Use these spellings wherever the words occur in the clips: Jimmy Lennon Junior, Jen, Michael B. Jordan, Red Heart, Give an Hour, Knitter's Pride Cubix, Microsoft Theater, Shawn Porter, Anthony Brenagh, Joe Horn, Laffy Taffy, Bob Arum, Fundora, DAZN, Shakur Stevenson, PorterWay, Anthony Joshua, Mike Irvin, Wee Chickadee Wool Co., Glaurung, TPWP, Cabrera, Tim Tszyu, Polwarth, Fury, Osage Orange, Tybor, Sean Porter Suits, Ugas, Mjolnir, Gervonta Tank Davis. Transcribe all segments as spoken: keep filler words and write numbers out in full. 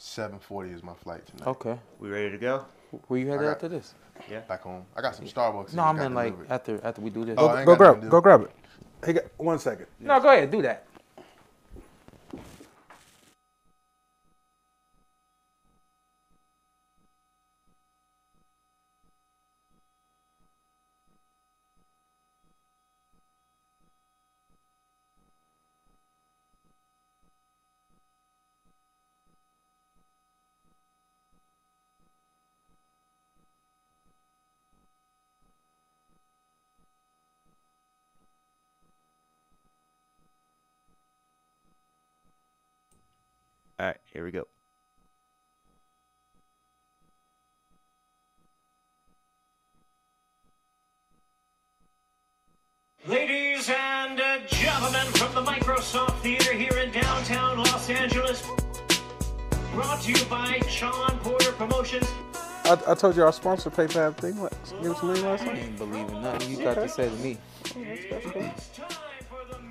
seven forty is my flight tonight. Okay. We ready to go? Where you headed got, after this? Yeah. Back home. I got some Starbucks. No, I mean like after after we do this. Go, oh, go grab it. Go grab it. Hey, got, one second. No, yes. Go ahead. Do that. All right, here we go. Ladies and gentlemen, from the Microsoft Theater here in downtown Los Angeles, brought to you by Shawn Porter Promotions. I, I told you our sponsor paid for that thing. What, give it to me last night? I didn't believe in nothing you got to say to me.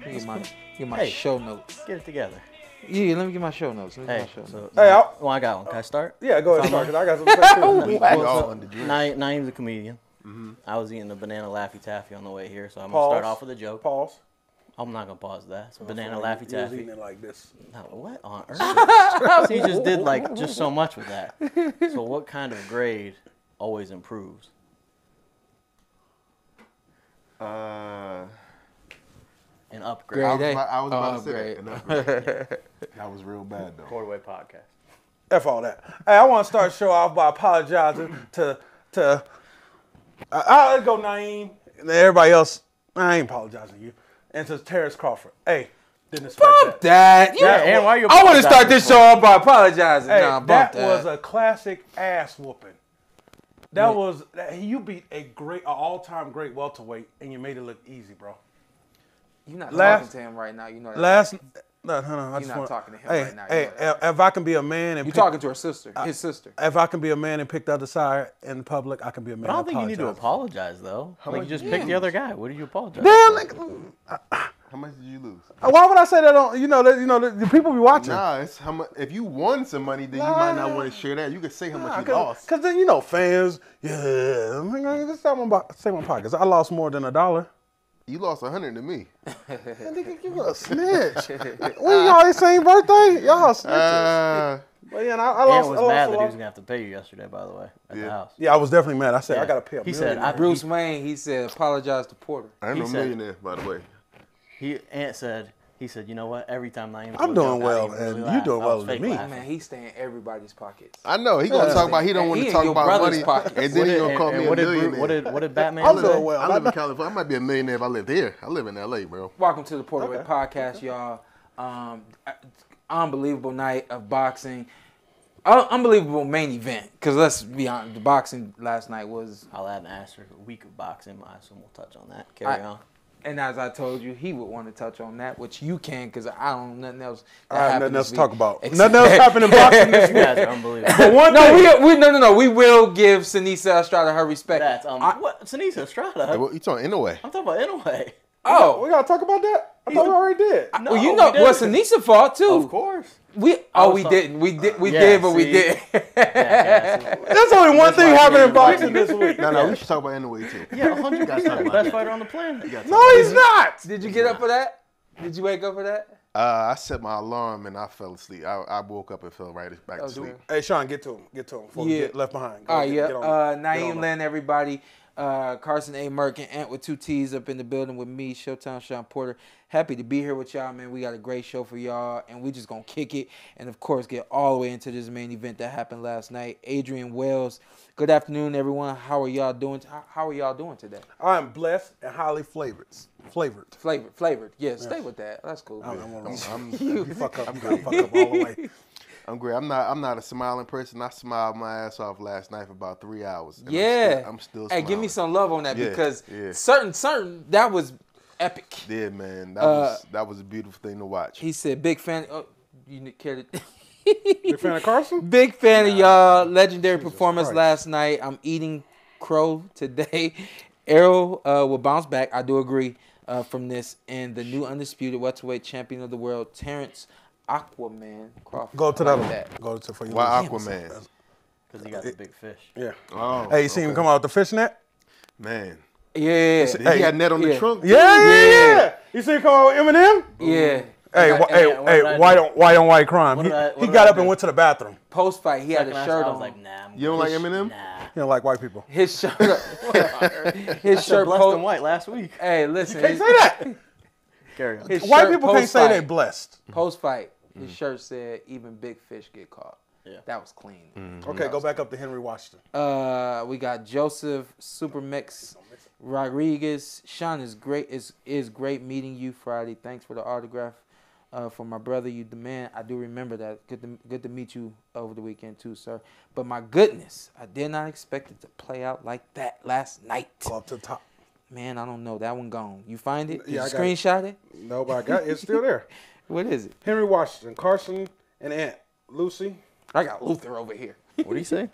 Give my, give my hey, show notes. Get it together. Yeah, let me get my show notes. Hey, my show notes. So, hey I, well, I got one. Can I start? Yeah, go ahead. Start, I got some stuff too. Well, so, Naeem's a comedian. Mm-hmm. I was eating a banana Laffy Taffy on the way here, so I'm going to start off with a joke. Pause. I'm not going to pause that. It's oh, banana so Laffy you, Taffy. You was eating it like this. Now, what on earth? He just did like just so much with that. So what kind of grade always improves? Uh... An upgrade. I was, about, I was oh, about to say that. An upgrade. That was real bad, though. PorterWay podcast. F all that. Hey, I want to start the show off by apologizing to... to uh, I'll go Naeem and everybody else. I ain't apologizing to you. And to Terence Crawford. Hey, didn't expect bump that. that. Yeah, and why you I want to start this show off by apologizing. Hey, nah, that, that was a classic ass whooping. That yeah. was... You beat a great, an all-time great welterweight, and you made it look easy, bro. You're not last, talking to him right now. You know that. Last, no, no, no, I you're just not wanna, talking to him hey, right now. You hey, know if I can be a man and you're pick, talking to her sister, I, his sister. If I can be a man and pick the other side in public, I can be a man. But I don't think apologize. You need to apologize though. How like much you just pick the other guy. What do you apologize? Damn, like, how much did you lose? Why would I say that on? You know, that, you know, the, the people be watching. Nah, it's how much. If you won some money, then nah, you might not want to share that. You can say how nah, much you cause, lost. Cause then you know fans. Yeah, I'm gonna say my pockets. I lost more than a dollar. You lost a hundred to me. Nigga, you a snitch. We y'all the same birthday. Y'all snitches. Uh, but yeah, I, I lost. It was I lost, mad I lost. That he was gonna have to pay you yesterday. By the way, at yeah. the house. Yeah, I was definitely mad. I said yeah. I gotta pay. A he said, I, Bruce he, Wayne. He said, apologize to Porter. I ain't no millionaire, by the way. He Ant said. He said, you know what? Every time Naeem I'm doing well, and you doing well with me. Man, he's staying in everybody's pockets. I know. He's going to talk about he don't want to talk about money. And then he's going to call me a millionaire. What did what did Batman do? I'm doing well. I live in California. I might be a millionaire if I live here. I live in L A, bro. Welcome to the PorterWay podcast, y'all. Um, unbelievable night of boxing. Unbelievable main event. Because let's be honest, the boxing last night was... I'll add an asterisk. A week of boxing. I assume we'll touch on that. Carry on. And as I told you, he would want to touch on that, which you can, because I don't know nothing else. All right, nothing else to talk about. Nothing else happened in boxing this week. That's unbelievable. But one no, thing. We, we, no, no, no. We will give Seniesa Estrada her respect. That's um, I, what Seniesa Estrada? Hey, what, you talking Inoue? I'm talking about Inoue. Oh, we gotta talk about that. I thought we already did. I, no, well, you know, we well, Seniesa fought too. Of course. We oh, we talking. didn't. We did. We yeah, did, but see? we did. yeah, yeah, That's only one That's thing happening in boxing this week. No, no, yeah. we should talk about Inoue too. Yeah, one hundred. You guys talk about best fighter on the planet. No, he's not. Did you he's get not. up for that? Did you wake up for that? Uh, I set my alarm and I fell asleep. I, I woke up and fell right back oh, to sleep. Hey, Sean, get to him. Get to him before yeah. we get left behind. Go All right, yeah. Uh, Naeem Lynn, everybody. Uh, Carson A. Merkin, Ant with two T's up in the building with me, Showtime Shawn Porter. Happy to be here with y'all, man. We got a great show for y'all, and we just gonna kick it and, of course, get all the way into this main event that happened last night. Adrian Wells, good afternoon, everyone. How are y'all doing? How are y'all doing today? I am blessed and highly flavored. Flavored. Flavored. Flavored. Yeah, yes. Stay with that. That's cool. I'm, I'm, I'm, I'm, you fuck up. I'm gonna fuck up all the way. I'm great. I'm not. I'm not a smiling person. I smiled my ass off last night for about three hours. Yeah, I'm still, I'm still. Hey, smiling. Give me some love on that yeah, because yeah. certain, certain that was epic. Yeah, man, that uh, was that was a beautiful thing to watch. He said, "Big fan." Oh, you care to big fan of Carson. Big fan nah, of y'all. Legendary Jesus performance Christ. Last night. I'm eating crow today. Errol uh, will bounce back. I do agree uh, from this, and the new undisputed welterweight champion of the world, Terence. Aquaman Crawford. Go to that one. Like Go to for you. Why Aquaman? Because he got the big fish. Yeah. Oh. Hey, you seen okay. him come out the fishnet? Man. Yeah. He hey. had net on the yeah. trunk. Yeah yeah, yeah, yeah, yeah. You see him come out with Eminem? Yeah. Hey, why, hey, hey, hey do? why don't why don't white crime? He, I, he got I up do? and went to the bathroom. Post fight, he had a shirt on. I was like, nah, you don't like Eminem? Nah. You don't like white people. His shirt. His I shirt. Blessed and white last week. Hey, listen. You can't say that. Carry on. His white people can't say they blessed. Post fight, his shirt said, "Even big fish get caught." Yeah. That was clean. Mm-hmm. Okay, go back up to Henry Washington. Uh, we got Joseph Supermix Rodriguez. Sean is great. Is is great meeting you Friday. Thanks for the autograph. Uh, for my brother, you demand. I do remember that. Good to, good to meet you over the weekend too, sir. But my goodness, I did not expect it to play out like that last night. Go up to the top. Man, I don't know. That one gone. You find it? Did yeah, you I screenshot it? it? No, but I got it. It's still there. What is it? Henry Washington, Carson, and Ant Lucy. I got Luther over here. What do you say?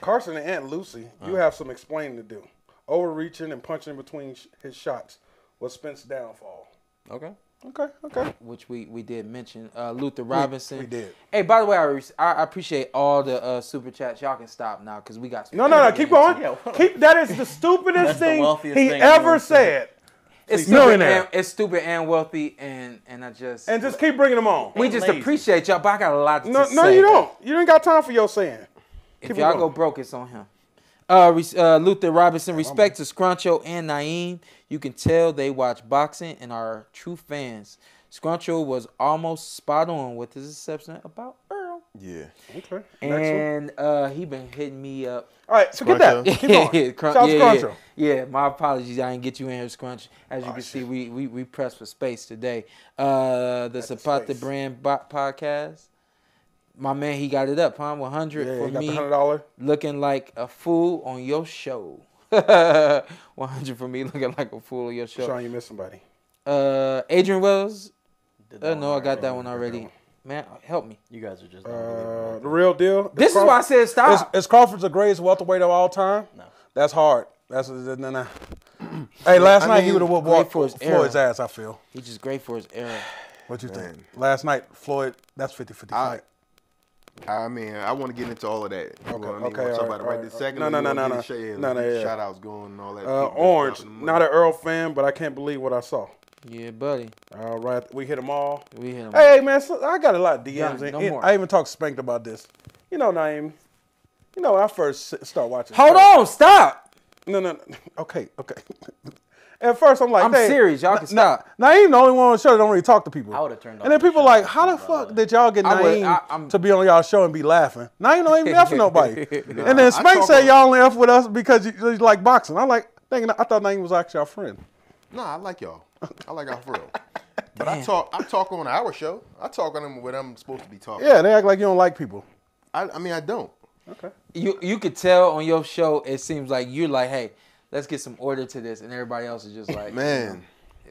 Carson and Aunt Lucy, you uh. have some explaining to do. Overreaching and punching between sh his shots was Spence's downfall. Okay. Okay, okay. Which we, we did mention. Uh, Luther Robinson. We, we did. Hey, by the way, I, I appreciate all the uh, super chats. Y'all can stop now because we got... No, no, no. Keep going. Yeah, keep, that is the stupidest thing the he thing ever said. It's stupid, and, it's stupid and wealthy, and, and I just... And just keep bringing them on. We just lazy. appreciate y'all, but I got a lot to no, say. No, you don't. You ain't got time for your saying. If y'all go broke, it's on him. Uh, uh, Luther Robinson, yeah, respect to Scruncho and Naeem. You can tell they watch boxing and are true fans. Scruncho was almost spot on with his assessment about Earl. Yeah. Okay. And uh, he been hitting me up. All right, so Scruncho. Get that. Keep going. yeah, Shout out yeah, Scruncho. Yeah. yeah, my apologies. I didn't get you in here, Scrunch. As you oh, can shit. see, we, we we pressed for space today. Uh, the Zapata Brand Podcast. My man, he got it up, huh? one hundred yeah, for got me. The one hundred dollars. Looking like a fool on your show. one hundred for me, looking like a fool on your show. Sean, you missed somebody. Uh, Adrian Wells. Uh, no, I got that one already. Man, help me. You guys are just... Uh, the real deal. This is why I said stop. Is, is Crawford's the greatest welterweight of all time? No. That's hard. That's no, no. Hey, last I night mean, he would have walked for his Floyd's era. ass, I feel. He's just great for his era. What you man. think? Last night, Floyd, that's fifty fifty fight. I mean, I want to get into all of that. Okay, you know what I mean? okay, all right, right. This second, no, no, no, no, no, no, no, yeah. Shout outs going and all that. Uh, Orange, not an Earl fan, but I can't believe what I saw. Yeah, buddy. All right, we hit them all. We hit them. Hey, all. man, so I got a lot of D Ms. Yeah, no and, more. I even talked spanked about this. You know, Naeem. You know, when I first start watching. Hold first, on, stop. No, no, no. Okay, okay. At first, I'm like, I'm hey, serious. Y'all can stop. Naeem, the only one on the show that don't really talk to people. I would have turned off. And then people the like, how the fuck did y'all get I Naeem would, I, to be on y'all show and be laughing? Naeem don't even F nobody. Nah, and then Spank said y'all only F with us because you, you like boxing. I'm like, thinking, I thought Naeem was actually our friend. Nah, I like y'all. I like y'all for real. But Damn. I talk I talk on our show. I talk on them what I'm supposed to be talking. Yeah, they act like you don't like people. I, I mean, I don't. Okay. You, you could tell on your show, it seems like you're like, hey, let's get some order to this, and everybody else is just like, man,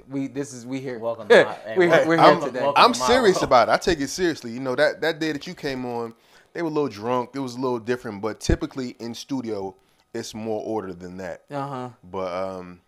we this is we here. Welcome, to my, hey, we're, hey, we're here I'm, today. I'm to serious home. about it. I take it seriously. You know that that day that you came on, they were a little drunk. It was a little different, but typically in studio, it's more order than that. Uh huh. But um,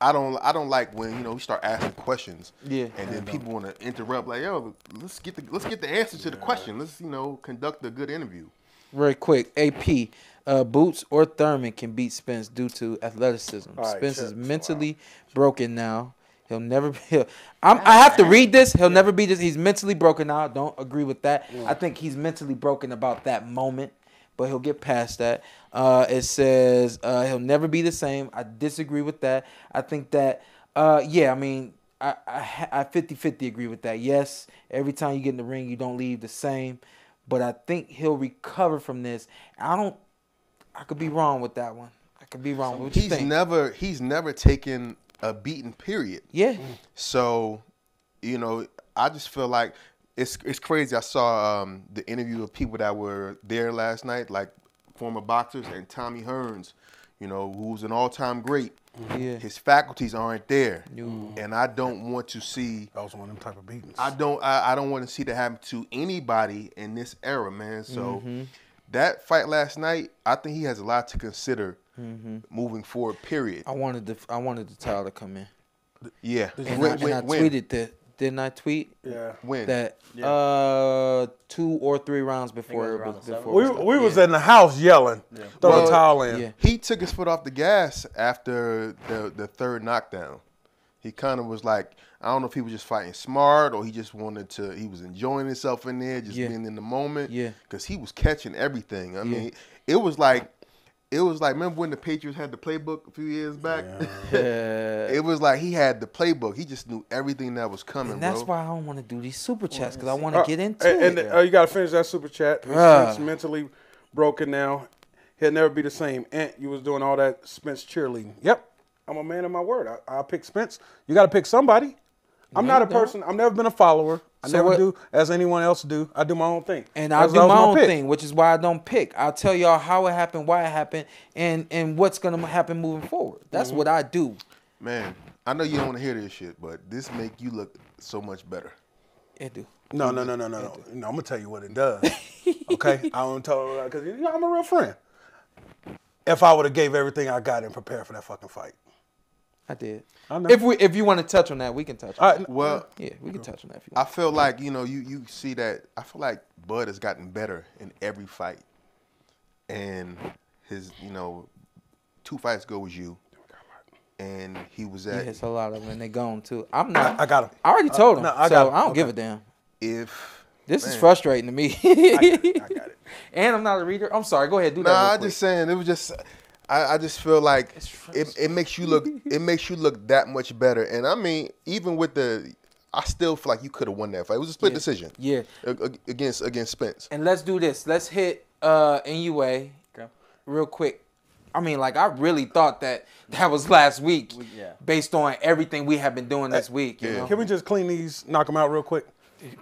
I don't I don't like when you know we start asking questions. Yeah. And then people want to interrupt like, yo, let's get the let's get the answer yeah. to the question. Let's you know conduct a good interview. Very quick, A P. Uh, Boots or Thurman can beat Spence due to athleticism. Right, Spence is mentally wow. broken now. He'll never be. He'll, I'm, I have to read this. He'll yeah. never be this. He's mentally broken now. Don't agree with that. Yeah. I think he's mentally broken about that moment, but he'll get past that. Uh, it says uh, he'll never be the same. I disagree with that. I think that, uh, yeah, I mean, I, I, I fifty fifty agree with that. Yes, every time you get in the ring, you don't leave the same, but I think he'll recover from this. I don't. I could be wrong with that one. I could be wrong. So what you he's think? never he's never taken a beating period. Yeah. So, you know, I just feel like it's it's crazy. I saw um, the interview of people that were there last night, like former boxers and Tommy Hearns, you know, who's an all-time great. Yeah. His faculties aren't there, Ooh. and I don't want to see. That was one of them type of beatings. I don't. I, I don't want to see that happen to anybody in this era, man. So. Mm-hmm. That fight last night, I think he has a lot to consider mm-hmm. moving forward. Period. I wanted the I wanted the towel to come in. Yeah, and, when, I, and when, I tweeted when? that Didn't I tweet? Yeah. When? That yeah. uh two or three rounds before before we we yeah. was in the house yelling, yeah. throw well, the towel in. Yeah. He took his foot off the gas after the the third knockdown. He kind of was like, I don't know if he was just fighting smart or he just wanted to. He was enjoying himself in there, just yeah. being in the moment. Yeah. Because he was catching everything. I yeah. mean, it was like. It was like, remember when the Patriots had the playbook a few years back? Yeah. It was like he had the playbook. He just knew everything that was coming, and that's bro. why I don't want to do these super chats, because I want to uh, get into and, it. And the, uh, you got to finish that super chat. He's mentally broken now. He'll never be the same. Ant, you was doing all that Spence cheerleading. Yep. I'm a man of my word. I, I pick Spence. You got to pick somebody. I'm no, not a person. Don't. I've never been a follower. I so never what, do as anyone else do. I do my own thing. And I do my, my own pick. thing, which is why I don't pick. I'll tell y'all how it happened, why it happened, and, and what's going to happen moving forward. That's mm-hmm. what I do. Man, I know you don't want to hear this shit, but this make you look so much better. It do. No, no, no, no, no. no. no I'm going to tell you what it does. Okay? I don't tell because you know, I'm a real friend. If I would have gave everything I got and prepared for that fucking fight. I did. I know. If we, if you want to touch on that, we can touch on that. Well, yeah, we can touch on that. If you want. I feel like you know, you you see that. I feel like Bud has gotten better in every fight, and his you know, two fights ago was you, and he was at. It's a lot of when they gone too. I'm not. I, I got him. I already told him. Uh, no, I so I don't okay. give a damn. If this man. is frustrating to me, I, got it. I got it. And I'm not a reader. I'm sorry. Go ahead. Do nah, that. Nah, I'm just saying it was just. I, I just feel like it, it makes you look it makes you look that much better. And I mean, even with the, I still feel like you could have won that fight. It was a split yeah. decision. Yeah. Against against Spence. And let's do this. Let's hit uh, Inoue okay. real quick. I mean, like I really thought that that was last week, yeah. based on everything we have been doing this week. You yeah. know? Can we just clean these, knock them out real quick?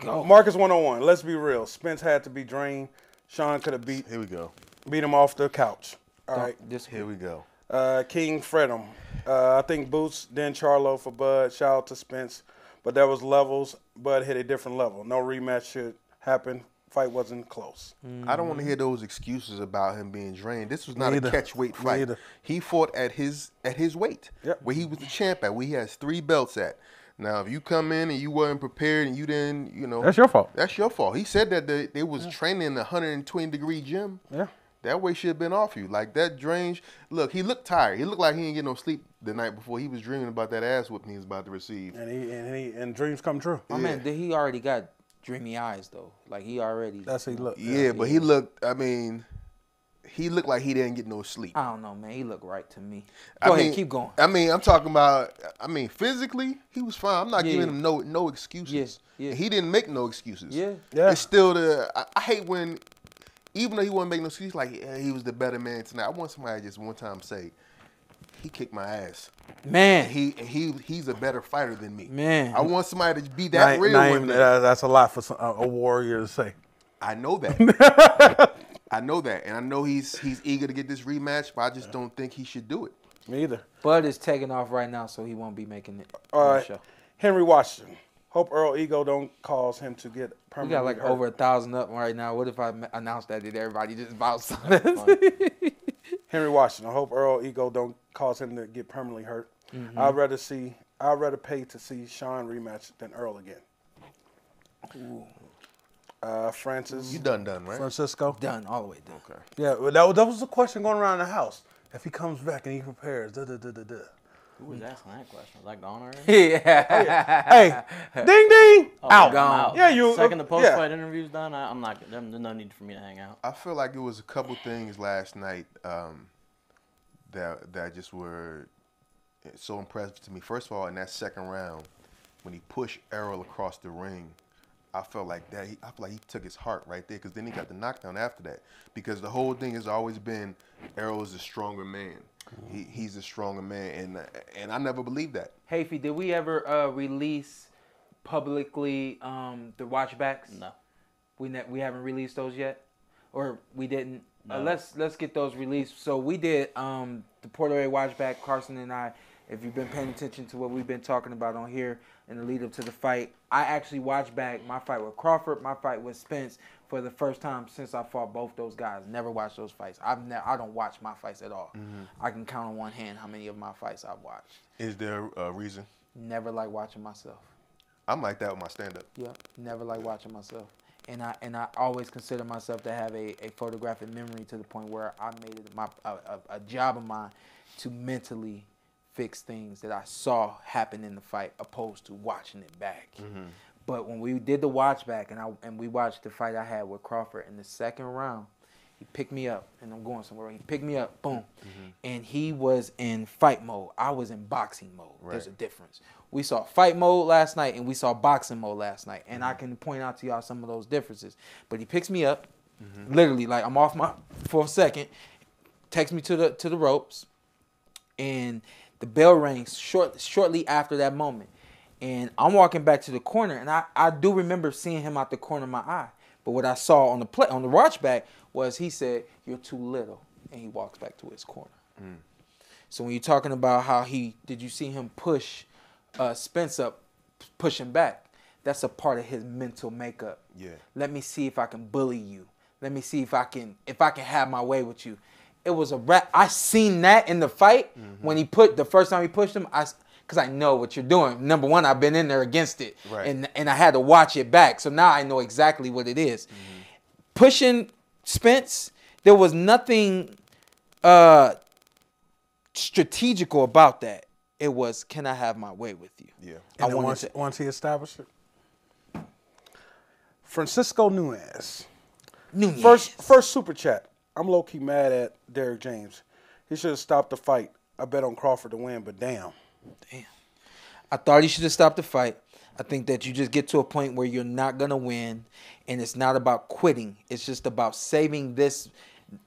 Go. Marcus one oh one. Let's be real. Spence had to be drained. Sean could have beat. Here we go. Beat him off the couch. All right, this here we go. Uh, King Fredham. Uh, I think Boots, then Charlo for Bud. Shout out to Spence. But there was levels. Bud hit a different level. No rematch should happen. Fight wasn't close. Mm-hmm. I don't want to hear those excuses about him being drained. This was not Neither. a catch weight fight. Neither. He fought at his at his weight, yep. where he was the champ at, where he has three belts at. Now, if you come in and you weren't prepared and you didn't, you know. That's your fault. That's your fault. He said that they, they was yeah. training in a one hundred twenty degree gym. Yeah. That weight should have been off you. Like, that drainage. Look, he looked tired. He looked like he didn't get no sleep the night before. He was dreaming about that ass whooping he was about to receive. And he and, he, and dreams come true. My yeah. man, he already got dreamy eyes, though. Like, he already. That's how he looked. Yeah, but he looked, I mean, he looked like he didn't get no sleep. I don't know, man. He looked right to me. Go I ahead, mean, keep going. I mean, I'm talking about, I mean, physically, he was fine. I'm not yeah, giving yeah. him no no excuses. Yeah, yeah. He didn't make no excuses. Yeah. yeah. It's still the, I, I hate when. Even though he wasn't making no excuse, like yeah, he was the better man tonight. I want somebody to just one time say, "He kicked my ass, man. And he and he he's a better fighter than me, man." I want somebody to be that Naeem, real. Naeem, with that. That's a lot for some, uh, a warrior to say. I know that. I know that, and I know he's he's eager to get this rematch, but I just don't think he should do it. Me either. Bud is taking off right now, so he won't be making it. All right, show. Henry Washington. Hope Earl ego don't cause him to get permanently. We got like hurt. Over a thousand up right now. What if I announced that did everybody just bounce on us? Henry Washington. Hope Earl ego don't cause him to get permanently hurt. Mm-hmm. I'd rather see. I'd rather pay to see Sean rematch than Earl again. Ooh. Uh, Francis. You done done right? Francisco. Done all the way done. Okay. Yeah, well, that was, that was the question going around the house. If he comes back and he prepares, da da da da da. Who was asking that question? Was that gone already? Yeah. Hey, ding, ding. Oh, out. Gone. Out. Yeah, you. Second the post-fight yeah. interview's done, I, I'm not, there's no need for me to hang out. I feel like it was a couple things last night um, that, that just were so impressive to me. First of all, in that second round, when he pushed Errol across the ring, I felt like that. He, I feel like he took his heart right there because then he got the knockdown after that. Because the whole thing has always been Errol's the stronger man. Mm-hmm. He, he's a stronger man, and and I never believed that. Hafey, did we ever uh, release publicly um, the watchbacks? No, we ne we haven't released those yet, or we didn't. No. Uh, let's let's get those released. So we did um, the PorterWay watchback. Carson and I, if you've been paying attention to what we've been talking about on here in the lead up to the fight, I actually watched back my fight with Crawford, my fight with Spence. For the first time since I fought both those guys, never watched those fights. I've never, I don't watch my fights at all. Mm-hmm. I can count on one hand how many of my fights I've watched. Is there a reason? Never like watching myself. I'm like that with my stand-up. Yeah, never like watching myself. And I and I always consider myself to have a, a photographic memory to the point where I made it my a, a, a job of mine to mentally fix things that I saw happen in the fight opposed to watching it back. Mm-hmm. But when we did the watch back and I and we watched the fight I had with Crawford in the second round, he picked me up, and I'm going somewhere. He picked me up, boom. Mm-hmm. And he was in fight mode. I was in boxing mode. Right. There's a difference. We saw fight mode last night, and we saw boxing mode last night. And mm-hmm. I can point out to y'all some of those differences. But he picks me up, mm-hmm. literally, like I'm off my for a second, takes me to the to the ropes, and the bell rings short, shortly after that moment. And I'm walking back to the corner, and I, I do remember seeing him out the corner of my eye. But what I saw on the play, on the watch back was he said, "You're too little," and he walks back to his corner. Mm. So when you're talking about how he, did you see him push uh, Spence up, pushing back? That's a part of his mental makeup. Yeah. Let me see if I can bully you. Let me see if I can if I can have my way with you. It was a rat. I seen that in the fight mm-hmm. when he put the first time he pushed him. I. Because I know what you're doing. Number one, I've been in there against it. Right. And, and I had to watch it back. So now I know exactly what it is. Mm-hmm. Pushing Spence, there was nothing uh, strategical about that. It was, can I have my way with you? Yeah. And I once, to, once he established it. Francisco Nunes. Nunes. First, first super chat. I'm low-key mad at Derrick James. He should have stopped the fight. I bet on Crawford to win, but damn. Damn. I thought you should have stopped the fight. I think that you just get to a point where you're not going to win, and it's not about quitting. It's just about saving this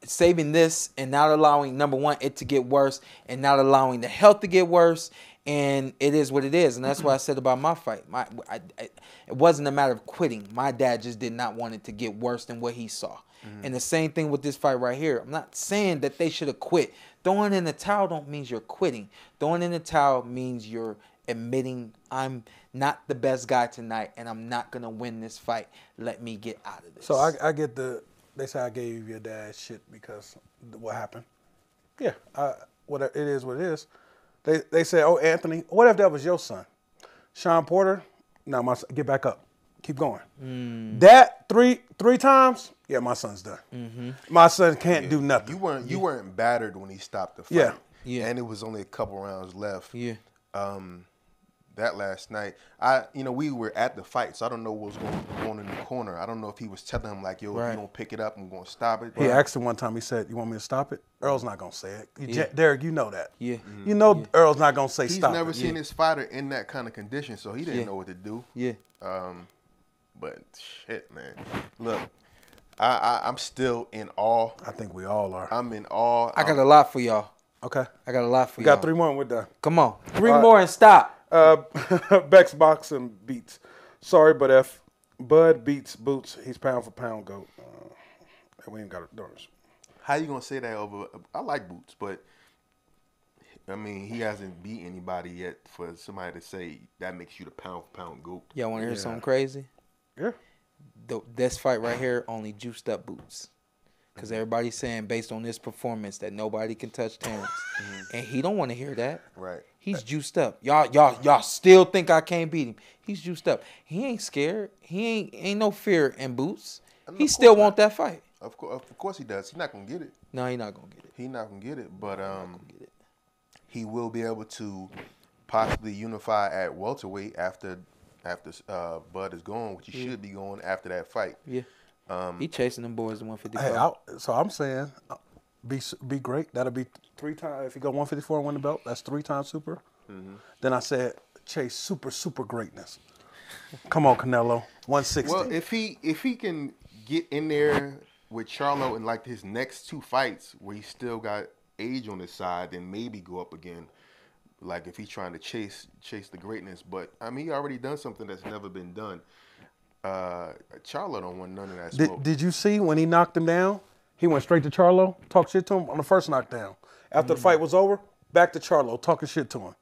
saving this and not allowing, number one, it to get worse and not allowing the health to get worse, and it is what it is. And that's what I said about my fight. My, I, I, it wasn't a matter of quitting. My dad just did not want it to get worse than what he saw. Mm-hmm. And the same thing with this fight right here. I'm not saying that they should have quit. Throwing in the towel don't mean you're quitting. Throwing in the towel means you're admitting I'm not the best guy tonight and I'm not going to win this fight. Let me get out of this. So I, I get the, they say I gave your dad shit because what happened. Yeah, I, what, it is what it is. They, they say, oh, Anthony, what if that was your son? Sean Porter, no, my son, get back up. Keep going. Mm. That three three times, yeah, my son's done. Mm-hmm. My son can't yeah. do nothing. You weren't you weren't battered when he stopped the fight. Yeah, yeah. And it was only a couple rounds left. Yeah. Um, that last night, I you know we were at the fight, so I don't know what was going on in the corner. I don't know if he was telling him like, yo, right. if you don't pick it up, I'm gonna stop it. He right. asked him one time. He said, "You want me to stop it?" Earl's not gonna say it. You, yeah. Derrick, you know that. Yeah. You know yeah. Earl's not gonna say He's stop. He's never it. seen yeah. his fighter in that kind of condition, so he didn't yeah. know what to do. Yeah. Um. But shit, man. Look, I, I, I'm still in awe. I think we all are. I'm in awe. I got a lot for y'all. Okay. I got a lot for y'all. We got three more and we're done. Come on. Three all more right. and stop. Uh, Bex Boxing beats. Sorry, but F. Bud beats Boots. He's pound for pound GOAT. Uh, we ain't got to do this. How you going to say that over? I like Boots, but, I mean, he hasn't beat anybody yet for somebody to say that makes you the pound for pound GOAT. Y'all want to hear yeah. something crazy? Yeah. The, this fight right here only juiced up Boots. Because everybody's saying, based on this performance, that nobody can touch Terence. Mm-hmm. And he don't want to hear that. Right. He's juiced up. Y'all y'all, y'all still think I can't beat him. He's juiced up. He ain't scared. He ain't ain't no fear in Boots. I mean, he still not. want that fight. Of course, of course he does. He's not going to get it. No, he's not going to get it. He's not going to get it. But um, he, get it. he will be able to possibly unify at welterweight after... After uh, Bud is going, which he yeah. should be going after that fight. Yeah, um, he chasing them boys at one fifty-four. Hey, so I'm saying, be be great. That'll be three times. If you go one fifty-four and win the belt, that's three times super. Mm-hmm. Then I said, chase super super greatness. Come on, Canelo, one sixty. Well, if he if he can get in there with Charlo in like his next two fights, where he still got age on his side, then maybe go up again. Like if he's trying to chase chase the greatness, but I mean he already done something that's never been done. Uh, Charlo don't want none of that smoke. Did, did you see when he knocked him down? He went straight to Charlo, talked shit to him on the first knockdown. After mm-hmm. the fight was over, back to Charlo, talking shit to him.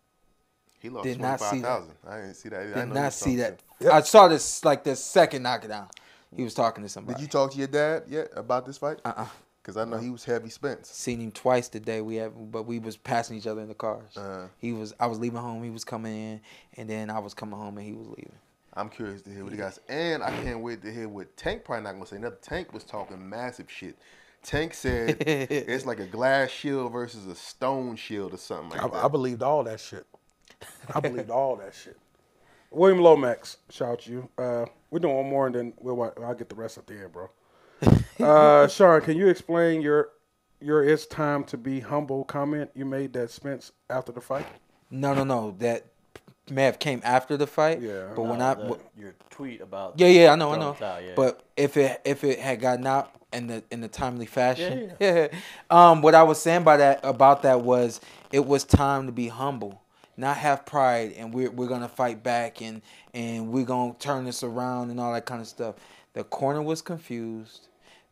He lost twenty-five thousand. I didn't see that. Did I not see that. Yep. I saw this like this second knockdown. He was talking to somebody. Did you talk to your dad yet about this fight? Uh uh. Cause I know he was heavy Spence. Seen him twice today. We have, but we was passing each other in the cars. Uh, he was, I was leaving home. He was coming in, and then I was coming home, and he was leaving. I'm curious to hear what he got. And I can't wait to hear what Tank probably not going to say. Another Tank was talking massive shit. Tank said it's like a glass shield versus a stone shield or something like I, that. I believed all that shit. I believed all that shit. William Lomax, shout out to you. Uh, we're doing one more and then we'll, I'll get the rest at the end, bro. Uh, Shawn, can you explain your your it's time to be humble comment you made that Spence after the fight? No, no, no. That Mav came after the fight. Yeah. But no, when I the, your tweet about yeah, yeah, I know, I know. Out, yeah. But if it if it had gotten out in the in the timely fashion, yeah, yeah. um, what I was saying by that about that was it was time to be humble, not have pride, and we're we're gonna fight back and and we're gonna turn this around and all that kind of stuff. The corner was confused.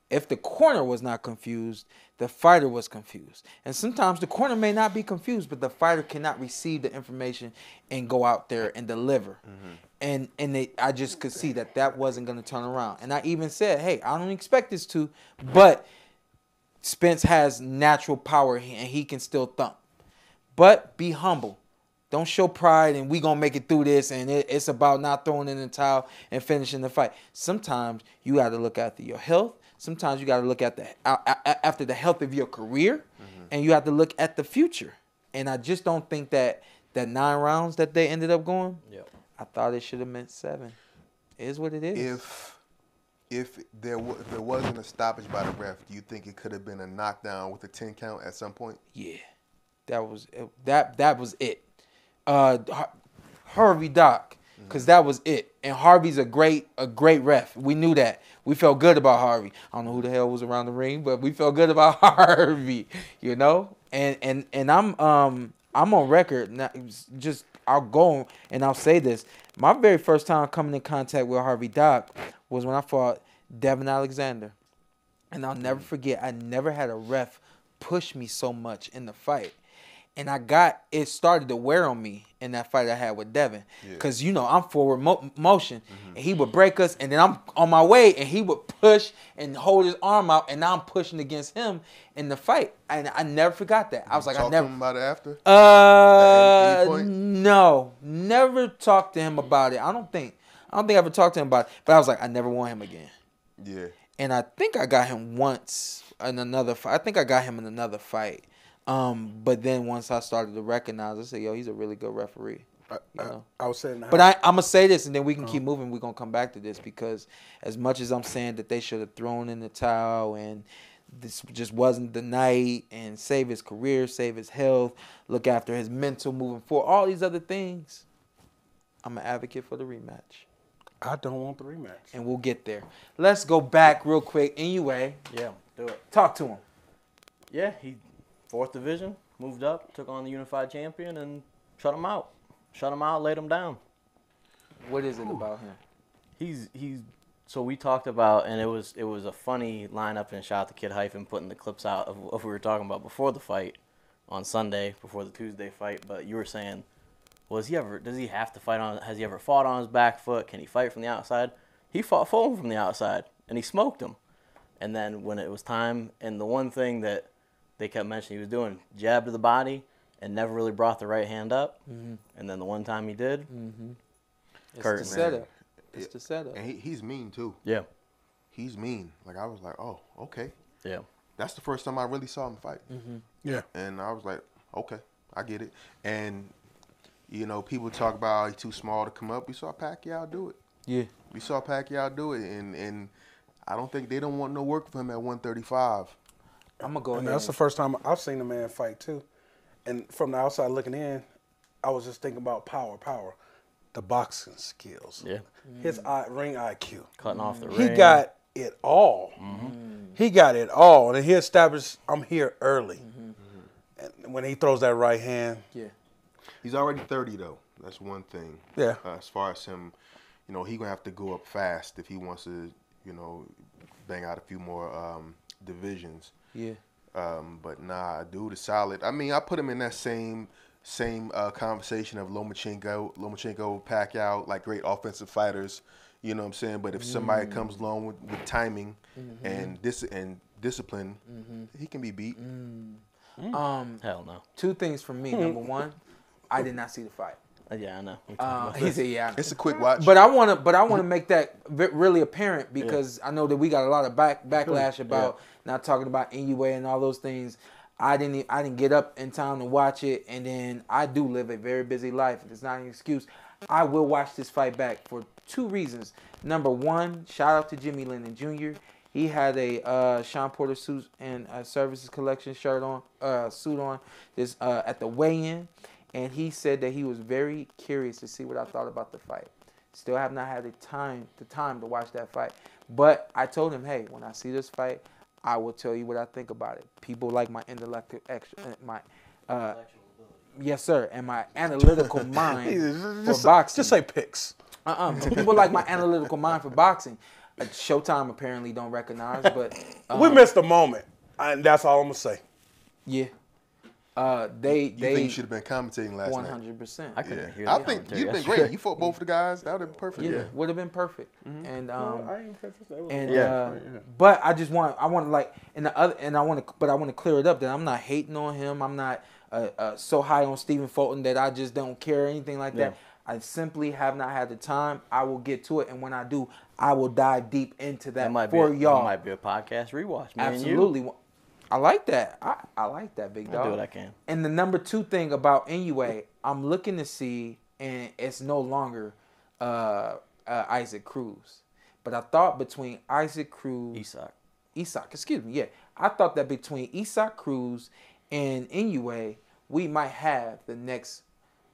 If the corner was not confused, the fighter was confused. And sometimes the corner may not be confused, but the fighter cannot receive the information and go out there and deliver. Mm-hmm. And and they, I just could see that that wasn't going to turn around. And I even said, hey, I don't expect this to, but Spence has natural power and he can still thump. But be humble. Don't show pride and we going to make it through this and it, it's about not throwing in the towel and finishing the fight. Sometimes you got to look after your health. Sometimes you got to look at the after the health of your career, mm-hmm. and you have to look at the future. And I just don't think that that nine rounds that they ended up going, yep. I thought it should have meant seven. It is what it is. If if there w if there wasn't a stoppage by the ref, do you think it could have been a knockdown with a ten count at some point? Yeah, that was that that was it. Uh, Harvey Dock. Because that was it. And Harvey's a great a great ref. We knew that. We felt good about Harvey. I don't know who the hell was around the ring, but we felt good about Harvey, you know? And and and I'm um I'm on record. Not, just I'll go and I'll say this. My very first time coming in contact with Harvey Dock was when I fought Devin Alexander. And I'll never forget, I never had a ref push me so much in the fight. And I got, it started to wear on me in that fight I had with Devin. Because, yeah. you know, I'm forward mo motion. Mm-hmm. And he would break us, and then I'm on my way, and he would push and hold his arm out, and now I'm pushing against him in the fight. And I never forgot that. I was you like, I never. Talked to him about it after? Uh, no. Never talked to him about it. I don't think. I don't think I ever talked to him about it. But I was like, I never want him again. Yeah. And I think I got him once in another fight. I think I got him in another fight. Um, but then once I started to recognize, I said, yo, he's a really good referee. I, you know? I, I was saying that. But I, I'm going to say this, and then we can um, keep moving. We're going to come back to this because as much as I'm saying that they should have thrown in the towel and this just wasn't the night and save his career, save his health, look after his mental moving forward, all these other things, I'm an advocate for the rematch. I don't want the rematch. And we'll get there. Let's go back real quick. Anyway. Yeah, do it. Talk to him. Yeah, he... Fourth division, moved up, took on the unified champion, and shut him out. Shut him out, laid him down. What is it Ooh. about him? He's he's. So we talked about, and it was it was a funny lineup. And shout out to Kid Hyphen putting the clips out of what we were talking about before the fight on Sunday, before the Tuesday fight. But you were saying, was he ever? Does he have to fight on? Has he ever fought on his back foot? Can he fight from the outside? He fought full from the outside, and he smoked him. And then when it was time, and the one thing that they kept mentioning he was doing jab to the body and never really brought the right hand up. Mm-hmm. And then the one time he did, mm-hmm. it's the setup. It's the setup. And he, he's mean too. Yeah, he's mean. Like I was like, oh, okay. Yeah, that's the first time I really saw him fight. Mm-hmm. Yeah, and I was like, okay, I get it. And you know, people talk about he's too small to come up. We saw Pacquiao do it. Yeah, we saw Pacquiao do it, and and I don't think they don't want no work for him at one thirty-five. I'm gonna go ahead. That's the first time I've seen a man fight too, and from the outside looking in, I was just thinking about power, power, the boxing skills, yeah, mm. his eye, ring I Q, cutting mm. off the ring. He got it all. Mm-hmm. He got it all, and he established I'm here early. Mm-hmm. And when he throws that right hand, yeah, he's already thirty though. That's one thing. Yeah, uh, as far as him, you know, he gonna have to go up fast if he wants to, you know, bang out a few more um, divisions. Yeah. Um, but nah, dude is solid. I mean, I put him in that same same uh, conversation of Lomachenko, Lomachenko, Pacquiao, like great offensive fighters. You know what I'm saying? But if mm. somebody comes along with, with timing mm-hmm. and dis and discipline, mm-hmm. he can be beat. Mm. Mm. Um, Hell no. Two things for me. Number one, I did not see the fight. Yeah, I know. Uh, he's a yeah. It's a quick watch. But I want to, but I want to make that really apparent because yeah. I know that we got a lot of back backlash about yeah. not talking about Inoue and all those things. I didn't, I didn't get up in time to watch it, and then I do live a very busy life. It's not an excuse. I will watch this fight back for two reasons. Number one, shout out to Jimmy Lennon Junior He had a uh, Shawn Porter Suits and uh, Services Collection shirt on, uh, suit on this uh, at the weigh-in. And he said that he was very curious to see what I thought about the fight. Still have not had the time, the time to watch that fight. But I told him, hey, when I see this fight, I will tell you what I think about it. People like my intellectual, my, uh, yes sir, and my analytical mind for boxing. Just say picks. Uh-uh. People like my analytical mind for boxing. Showtime apparently don't recognize, but um, we missed a moment, and that's all I'm gonna say. Yeah. Uh, they, you they think you should have been commentating last night? one hundred percent. I couldn't yeah. hear that. I think you've been great. You fought both of the guys. That would have been perfect. Yeah, yeah. would have been perfect. Mm-hmm. And um, no, I ain't perfect. And yeah. Uh, yeah. But I just want, I want to like, and the other, and I want to, but I want to clear it up that I'm not hating on him. I'm not uh, uh, so high on Stephen Fulton that I just don't care or anything like yeah. that. I simply have not had the time. I will get to it, and when I do, I will dive deep into that, that might for y'all. That might be a podcast rewatch. Man, absolutely. You. I like that. I, I like that, big dog. I do what I can. And the number two thing about Inoue, I'm looking to see, and it's no longer uh, uh, Isaac Cruz. But I thought between Isaac Cruz... Isak. Isak, excuse me, yeah. I thought that between Isak Cruz and Inoue, we might have the next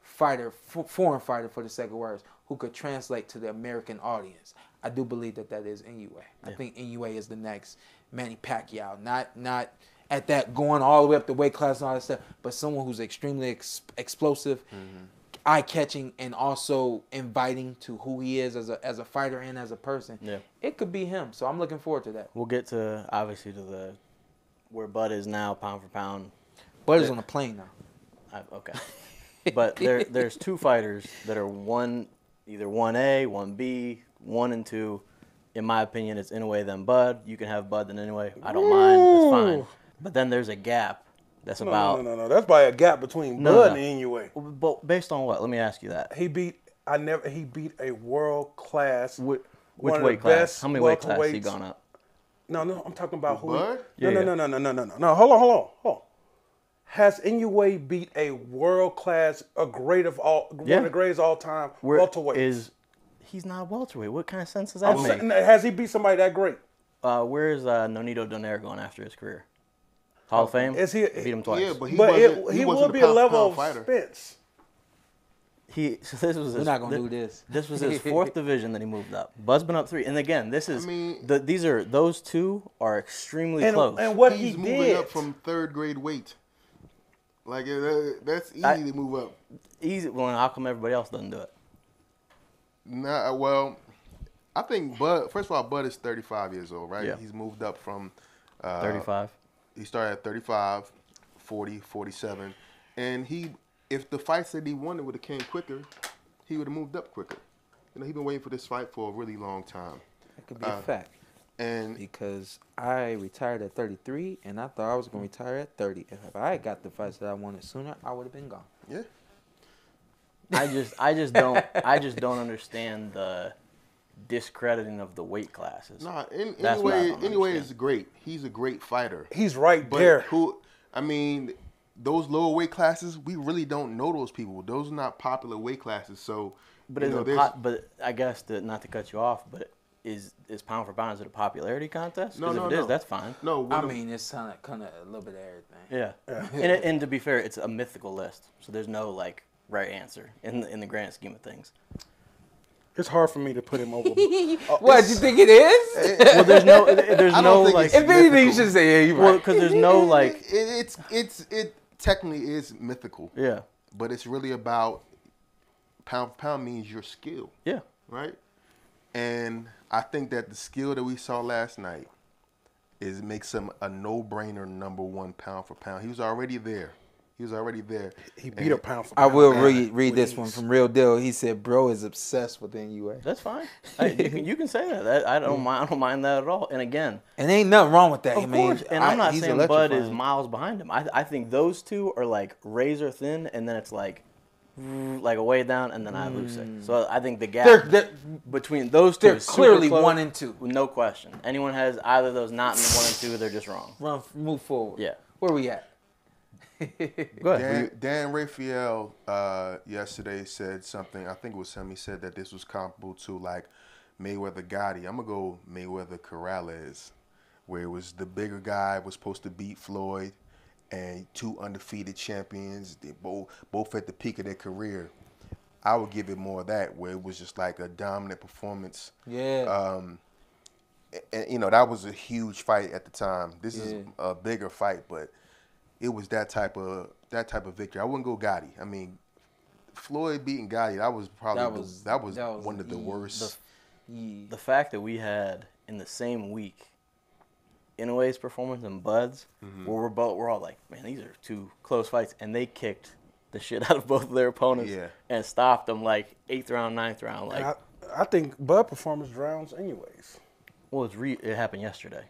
fighter, foreign fighter for the second words, who could translate to the American audience. I do believe that that is Inoue. Yeah. I think Inoue is the next Manny Pacquiao. Not not at that going all the way up the weight class and all that stuff, but someone who's extremely ex explosive, mm-hmm. eye-catching, and also inviting to who he is as a as a fighter and as a person. Yeah. It could be him, so I'm looking forward to that. We'll get to, obviously, to the where Bud is now, pound for pound. Bud is on a plane now. I, okay. But there there's two fighters that are one, either one A, one B, one and two, in my opinion, it's Inoue than Bud. You can have Bud than Inoue. I don't Ooh. mind. It's fine. But then there's a gap that's no, about... No, no, no, no. That's probably a gap between no, Bud no. and Inoue. But based on what? Let me ask you that. He beat I never. He beat a world-class... Which weight class? How many weight class has he gone up? No, no, I'm talking about who... Bud? No, yeah, no, no, no, no, no, no, no. Hold on, hold on, hold on. Has Inoue beat a world-class, a great of all... Yeah. One of the greatest all-time welterweight? Is... He's not welterweight. What kind of sense does that I'm make? Saying, has he beat somebody that great? Uh, where is uh, Nonito Donaire going after his career? Hall of Fame? Is he, he beat him twice. Yeah, but he, but wasn't, it, he, he wasn't will be pound, a level of Spence. He, so this was We're his, not going to do this. This was his fourth division that he moved up. Bud's been up three. And again, this is, I mean, the, these are, those two are extremely and, close. And what He's he moving did. up from third grade weight. Like, that, that's easy I, to move up. Easy. Well, how come everybody else doesn't do it? Nah, well, I think Bud, first of all, Bud is thirty-five years old, right? Yeah. He's moved up from... Uh, thirty-five. He started at thirty-five, forty, forty-seven. And he, if the fights that he wanted would have came quicker, he would have moved up quicker. You know, he's been waiting for this fight for a really long time. That could be uh, a fact. And because I retired at thirty-three, and I thought I was going to retire at thirty. If I got the fights that I wanted sooner, I would have been gone. Yeah. I just, I just don't, I just don't understand the discrediting of the weight classes. No, nah, in, anyway, anyway, is great. He's a great fighter. He's right but there. Who, I mean, those lower weight classes, we really don't know those people. Those are not popular weight classes. So, but is know, it pop, but I guess that, not to cut you off, but is is pound for pound, is it a popularity contest? No, no, if it no. is, that's fine. No, I mean, we... it's kind of, kind of a little bit of everything. Yeah, yeah. and it, and to be fair, it's a mythical list. So there's no like. Right answer in the, in the grand scheme of things. It's hard for me to put him over. Uh, what you think it is? Well, there's no, there's no like. If anything, you should say yeah, you right. Because there's no like. It, it's it's it technically is mythical. Yeah. But it's really about pound for pound means your skill. Yeah. Right. And I think that the skill that we saw last night is makes him a no-brainer number one pound for pound. He was already there. He was already there. He beat and a pound for pound. I will read read this one from Real Deal. He said, "Bro is obsessed with Inoue." That's fine. I, you can you can say that. that I don't mm. mind. I don't mind that at all. And again, and ain't nothing wrong with that. Of I mean, course. And I, I'm not saying Bud is miles behind him. I I think those two are like razor thin, and then it's like like a way down, and then I lose it. So I think the gap they're, they're, between those two is clearly one and two. No question. Anyone has either of those not in one and two, they're just wrong. Run, move forward. Yeah. Where we at? Go ahead. Dan, Dan Raphael uh, yesterday said something. I think it was him. He said that this was comparable to like Mayweather Gotti. I'm going to go Mayweather Corrales, where it was the bigger guy was supposed to beat Floyd. And two undefeated champions, they both both at the peak of their career. I would give it more of that, where it was just like a dominant performance. Yeah. Um, and you know that was a huge fight at the time. This yeah. is a bigger fight, but it was that type of that type of victory. I wouldn't go Gotti. I mean, Floyd beating Gotti, that was probably that was the, that was, that was one of the e, worst. The, e. the fact that we had in the same week Inoue's performance and Bud's, mm-hmm. where we're both, we're all like, man, these are two close fights, and they kicked the shit out of both of their opponents yeah. and stopped them like eighth round, ninth round. Like, I, I think Bud performance rounds anyways. Well, it's re it happened yesterday,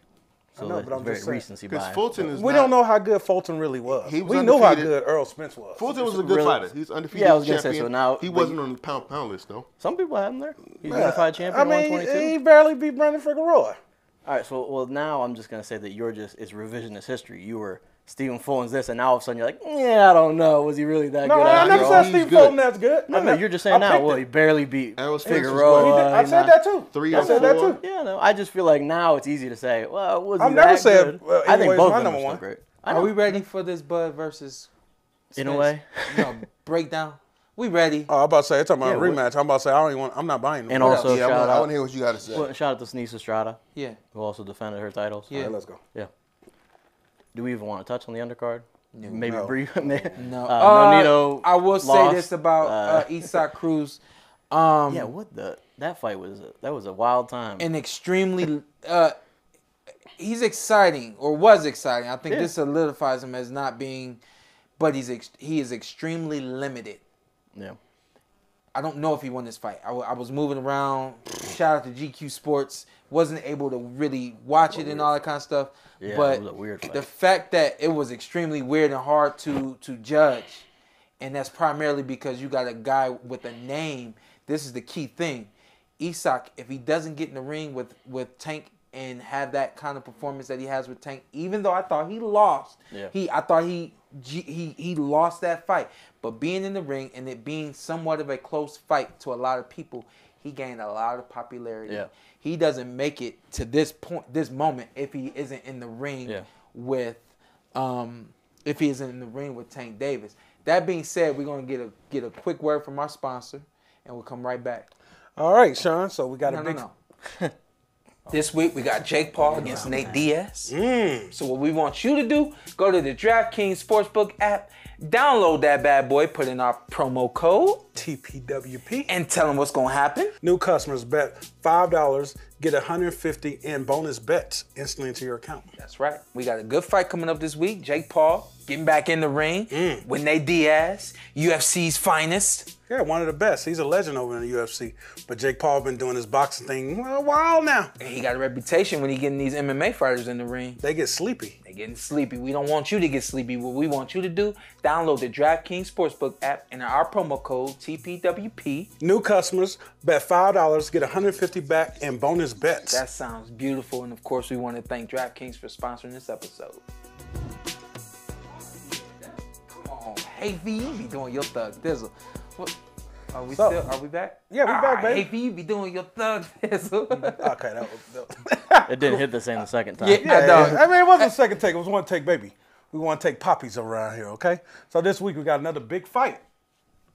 so I know, but I'm very just saying, recency bias. Fulton is we not, don't know how good Fulton really was. He was we undefeated. Knew how good Errol Spence was. Fulton was a good really, fighter. He's undefeated. Yeah, I was gonna champion. Say so. Now he wasn't you, on the pound pound list though. Some people had him there. He's yeah. unified champion. I mean, he barely beat Brandon Figueroa. All right, so well now I'm just gonna say that you're just it's revisionist history. You were Stephen Fulton's this, and now all of a sudden you're like, yeah, I don't know, was he really that no, good? No, I never said Stephen Fulton that's good. No, I no, you're just saying I now. Well, it. He barely beat Figueroa. I said that too. Three I said that too. Yeah, no, I just feel like now it's easy to say, well, was he that good? I've never said. Well, I think both of them are great. Are we ready for this Bud versus Spence? Inoue? No breakdown. We ready. Oh, I'm about to say, I'm talking about yeah, a rematch. I'm about to say, I don't even want, I'm not buying them. And what also, yeah, shout I, want, out, I want to hear what you got to say. Shout out to Seniesa Estrada. Yeah. Who also defended her titles. Yeah. All right, let's go. Yeah. Do we even want to touch on the undercard? No. Maybe no. brief. No. Uh, uh, I will lost. say this about uh, uh, Isaac Cruz. Um, yeah, what the? That fight was, a, that was a wild time. And extremely, uh, he's exciting, or was exciting. I think yeah. this solidifies him as not being, but he's ex, he is extremely limited. Yeah, I don't know if he won this fight. I, I was moving around. Shout out to G Q Sports. Wasn't able to really watch it and all that kind of stuff. Yeah, but it was a weird fight. The fact that it was extremely weird and hard to to judge, and that's primarily because you got a guy with a name. This is the key thing. Isak, if he doesn't get in the ring with with Tank and have that kind of performance that he has with Tank, even though I thought he lost, yeah. he I thought he. He, he lost that fight, but being in the ring and it being somewhat of a close fight to a lot of people, he gained a lot of popularity. Yeah. He doesn't make it to this point, this moment, if he isn't in the ring yeah. with, um, if he isn't in the ring with Tank Davis. That being said, we're gonna get a get a quick word from our sponsor, and we'll come right back. All right, Sean. So we got no, a big. No, no. This week, we got Jake Paul against Nate Diaz. Mm. So what we want you to do, go to the DraftKings Sportsbook app, download that bad boy, put in our promo code, T P W P, and tell them what's going to happen. New customers bet five dollars, get one hundred fifty dollars in bonus bets instantly into your account. That's right. We got a good fight coming up this week. Jake Paul getting back in the ring mm. with Nate Diaz, U F C's finest. Yeah, one of the best. He's a legend over in the U F C. But Jake Paul's been doing his boxing thing a while now. And he got a reputation when he's getting these M M A fighters in the ring. They get sleepy. They getting sleepy. We don't want you to get sleepy. What we want you to do, download the DraftKings Sportsbook app and our promo code, T P W P. New customers, bet five dollars, get one hundred fifty dollars back in bonus bets. That sounds beautiful. And of course, we want to thank DraftKings for sponsoring this episode. Come on, hey V, you be doing your thug thizzle. What? Are we so, still? Are we back? Yeah, we ah, back, baby. Hey, you be doing your thug fizzle. Okay, that was. That was it didn't hit the same the second time. Yeah, yeah, yeah. I mean, it wasn't a second take. It was one take, baby. We want to take poppies around here, okay? So this week we got another big fight.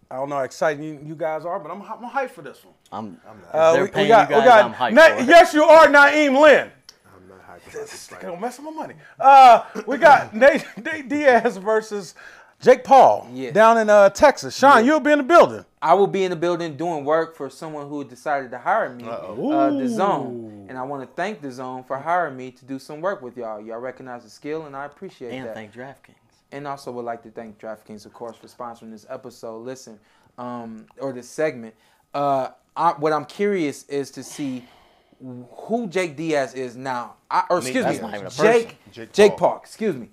I don't know how exciting you guys are, but I'm, I'm hyped for this one. I'm. I'm not. Uh, we, we got. You guys, we got. I'm hyped Na for it. Yes, you are, Naeem Lynn. I'm not hyped for this fight. Don't mess with my money. Uh, we got Nate, Nate Diaz versus Jake Paul, yeah. down in uh, Texas. Sean, yeah. you'll be in the building. I will be in the building doing work for someone who decided to hire me, Uh-oh. uh, DAZN. And I want to thank DAZN for hiring me to do some work with y'all. Y'all recognize the skill, and I appreciate and that. And thank DraftKings. And also would like to thank DraftKings, of course, for sponsoring this episode. Listen, um, or this segment. Uh, I, what I'm curious is to see who Jake Diaz is now. I, or I mean, excuse me, Jake, Jake Paul. Jake Paul, excuse me.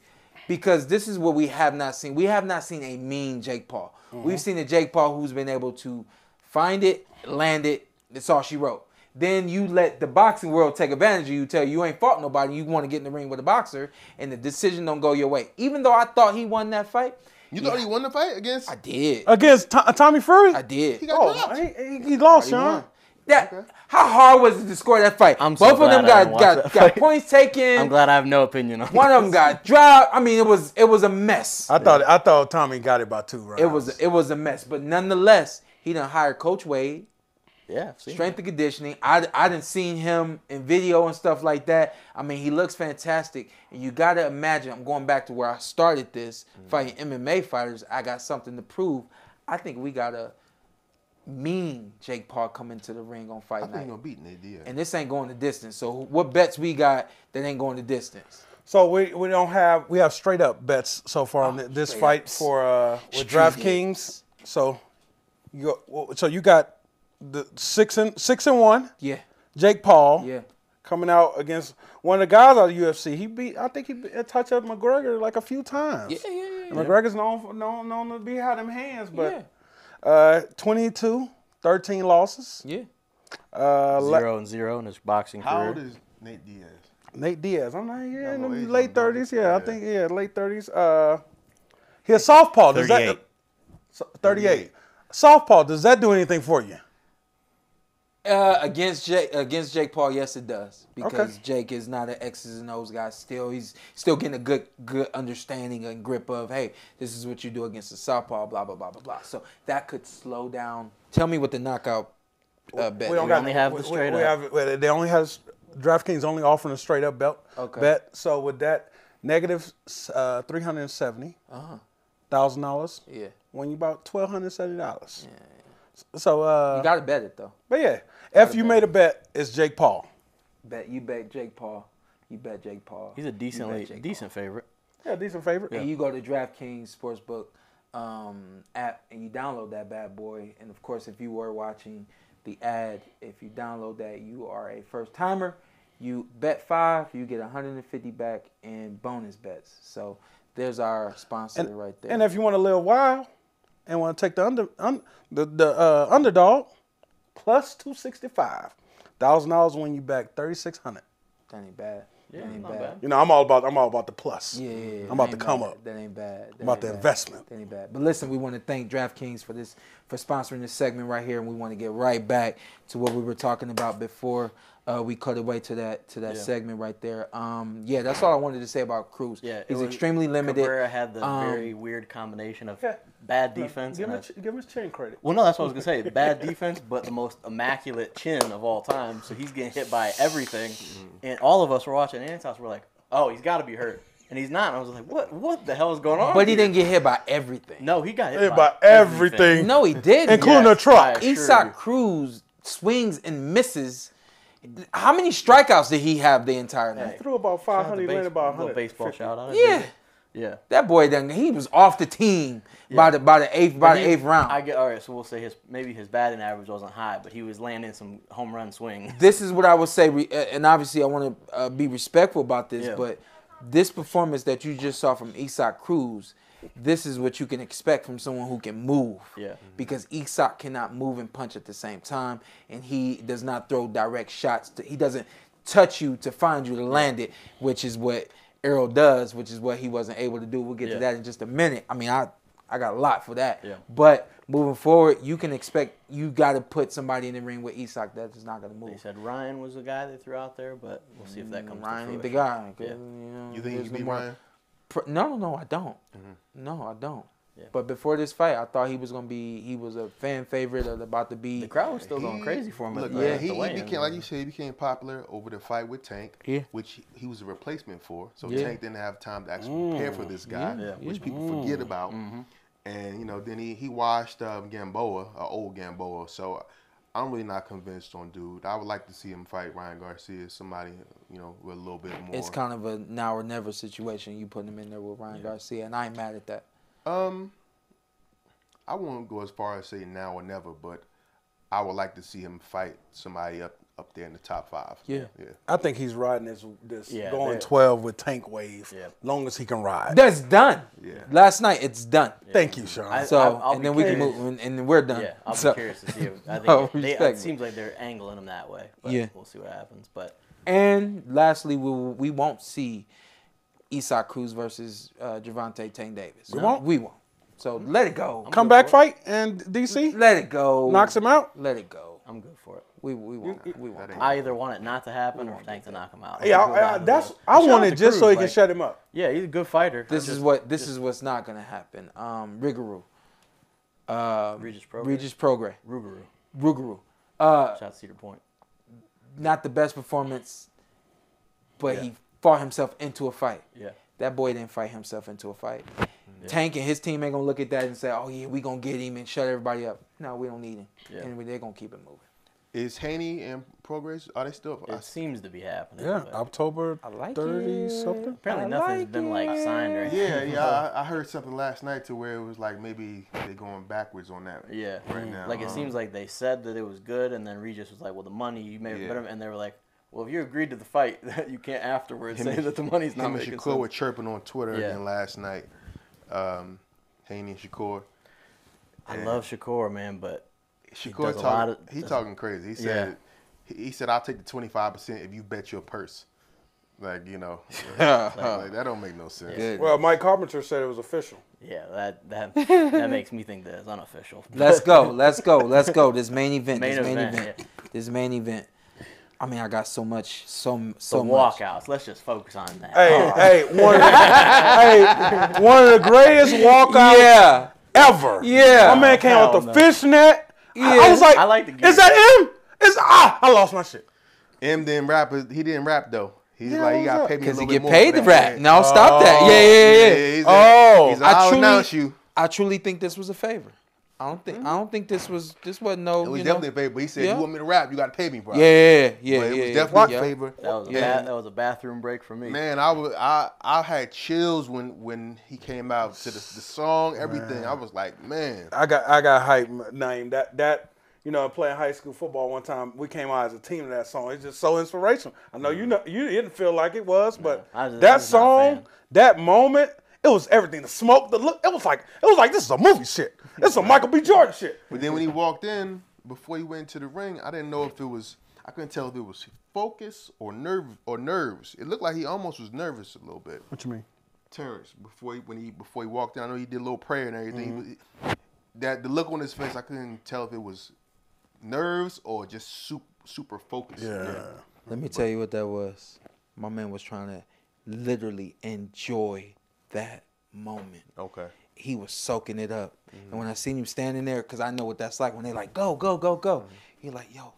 because this is what we have not seen. We have not seen a mean Jake Paul. Mm-hmm. We've seen a Jake Paul who's been able to find it, land it. That's all she wrote. Then you let the boxing world take advantage of you, tell you you ain't fought nobody, you want to get in the ring with a boxer, and the decision don't go your way. Even though I thought he won that fight. You yeah. thought he won the fight against? I did. Against to Tommy Fury? I did. He got oh, he, he, he lost, Sean. That, okay. How hard was it to score that fight? I'm so Both glad of them got got, got points taken. I'm glad I have no opinion on One this. of them got dropped. I mean, it was it was a mess. I yeah. thought I thought Tommy got it by two rounds. It was it was a mess, but nonetheless, he done hired Coach Wade. Yeah, strength and conditioning. I I done seen him in video and stuff like that. I mean, he looks fantastic. And you gotta imagine. I'm going back to where I started this mm. fighting M M A fighters. I got something to prove. I think we got a mean Jake Paul coming to the ring on fight I night. I think gonna beat Nate Diaz. And this ain't going the distance. So what bets we got that ain't going the distance? So we we don't have we have straight up bets so far on oh, this fight ups. for uh, with DraftKings. So you so you got. The six and six and one. Yeah. Jake Paul. Yeah. Coming out against one of the guys out of the U F C. He beat. I think he touched up McGregor like a few times. Yeah, yeah, yeah. And McGregor's known known known to be out them hands, but yeah. uh, twenty-two, thirteen losses. Yeah. Uh, zero and zero in his boxing career. How old is Nate Diaz? Nate Diaz. I'm not yeah, in the late thirties. Yeah, yeah, I think yeah, late thirties. Uh, he a softball. Does that? thirty-eight. Softball. Does that do anything for you? Uh, against Jake, against Jake Paul, yes, it does, because okay. Jake is not an X's and O's guy. Still, he's still getting a good, good understanding and grip of, hey, this is what you do against a softball, blah blah blah blah blah. So that could slow down. Tell me what the knockout uh, bet. We, don't we got, only have we, the straight we, up. We have, they only have DraftKings only offering a straight up belt okay. bet. So with that negative uh, three hundred and seventy thousand uh-huh. dollars, yeah, when you about twelve hundred seventy dollars. Yeah. So uh, you gotta bet it though. But yeah, if you made a bet, it's Jake Paul. Bet you bet Jake Paul. You bet Jake Paul. He's a decently decent favorite. Yeah, decent favorite. Yeah. And you go to DraftKings Sportsbook um, app and you download that bad boy. And of course, if you were watching the ad, if you download that, you are a first timer. You bet five, you get one hundred fifty back in bonus bets. So there's our sponsor and, right there. And if you want to live wild. And want to take the under un, the the uh, underdog plus two sixty five thousand dollars when you back thirty six hundred. That ain't bad. Yeah, that ain't bad. bad. You know, I'm all about I'm all about the plus. Yeah, yeah, yeah. I'm about to come bad. up. That ain't bad. That I'm about the bad. investment. That ain't bad. But listen, we want to thank DraftKings for this for sponsoring this segment right here, and we want to get right back to what we were talking about before. Uh, we cut away to that to that yeah. segment right there. Um, yeah, that's all I wanted to say about Cruz. Yeah, he's was, extremely limited. Cabrera had the um, very weird combination of yeah. bad defense. Give him, a, give him his chin credit. Well, no, that's what I was gonna say. Bad defense, but the most immaculate chin of all time. So he's getting hit by everything, mm-hmm. and all of us were watching Ant's house. We're like, oh, he's got to be hurt. And he's not. I was like, what What the hell is going on? But he here? didn't get hit by everything. No, he got hit, hit by, by everything. everything. No, he did. Including yes, a truck. Isaac Cruz swings and misses. How many strikeouts did he have the entire night? He threw about five hundred, landed about one hundred. Little baseball shout out. Yeah. Yeah. That boy, done, he was off the team yeah. by the by the eighth by he, the eighth round. I get all right. So we'll say his maybe his batting average wasn't high, but he was landing some home run swings. This is what I would say, and obviously I want to uh, be respectful about this, yeah. but this performance that you just saw from Isaac Cruz. This is what you can expect from someone who can move. Yeah. Because Isak cannot move and punch at the same time, and he does not throw direct shots. To, he doesn't touch you to find you to land it, which is what Errol does, which is what he wasn't able to do. We'll get yeah. to that in just a minute. I mean, I I got a lot for that. Yeah. But moving forward, you can expect you got to put somebody in the ring with Isak that is not going to move. They said Ryan was the guy they threw out there, but we'll see if that comes. Ryan ain't the guy. Yeah. You, know, you think he beat Ryan? No, no, I don't. Mm-hmm. No, I don't. Yeah. But before this fight, I thought he was gonna be. He was a fan favorite, or about to be. The crowd was still he, going crazy for him. Look, yeah, he, he became, like you said, he became popular over the fight with Tank, yeah. which he, he was a replacement for. So yeah. Tank didn't have time to actually mm. prepare for this guy, yeah. which yeah. people forget about. Mm-hmm. And you know, then he he watched um, Gamboa, uh, old Gamboa. So I'm really not convinced on dude. I would like to see him fight Ryan Garcia, somebody, you know, with a little bit more. It's kind of a now or never situation. You putting him in there with Ryan yeah. Garcia, and I ain't mad at that. Um, I won't go as far as say now or never, but I would like to see him fight somebody up up there in the top five. Yeah, yeah. I think he's riding this, this yeah, going that. twelve with Tank Wave, yeah. long as he can ride. That's done. Yeah. Last night, it's done. Yeah. Thank you, Sean. I, so I'll, I'll and then curious. we can move, and, and we're done. Yeah, I'll so. be curious to see. If, I think no, they, it seems like they're angling him that way. But yeah, we'll see what happens. But and lastly, we we won't see Isaac Cruz versus uh, Gervonta Tank Davis. We no. won't. We won't. So let it go. I'm Come back fight and D C? Let it go. Knocks him out? Let it go. I'm good for it. We we want it. We want it. I either want it not to happen or Tank to knock him out. Yeah, I, I, that's I want it just so he can shut him up. Yeah, he's a good fighter. This is what this is what's not gonna happen. Um, Rigoru, uh, Regis Prograis. Regis Prograis. Rugeru. Rugeru. Uh, Shout out Cedar Point. Not the best performance, but yeah. he fought himself into a fight. Yeah. That boy didn't fight himself into a fight. Yeah. Tank and his team ain't going to look at that and say, oh, yeah, we going to get him and shut everybody up. No, we don't need him. Yeah. And they're going to keep it moving. Is Haney and Prograis, are they still? It I, seems to be happening. Yeah, October like thirty-something. Apparently I nothing's like been, it. like, signed or anything. Yeah, yeah. I, I heard something last night to where it was like maybe they're going backwards on that yeah. right now. Like, um, it seems like they said that it was good, and then Regis was like, well, the money, you may have yeah. better. And they were like, well, if you agreed to the fight, you can't afterwards him say and, that the money's not making sense. Him and Shakur were chirping on Twitter yeah. again last night. Um, Haney and Shakur. And I love Shakur, man, but Shakur he talk, of, he talking crazy. He said, yeah. he, he said, I'll take the twenty-five percent if you bet your purse. Like, you know, like, like, that don't make no sense. Yeah. Well, Mike Carpenter said it was official. Yeah, that that, that makes me think that it's unofficial. Let's go, let's go, let's go. This main event, main this main event, event. Yeah. this main event. I mean, I got so much, so so the much. walkouts. Let's just focus on that. Hey, oh. hey, one of the, hey, one of the greatest walkouts yeah. ever. Yeah, my man came Hell with the no. fishnet. Yeah, I, I was like, I like the is that him? It's ah, I lost my shit. M didn't rap. He didn't rap though. He's yeah, like, you got to pay me because he get paid to rap. No, oh. stop that. Yeah, yeah, yeah. yeah he's oh, a, he's like, I I'll truly, announce you. I truly think this was a favor. I don't think mm-hmm. I don't think this was this wasn't no. It was you definitely know, a favor. But he said, yeah. "You want me to rap? You got to pay me, bro." Yeah, yeah, yeah. But it yeah, was definitely yeah. a favor. That was a, yeah. bath, that was a bathroom break for me. Man, I was I I had chills when when he came out to the, the song, everything. Man. I was like, man, I got I got hype. Naeem, that that you know, playing high school football one time, we came out as a team to that song. It's just so inspirational. I know mm-hmm. you know you didn't feel like it was, but yeah, just, that song, that moment. It was everything. The smoke, the look. It was like it was like this is a movie shit. This is some Michael B. Jordan shit. But then when he walked in, before he went into the ring, I didn't know if it was. I couldn't tell if it was focus or nerve or nerves. It looked like he almost was nervous a little bit. What you mean? Terrence, before he, when he before he walked in, I know he did a little prayer and everything. Mm-hmm. That the look on his face, I couldn't tell if it was nerves or just super super focused. Yeah. yeah. Let me tell you what that was. My man was trying to literally enjoy that moment. Okay. He was soaking it up. Mm-hmm. And when I seen him standing there, because I know what that's like when they like, go, go, go, go. Mm-hmm. He like, yo.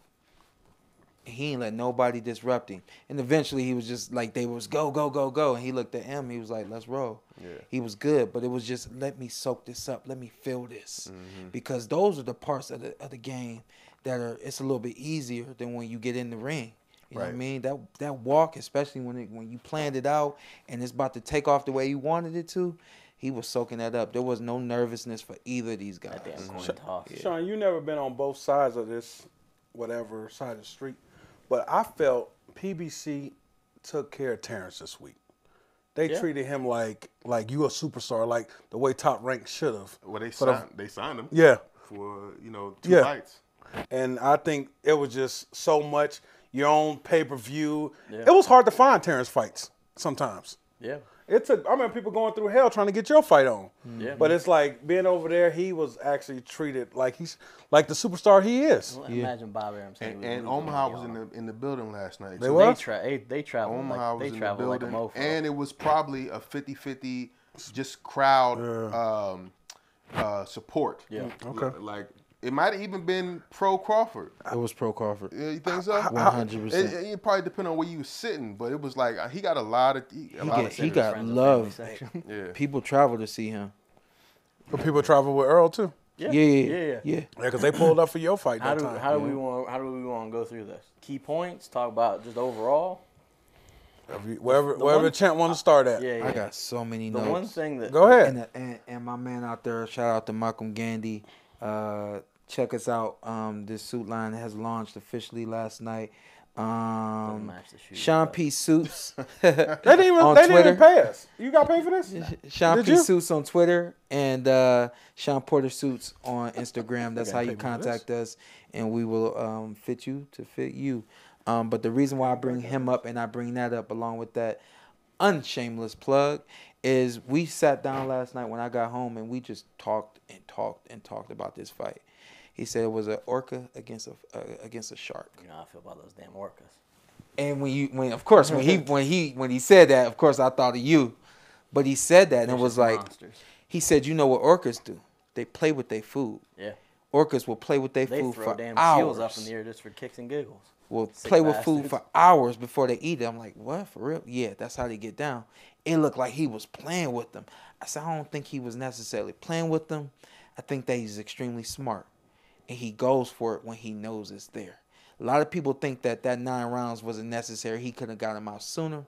And he ain't let nobody disrupt him. And eventually he was just like, they was go, go, go, go. And he looked at him. He was like, let's roll. Yeah. He was good. But it was just, let me soak this up. Let me feel this. Mm-hmm. Because those are the parts of the, of the game that are, it's a little bit easier than when you get in the ring. You right. know what I mean? That that walk, especially when it, when you planned it out and it's about to take off the way you wanted it to, he was soaking that up. There was no nervousness for either of these guys. That damn coin toss. Sean, you never been on both sides of this, whatever side of the street, but I felt P B C took care of Terrence this week. They yeah. treated him like like you a superstar, like the way Top Rank should have. Well, they signed they signed him. Yeah. For you know two yeah. fights. And I think it was just so much. Your own pay-per-view. Yeah. It was hard to find Terrence fights sometimes. Yeah. It took, I remember people going through hell trying to get your fight on. Yeah. But it's like being over there, he was actually treated like he's like the superstar he is. Well, yeah. Imagine Bob Arum saying. And, was and Omaha was in the in the building last night. They so were? They, tra they, they traveled. Omaha like, was they traveled in the building. Like a mofo. And it was probably a fifty fifty just crowd yeah. um, uh, support. Yeah. Okay. Like. It might have even been pro Crawford. It was pro Crawford. You think so? One hundred percent. It probably depend on where you were sitting, but it was like he got a lot of he, he lot got, of he got love. Yeah. People travel to see him. But people travel with Earl too. Yeah, yeah, yeah, yeah. Yeah, because yeah, they pulled up for your fight. That how do time. how yeah. do we want how do we want to go through this? Key points. Talk about just overall. Every, wherever the wherever one, champ want to start at. Yeah, yeah. I got so many notes. The one thing that go ahead and, and and my man out there. Shout out to Malcolm Gandy. Uh, Check us out. Um, this suit line has launched officially last night. Um, shoes, Sean P. Suits. they didn't even, they didn't even pay us. You got paid for this? Nah. Sean Did P. You? Suits on Twitter and uh, Shawn Porter Suits on Instagram. That's how you contact us, and we will um, fit you to fit you. Um, but the reason why I bring him up and I bring that up along with that unshameless plug is we sat down last night when I got home and we just talked and talked and talked about this fight. He said it was an orca against a uh, against a shark. You know how I feel about those damn orcas. And when you when of course when he when he when he said that, of course I thought of you, but he said that and They're it was like monsters. He said, you know what orcas do? They play with their food. Yeah. Orcas will play with their they food throw for damn hours. Up in the air just for kicks and giggles. Will Sick play bastards. With food for hours before they eat it. I'm like, what for real? Yeah, that's how they get down. It looked like he was playing with them. I said, I don't think he was necessarily playing with them. I think that he's extremely smart. And he goes for it when he knows it's there. A lot of people think that that nine rounds wasn't necessary. He could have got him out sooner.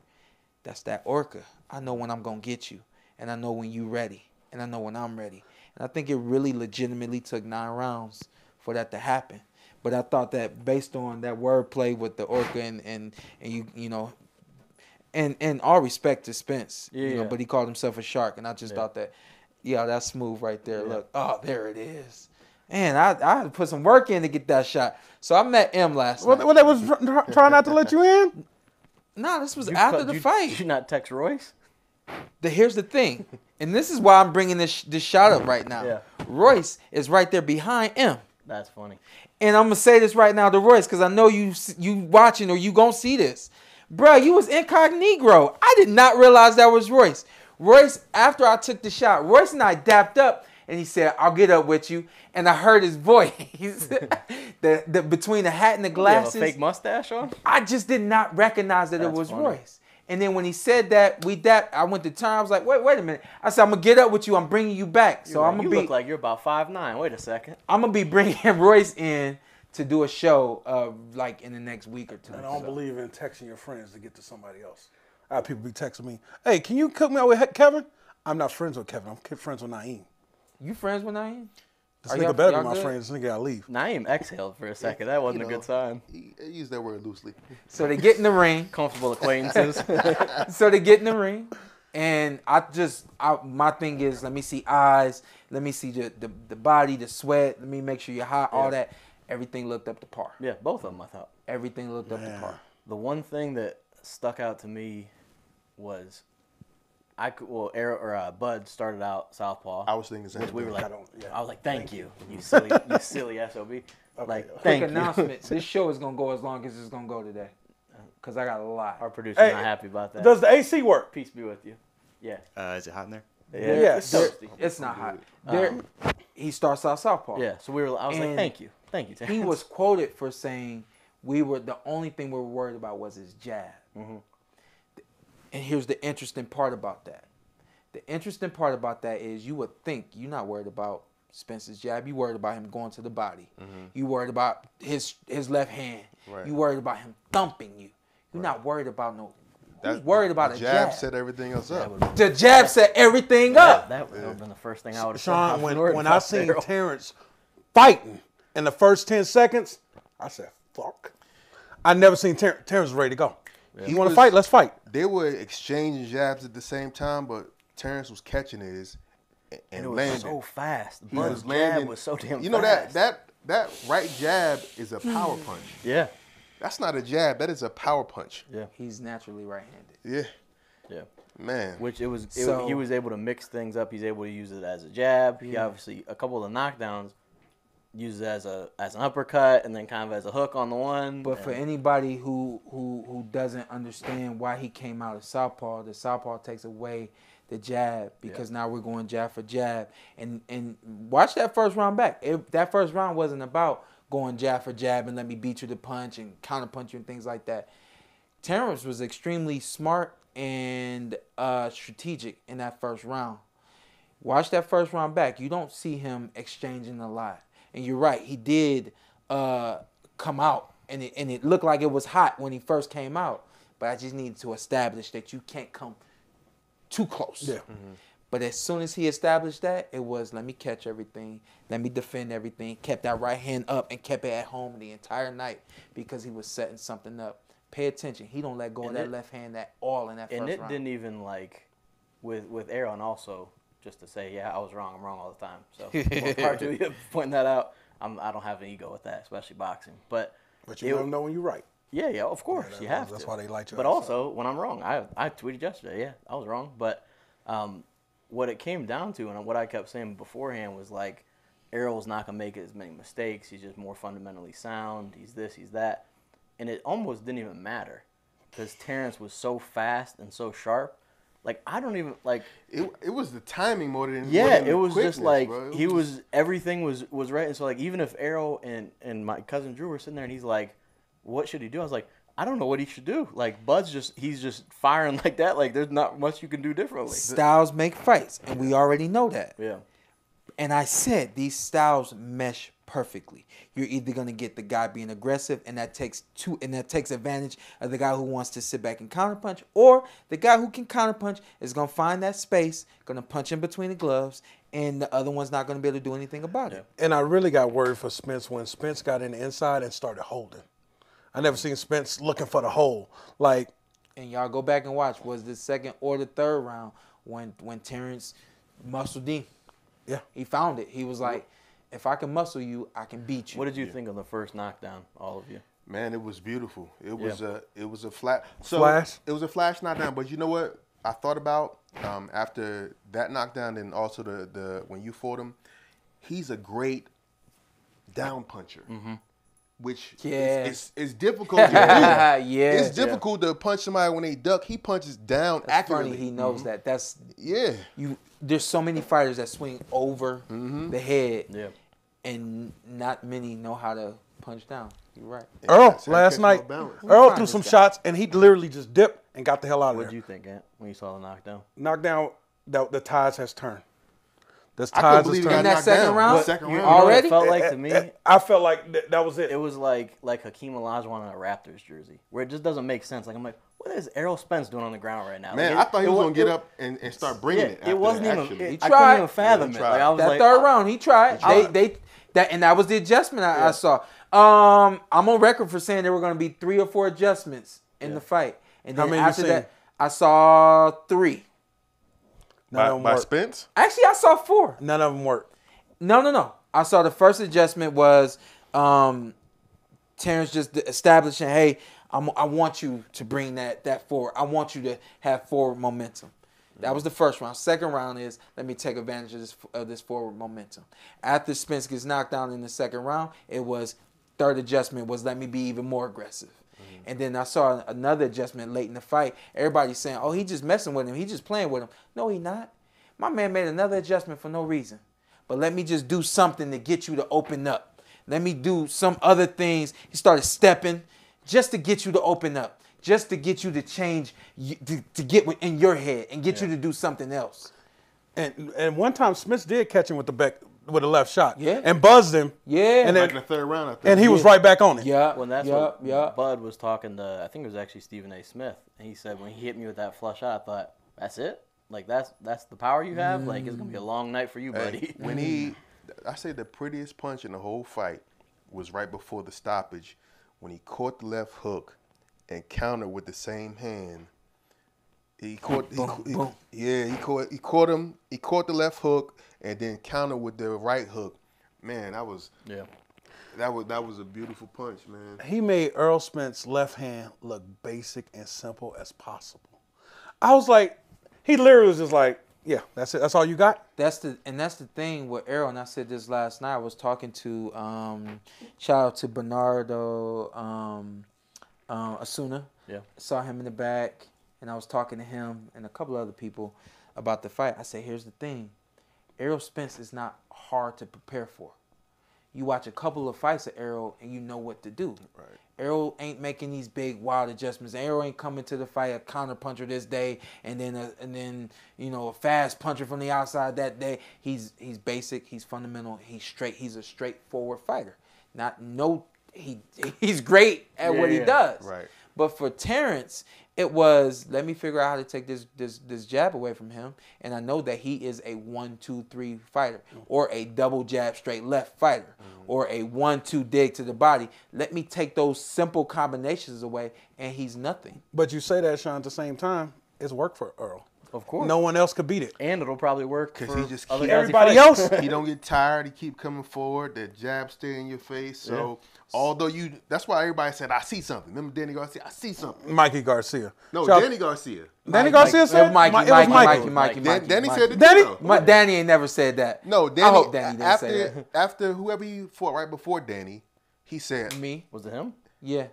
That's that orca. I know when I'm going to get you. And I know when you're ready. And I know when I'm ready. And I think it really legitimately took nine rounds for that to happen. But I thought that based on that wordplay with the orca and, and, and you you know, and, and all respect to Spence. Yeah, you know, yeah. But he called himself a shark. And I just yeah. thought that, yeah, that's smooth right there. Yeah. Look, oh, there it is. Man, I, I had to put some work in to get that shot. So I met M last night. Well, they was trying not to let you in? No, this was you after called, the you, fight. Did you not text Royce? The, here's the thing, and this is why I'm bringing this this shot up right now. Yeah. Royce is right there behind M. That's funny. And I'm going to say this right now to Royce because I know you you watching or you going to see this. Bro, you was incognito. I did not realize that was Royce. Royce, after I took the shot, Royce and I dapped up. And he said, I'll get up with you. And I heard his voice. the, the, between the hat and the glasses. You have a fake mustache on? I just did not recognize that That's it was funny. Royce. And then when he said that, we that I went to turn. I was like, wait, wait a minute. I said, I'm going to get up with you. I'm bringing you back. You're so right. I'm gonna You be, look like you're about five nine. Wait a second. I'm going to be bringing Royce in to do a show uh, like in the next week or two. And I don't so. believe in texting your friends to get to somebody else. I have people be texting me, hey, can you cook me out with Kevin? I'm not friends with Kevin. I'm friends with Naeem. You friends with Naeem? This Are nigga better be my good? friends. This nigga gotta leave. Naeem exhaled for a second. That wasn't you know, a good sign. He, he used that word loosely. So they get in the ring. Comfortable acquaintances. So they get in the ring. And I just, I, my thing is, let me see eyes. Let me see the, the, the body, the sweat. Let me make sure you're hot, yeah. all that. Everything looked up to par. Yeah, both of them, I thought. Everything looked Man. up to par. The one thing that stuck out to me was... I could, well, Errol, or uh, Bud started out southpaw. I was thinking the same. We were like, I, don't, yeah. I was like, thank, thank you, you, you silly, you silly S O B. Okay, like, okay. thank Quick you. announcement. This show is gonna go as long as it's gonna go today, cause I got a lot. Our producer's hey, not happy about that. Does the A C work? Peace be with you. Yeah. Uh, is it hot in there? Yeah. yeah it's, it's not hot. There, um, he starts out southpaw. Yeah. So we were. I was and like, thank you, thank you. Terence. He was quoted for saying, "We were the only thing we were worried about was his jab." Mm-hmm. And here's the interesting part about that. The interesting part about that is you would think you're not worried about Spence's jab. You're worried about him going to the body. Mm-hmm. You're worried about his his left hand. Right. You're worried about him thumping you. You're right. not worried about no... That's worried about the a jab. jab set everything else up. Been, the jab that, set everything that, up. That would have yeah. been the first thing I would have Shawn, said. When, when I seen Errol. Terence fighting in the first ten seconds, I said, fuck. I never seen Ter Terence ready to go. Yeah. You want to fight? Let's fight. They were exchanging jabs at the same time, but Terence was catching his and, and it was landing. so fast. Bud's was landing. jab was so damn fast. You know fast. that that that right jab is a power punch. Yeah, that's not a jab. That is a power punch. Yeah, he's naturally right-handed. Yeah, yeah, man. Which it was. It so, was he was able to mix things up. He's able to use it as a jab. He yeah. obviously a couple of the knockdowns. Used as a as an uppercut and then kind of as a hook on the one. But for anybody who who who doesn't understand why he came out of southpaw, the southpaw takes away the jab because yeah. now we're going jab for jab. And and watch that first round back. It, that first round wasn't about going jab for jab and let me beat you to punch and counter punch you and things like that. Terence was extremely smart and uh, strategic in that first round. Watch that first round back. You don't see him exchanging a lot. And you're right, he did uh, come out, and it, and it looked like it was hot when he first came out. But I just needed to establish that you can't come too close. Yeah. Mm-hmm. But as soon as he established that, it was, let me catch everything, let me defend everything, kept that right hand up and kept it at home the entire night because he was setting something up. Pay attention. He don't let go and of that it, left hand at all in that first round. And it didn't even, like, with, with Aaron also, just to say, yeah, I was wrong. I'm wrong all the time. So, more part to you pointing that out. I'm, I don't have an ego with that, especially boxing. But, but you it, let them know when you're right. Yeah, yeah, of course. Yeah, you have that's to. Why they like you. But also, when I'm wrong, I, I tweeted yesterday, yeah, I was wrong. But um, what it came down to and what I kept saying beforehand was, like, Errol's not going to make as many mistakes. He's just more fundamentally sound. He's this, he's that. And it almost didn't even matter because Terence was so fast and so sharp. Like, I don't even, like... It it was the timing more than... Yeah, it was just like, bro. he was... Everything was, was right. And so, like, even if Errol and, and my cousin Drew were sitting there and he's like, what should he do? I was like, I don't know what he should do. Like, Bud's just... He's just firing like that. Like, there's not much you can do differently. Styles make fights, and we already know that. Yeah. And I said, these styles mesh perfectly. You're either going to get the guy being aggressive, and that takes two, and that takes advantage of the guy who wants to sit back and counterpunch, or the guy who can counterpunch is going to find that space, going to punch in between the gloves, and the other one's not going to be able to do anything about it. And I really got worried for Spence when Spence got in the inside and started holding. I never seen Spence looking for the hole. Like, and y'all go back and watch. Was the second or the third round when when Terence muscled in? Yeah, he found it. He was like, if I can muscle you, I can beat you. What did you yeah. think of the first knockdown, all of you? Man, it was beautiful. It yeah. was a it was a flat so flash. It was a flash knockdown. But you know what I thought about um, after that knockdown and also the the when you fought him, he's a great down puncher, mm-hmm. which yeah. is, is is difficult to do. yeah, it's difficult yeah. to punch somebody when they duck. He punches down That's accurately. Funny he knows mm-hmm. that. That's yeah. You. There's so many fighters that swing over mm-hmm. the head, yeah. and not many know how to punch down. You're right. Yeah, Earl, last night, Earl threw some guy? shots, and he literally just dipped and got the hell out of there. What did you think, Ant, when you saw the knockdown? Knockdown, the, the tides has turned. The tides has turned. In that second down. round? Second round. You know already? What it felt like to me? It, it, I felt like th that was it. It was like, like Hakeem Olajuwon in a Raptors jersey, where it just doesn't make sense. Like, I'm like, what is Errol Spence doing on the ground right now? Man, like it, I thought he was going to get up and, and start bringing yeah, it. After it wasn't that, even. It, I couldn't even fathom yeah, it. Like, I was that like, third I, round, he tried. They, they, that, and that was the adjustment I, yeah. I saw. Um, I'm on record for saying there were going to be three or four adjustments in yeah. the fight. And How then many after you that, I saw three. None by, by Spence? Actually, I saw four. None of them worked. No, no, no. I saw the first adjustment was um, Terence just establishing, hey, I'm, I want you to bring that that forward. I want you to have forward momentum. That was the first round. Second round is, let me take advantage of this, of this forward momentum. After Spence gets knocked down in the second round, it was third adjustment was, let me be even more aggressive. Mm-hmm. And then I saw another adjustment late in the fight. Everybody's saying, oh, he just messing with him. He just playing with him. No, he not. My man made another adjustment for no reason. But let me just do something to get you to open up. Let me do some other things. He started stepping. Just to get you to open up, just to get you to change, to, to get in your head and get yeah. you to do something else. And and one time Smith did catch him with the back with a left shot, yeah, and buzzed him, yeah, and then, like in the third round, I think. and he yeah. was right back on it. Yeah, well, that's yeah. what yeah. Bud was talking to. I think it was actually Stephen A. Smith, and he said when he hit me with that flush shot, I thought that's it. Like that's that's the power you have. Mm. Like it's gonna be a long night for you, hey, buddy. When he, I say the prettiest punch in the whole fight was right before the stoppage. When he caught the left hook and countered with the same hand, he caught. He, boom, he, boom. Yeah, he caught. He caught him. He caught the left hook and then countered with the right hook. Man, that was. Yeah. That was that was a beautiful punch, man. He made Errol Spence's left hand look basic and simple as possible. I was like, he literally was just like, yeah, that's it. That's all you got. That's the and that's the thing with Errol. And I said this last night. I was talking to um, shout out to Bernardo um, uh, Asuna. Yeah, I saw him in the back, and I was talking to him and a couple other people about the fight. I said, here's the thing, Errol Spence is not hard to prepare for. You watch a couple of fights of Errol, and you know what to do. Right. Errol ain't making these big wild adjustments. Errol ain't coming to the fight a counter puncher this day and then a, and then you know a fast puncher from the outside that day. He's he's basic. He's fundamental. He's straight. He's a straightforward fighter. Not no he he's great at yeah, what he does. Right. But for Terence, It was, let me figure out how to take this this this jab away from him, and I know that he is a one two three fighter, mm-hmm. or a double jab straight left fighter, mm-hmm. or a one two dig to the body. Let me take those simple combinations away, and he's nothing. But you say that, Sean, at the same time, it's worked for Errol. Of course, no one else could beat it, and it'll probably work because he just keep, everybody he else. He don't get tired. He keep coming forward. The jab stay in your face. So yeah. although you, that's why everybody said, "I see something." Remember Danny Garcia? I see something. Mikey Garcia. No, so, Danny Garcia. Danny Mike, Garcia Mike, said, Mikey, Mikey, Mikey, Mikey, Mikey, Mikey. Danny Mikey. said that. Danny, Danny, Danny ain't never said that. No, Danny. I hope Danny didn't after, say that. After whoever he fought right before Danny, he said, "Me was it him?" Yeah.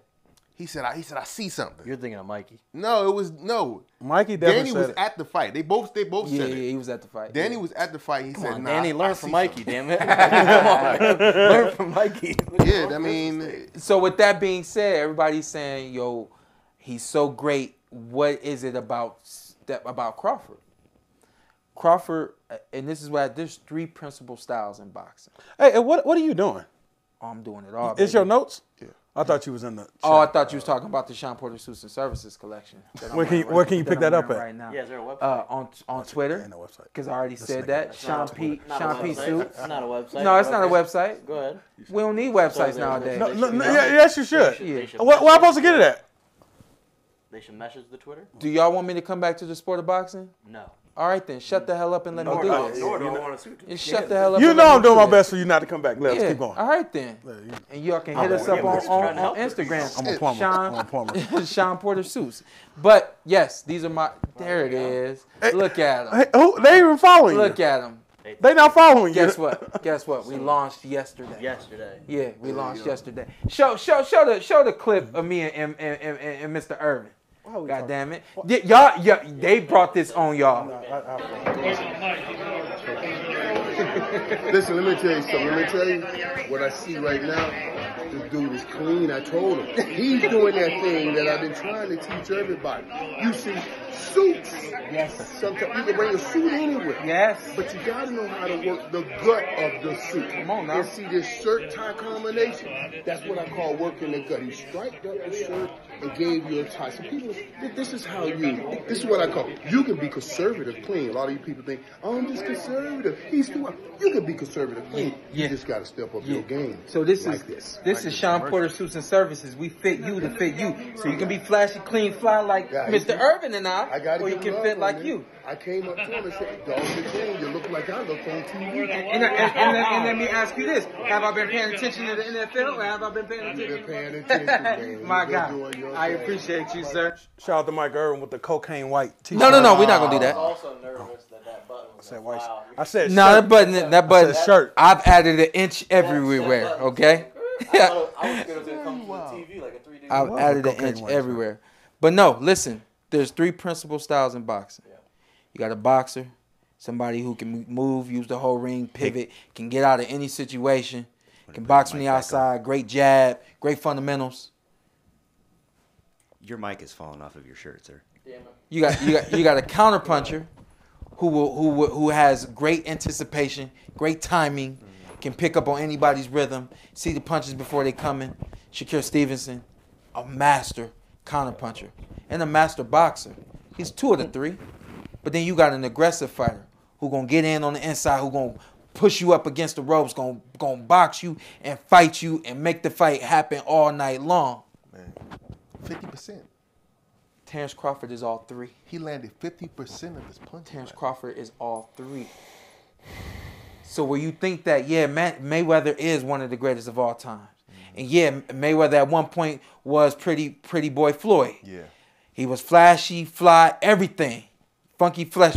He said, I, he said, I see something. You're thinking of Mikey. No, it was, no. Mikey Danny was it. at the fight. They both, they both yeah, said it. Yeah, he was at the fight. Danny yeah. was at the fight. He Come said, on, nah, Danny, learn I from Mikey, damn it. Come on, learn from Mikey. Yeah, I mean. So with that being said, everybody's saying, yo, he's so great. What is it about, about Crawford? Crawford, and this is why there's three principal styles in boxing. Hey, and what, what are you doing? Oh, I'm doing it all, It's baby. your notes? Yeah. I thought you was in the. Oh, I thought you was talking about the Sean Porter Suits and Services collection. Where can you, where can you pick that up at? Right now. Yeah, is there a website? Uh, on on Twitter. Yeah, no website. Because I already said that. Sean P. Sean P. Suits. It's not a website. No, it's not a website. Go ahead. We don't need websites nowadays. No, no, no, yes, you should. Yeah. Where am I supposed to get it at? They should message the Twitter. Do y'all want me to come back to the sport of boxing? No. All right, then. Shut the hell up and let no, me do no, this. No, no, no. And shut the hell up. You know I'm doing my best for you not to come back. Let's yeah. keep going. All right, then. And y'all can hit us up on, on, on Instagram. I'm a plumber. Sean, I'm a plumber. Sean Porter Suits. But, yes, these are my... There it is. Hey, Look at them. Hey, who, they even following Look you. Look at them. They not following you. Guess what? Guess what? We launched yesterday. Yesterday. Yeah, we there launched yesterday. Show show, show the show the clip of me and, and, and, and, and Mister Irvin. God talking? damn it. Y'all, yeah, they brought this on y'all. Listen, let me tell you something. Let me tell you what I see right now. This dude is clean. I told him. He's doing that thing that I've been trying to teach everybody. You should suit. Yes. Sometimes you can bring a suit anywhere. Yes. But you got to know how to work the gut of the suit. Come on now. And see this shirt-tie combination. That's what I call working the gut. He striped up the shirt and gave you a tie. So people, this is how you, this is what I call, you can be conservative clean. A lot of you people think, oh, I'm just conservative. He's too much. You can be conservative clean. Yeah. You just got to step up yeah. your game. So this like is this. This like is Sean Porter Suits and Services. We fit you to fit you. So you can be flashy, clean, fly like yeah, Mister Irvin and I. I got to Or you can fit like it. you. I came up to him and said, dog, you look like I look on T V. And, and, and, and, let, and let me ask you this. Have I been paying attention to the N F L or have I been paying attention? You've been paying attention, My God. I thing. appreciate you, sir. Shout out to Mike Irvin with the cocaine white t-shirt. No, no, no. We're not going to do that. I was also nervous that that button was I said, white wow. I said no, shirt. that button, that button. That, shirt. I've added an inch everywhere, okay? I was going to come to the T V like a three D. I've added an inch everywhere. But no, listen. There's three principal styles in boxing. Yeah. You got a boxer, somebody who can move, use the whole ring, pivot, can get out of any situation, can box from the outside, great jab, great fundamentals. Your mic is falling off of your shirt, sir. Yeah, you got you got you got a counterpuncher who will who will, who has great anticipation, great timing, mm-hmm. can pick up on anybody's rhythm, see the punches before they come in. Shakur Stevenson, a master counterpuncher. And a master boxer. He's two of the three. But then you got an aggressive fighter who gonna get in on the inside, who gonna push you up against the ropes, gonna, gonna box you and fight you and make the fight happen all night long. Man, fifty percent. Terence Crawford is all three. He landed fifty percent of his punches. Terence Crawford is all three. So where you think that, yeah, Mayweather is one of the greatest of all time. Mm-hmm. And yeah, Mayweather at one point was pretty, pretty boy Floyd. Yeah. He was flashy, fly, everything. Funky flesh,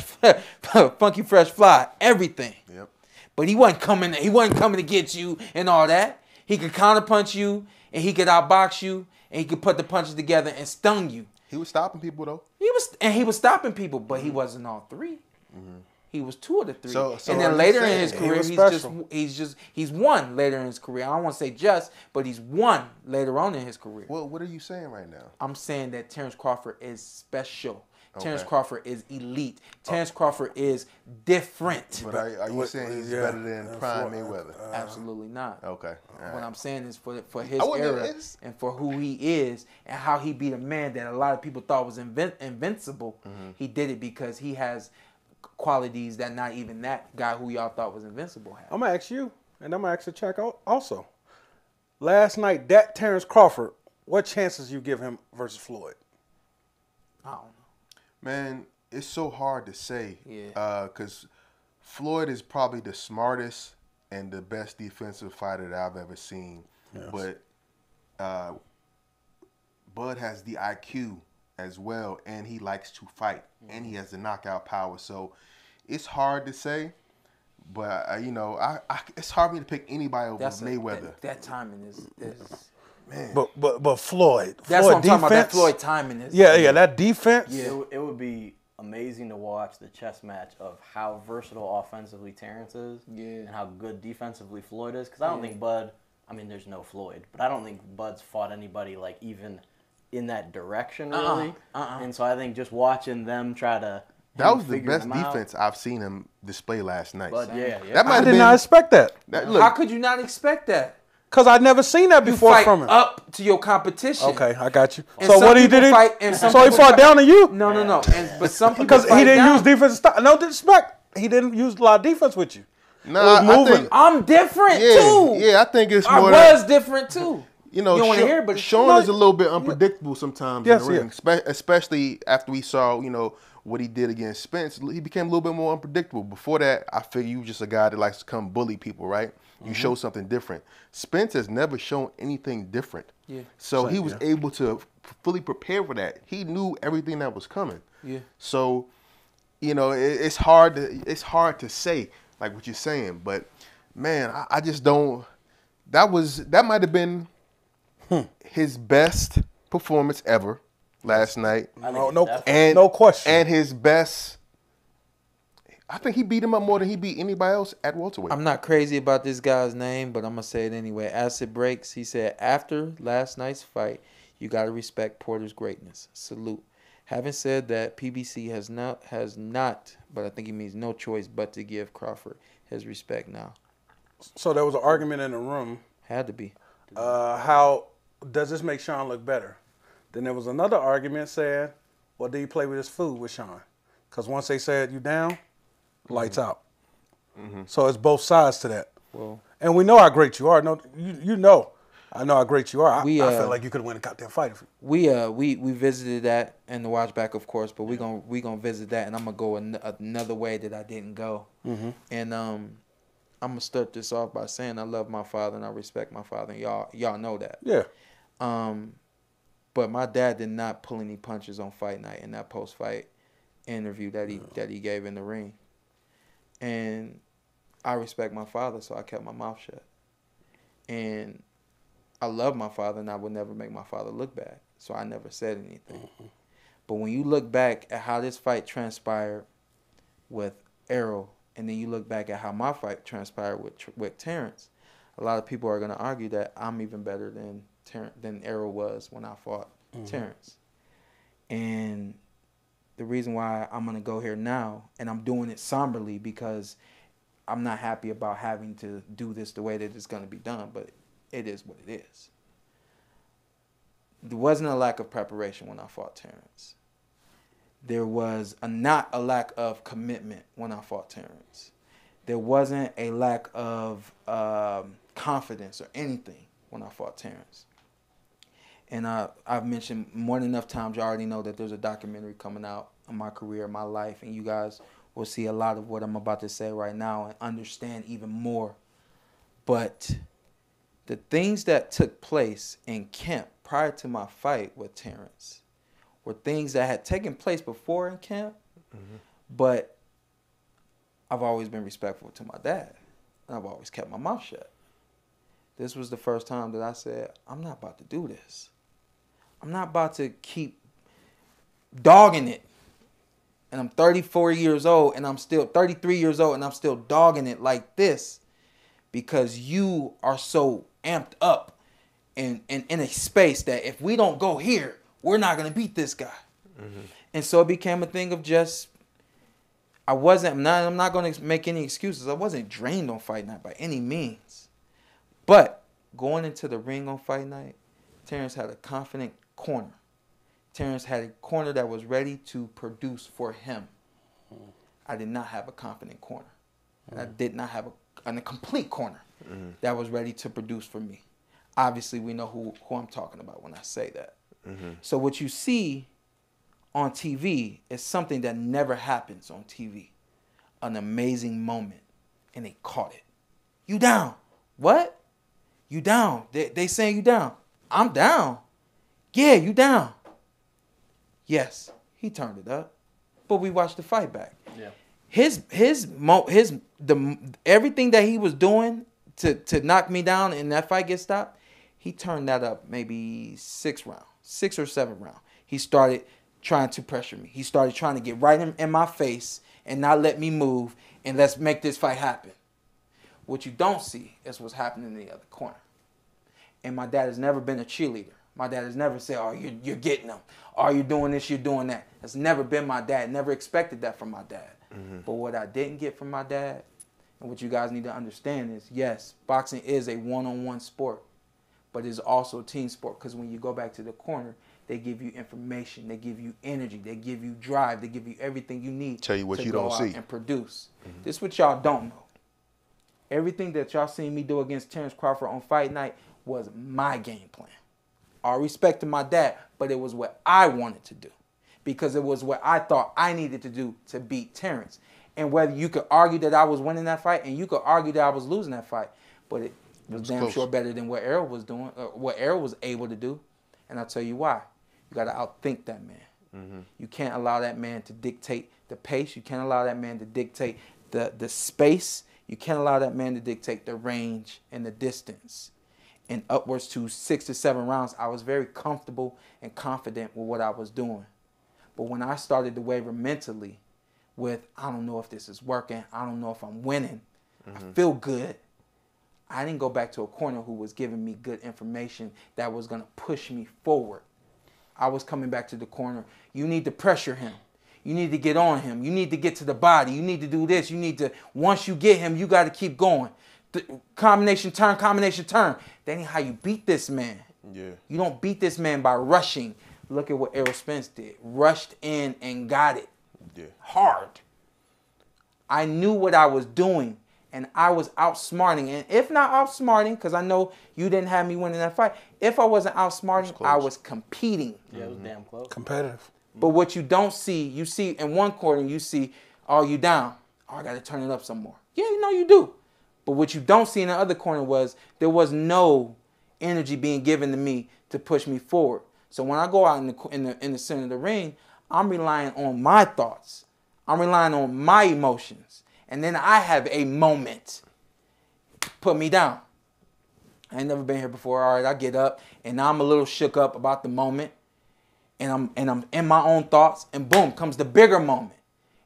funky fresh fly, everything. Yep. But he wasn't coming, he wasn't coming to get you and all that. He could counterpunch you and he could outbox you and he could put the punches together and stun you. He was stopping people though. He was and he was stopping people, but mm-hmm. he wasn't all three. Mm-hmm. He was two of the three. So, so and then later in his career, he he's just he's just he's won later in his career. I don't want to say just, but he's won later on in his career. Well, what are you saying right now? I'm saying that Terence Crawford is special. Okay. Terence Crawford is elite. Terence oh. Crawford is different. But are, are you what, saying he's yeah, better than Prime Mayweather? Uh, Absolutely not. Okay. Right. What I'm saying is for for his oh, era and for who he is and how he beat a man that a lot of people thought was invin invincible. Mm-hmm. He did it because he has qualities that not even that guy who y'all thought was invincible had. I'm gonna ask you, and I'm gonna ask the check out also. Last night, that Terence Crawford, what chances you give him versus Floyd? I don't know. Man, it's so hard to say. Yeah. Uh, cause Floyd is probably the smartest and the best defensive fighter that I've ever seen. Yes. But uh, Bud has the I Q as well, and he likes to fight, mm-hmm. and he has the knockout power. So it's hard to say. But, uh, you know, I, I, it's hard for me to pick anybody over That's Mayweather. A, that, that timing is, is man. But, but, but Floyd. That's Floyd what I'm defense. talking about, that Floyd timing is. Yeah, yeah, that defense. Yeah, it, it would be amazing to watch the chess match of how versatile offensively Terrence is yeah. and how good defensively Floyd is. Because I don't yeah. think Bud, I mean, there's no Floyd, but I don't think Bud's fought anybody, like, even in that direction, really. Uh-uh. Uh-uh. And so I think just watching them try to... That was the best defense I've seen him display last night. But yeah, yeah. That might I have did been, not expect that. that look, how could you not expect that? Because I'd never seen that before you fight from him. Up to your competition. Okay, I got you. And so what he did? Fight, and so he fought fight. down to you? No, no, no. And, but some people because he didn't down. use defense. No disrespect. He didn't use a lot of defense with you. No, nah, moving. I'm different yeah, too. Yeah, I think it's more. I was that, different too. You know, you don't Sean, hear, but Sean no, is a little bit unpredictable sometimes yes, in the ring, yeah. especially after we saw, you know. What he did against Spence, he became a little bit more unpredictable. Before that, I figure you just a guy that likes to come bully people, right? You mm-hmm. show something different. Spence has never shown anything different. Yeah. So Same, he was yeah. able to fully prepare for that. He knew everything that was coming. Yeah. So, you know, it, it's hard to it's hard to say like what you're saying, but man, I, I just don't. That was that might have been hmm. his best performance ever. Last night, no, no, and, no question, and his best. I think he beat him up more than he beat anybody else at welterweight. I'm not crazy about this guy's name, but I'm gonna say it anyway. Acid Breaks. He said after last night's fight, you gotta respect Porter's greatness. Salute. Having said that, P B C has not has not, but I think he means no choice but to give Crawford his respect now. So there was an argument in the room. Had to be. Uh, how does this make Sean look better? Then there was another argument saying, well, do you play with his food with Sean? Because once they said you down, lights mm-hmm. out. Mm-hmm. So it's both sides to that. Well, and we know how great you are. No, you, you know. I know how great you are. I, we, uh, I feel like you could win a goddamn fight. If you... We uh we we visited that in the watch back, of course, but we're gonna we gonna visit that, and I'm gonna go an another way that I didn't go. Mm-hmm. And um I'm gonna start this off by saying I love my father and I respect my father, and y'all y'all know that. Yeah. Um But my dad did not pull any punches on fight night in that post-fight interview that he yeah. that he gave in the ring. And I respect my father, so I kept my mouth shut. And I love my father, and I would never make my father look bad, so I never said anything. Mm-hmm. But when you look back at how this fight transpired with Errol, and then you look back at how my fight transpired with with Terrence, a lot of people are going to argue that I'm even better than than Errol was when I fought mm-hmm. Terrence. And the reason why I'm going to go here now, and I'm doing it somberly because I'm not happy about having to do this the way that it's going to be done, but it is what it is. There wasn't a lack of preparation when I fought Terrence. There was a, not a lack of commitment when I fought Terrence. There wasn't a lack of um, confidence or anything when I fought Terrence. And uh, I've mentioned more than enough times, you already know that there's a documentary coming out on my career, my life, and you guys will see a lot of what I'm about to say right now and understand even more. But the things that took place in camp prior to my fight with Terrence were things that had taken place before in camp, mm-hmm. but I've always been respectful to my dad, and I've always kept my mouth shut. This was the first time that I said, I'm not about to do this. I'm not about to keep dogging it. And I'm thirty-four years old and I'm still thirty-three years old and I'm still dogging it like this because you are so amped up and in, in, in a space that if we don't go here, we're not going to beat this guy. Mm-hmm. And so it became a thing of just, I wasn't, I'm not, I'm not going to make any excuses. I wasn't drained on fight night by any means. But going into the ring on fight night, Terence had a confident corner. Terence had a corner that was ready to produce for him. Mm. I did not have a confident corner. Mm. I did not have a, a complete corner mm. that was ready to produce for me. Obviously, we know who, who I'm talking about when I say that. Mm-hmm. So what you see on T V is something that never happens on T V. An amazing moment, and they caught it. You down. What? You down. They, they saying you down. I'm down. Yeah, you down. Yes, he turned it up, but we watched the fight back. Yeah. His his mo his the everything that he was doing to to knock me down and that fight get stopped, he turned that up maybe six round, six or seven round. He started trying to pressure me. He started trying to get right in, in my face and not let me move and let's make this fight happen. What you don't see is what's happening in the other corner. And my dad has never been a cheerleader. My dad has never said, oh, you're, you're getting them. Oh, you're doing this, you're doing that. That's never been my dad. Never expected that from my dad. Mm-hmm. But what I didn't get from my dad, and what you guys need to understand is, yes, boxing is a one-on-one sport, but it's also a team sport, because when you go back to the corner, they give you information, they give you energy, they give you drive, they give you everything you need Tell you what to you go don't out see. and produce. Mm-hmm. This is what y'all don't know. Everything that y'all seen me do against Terence Crawford on fight night was my game plan. I respected my dad, but it was what I wanted to do, because it was what I thought I needed to do to beat Terence. And whether you could argue that I was winning that fight, and you could argue that I was losing that fight, but it was, it was damn close. sure better than what Errol was doing, uh, what Errol was able to do. And I'll tell you why. You got to outthink that man. Mm-hmm. You can't allow that man to dictate the pace. You can't allow that man to dictate the, the space. You can't allow that man to dictate the range and the distance. And upwards to six to seven rounds, I was very comfortable and confident with what I was doing. But when I started to waver mentally with, I don't know if this is working, I don't know if I'm winning, mm-hmm. I feel good, I didn't go back to a corner who was giving me good information that was going to push me forward. I was coming back to the corner. You need to pressure him. You need to get on him. You need to get to the body. You need to do this. You need to, once you get him, you got to keep going. The combination turn, combination turn. That ain't how you beat this man. Yeah. You don't beat this man by rushing. Look at what Errol Spence did. Rushed in and got it. Yeah. Hard. I knew what I was doing, and I was outsmarting. And if not outsmarting, because I know you didn't have me winning that fight, if I wasn't outsmarting, was I was competing. Yeah, it was mm-hmm. damn close. Competitive. But what you don't see, you see in one corner, you see, oh, you down. Oh, I got to turn it up some more. Yeah, you know you do. But what you don't see in the other corner was there was no energy being given to me to push me forward. So when I go out in the, in the, in the center of the ring, I'm relying on my thoughts. I'm relying on my emotions. And then I have a moment. Put me down. I ain't never been here before. All right, I get up, and now I'm a little shook up about the moment. And I'm, and I'm in my own thoughts. And boom, comes the bigger moment.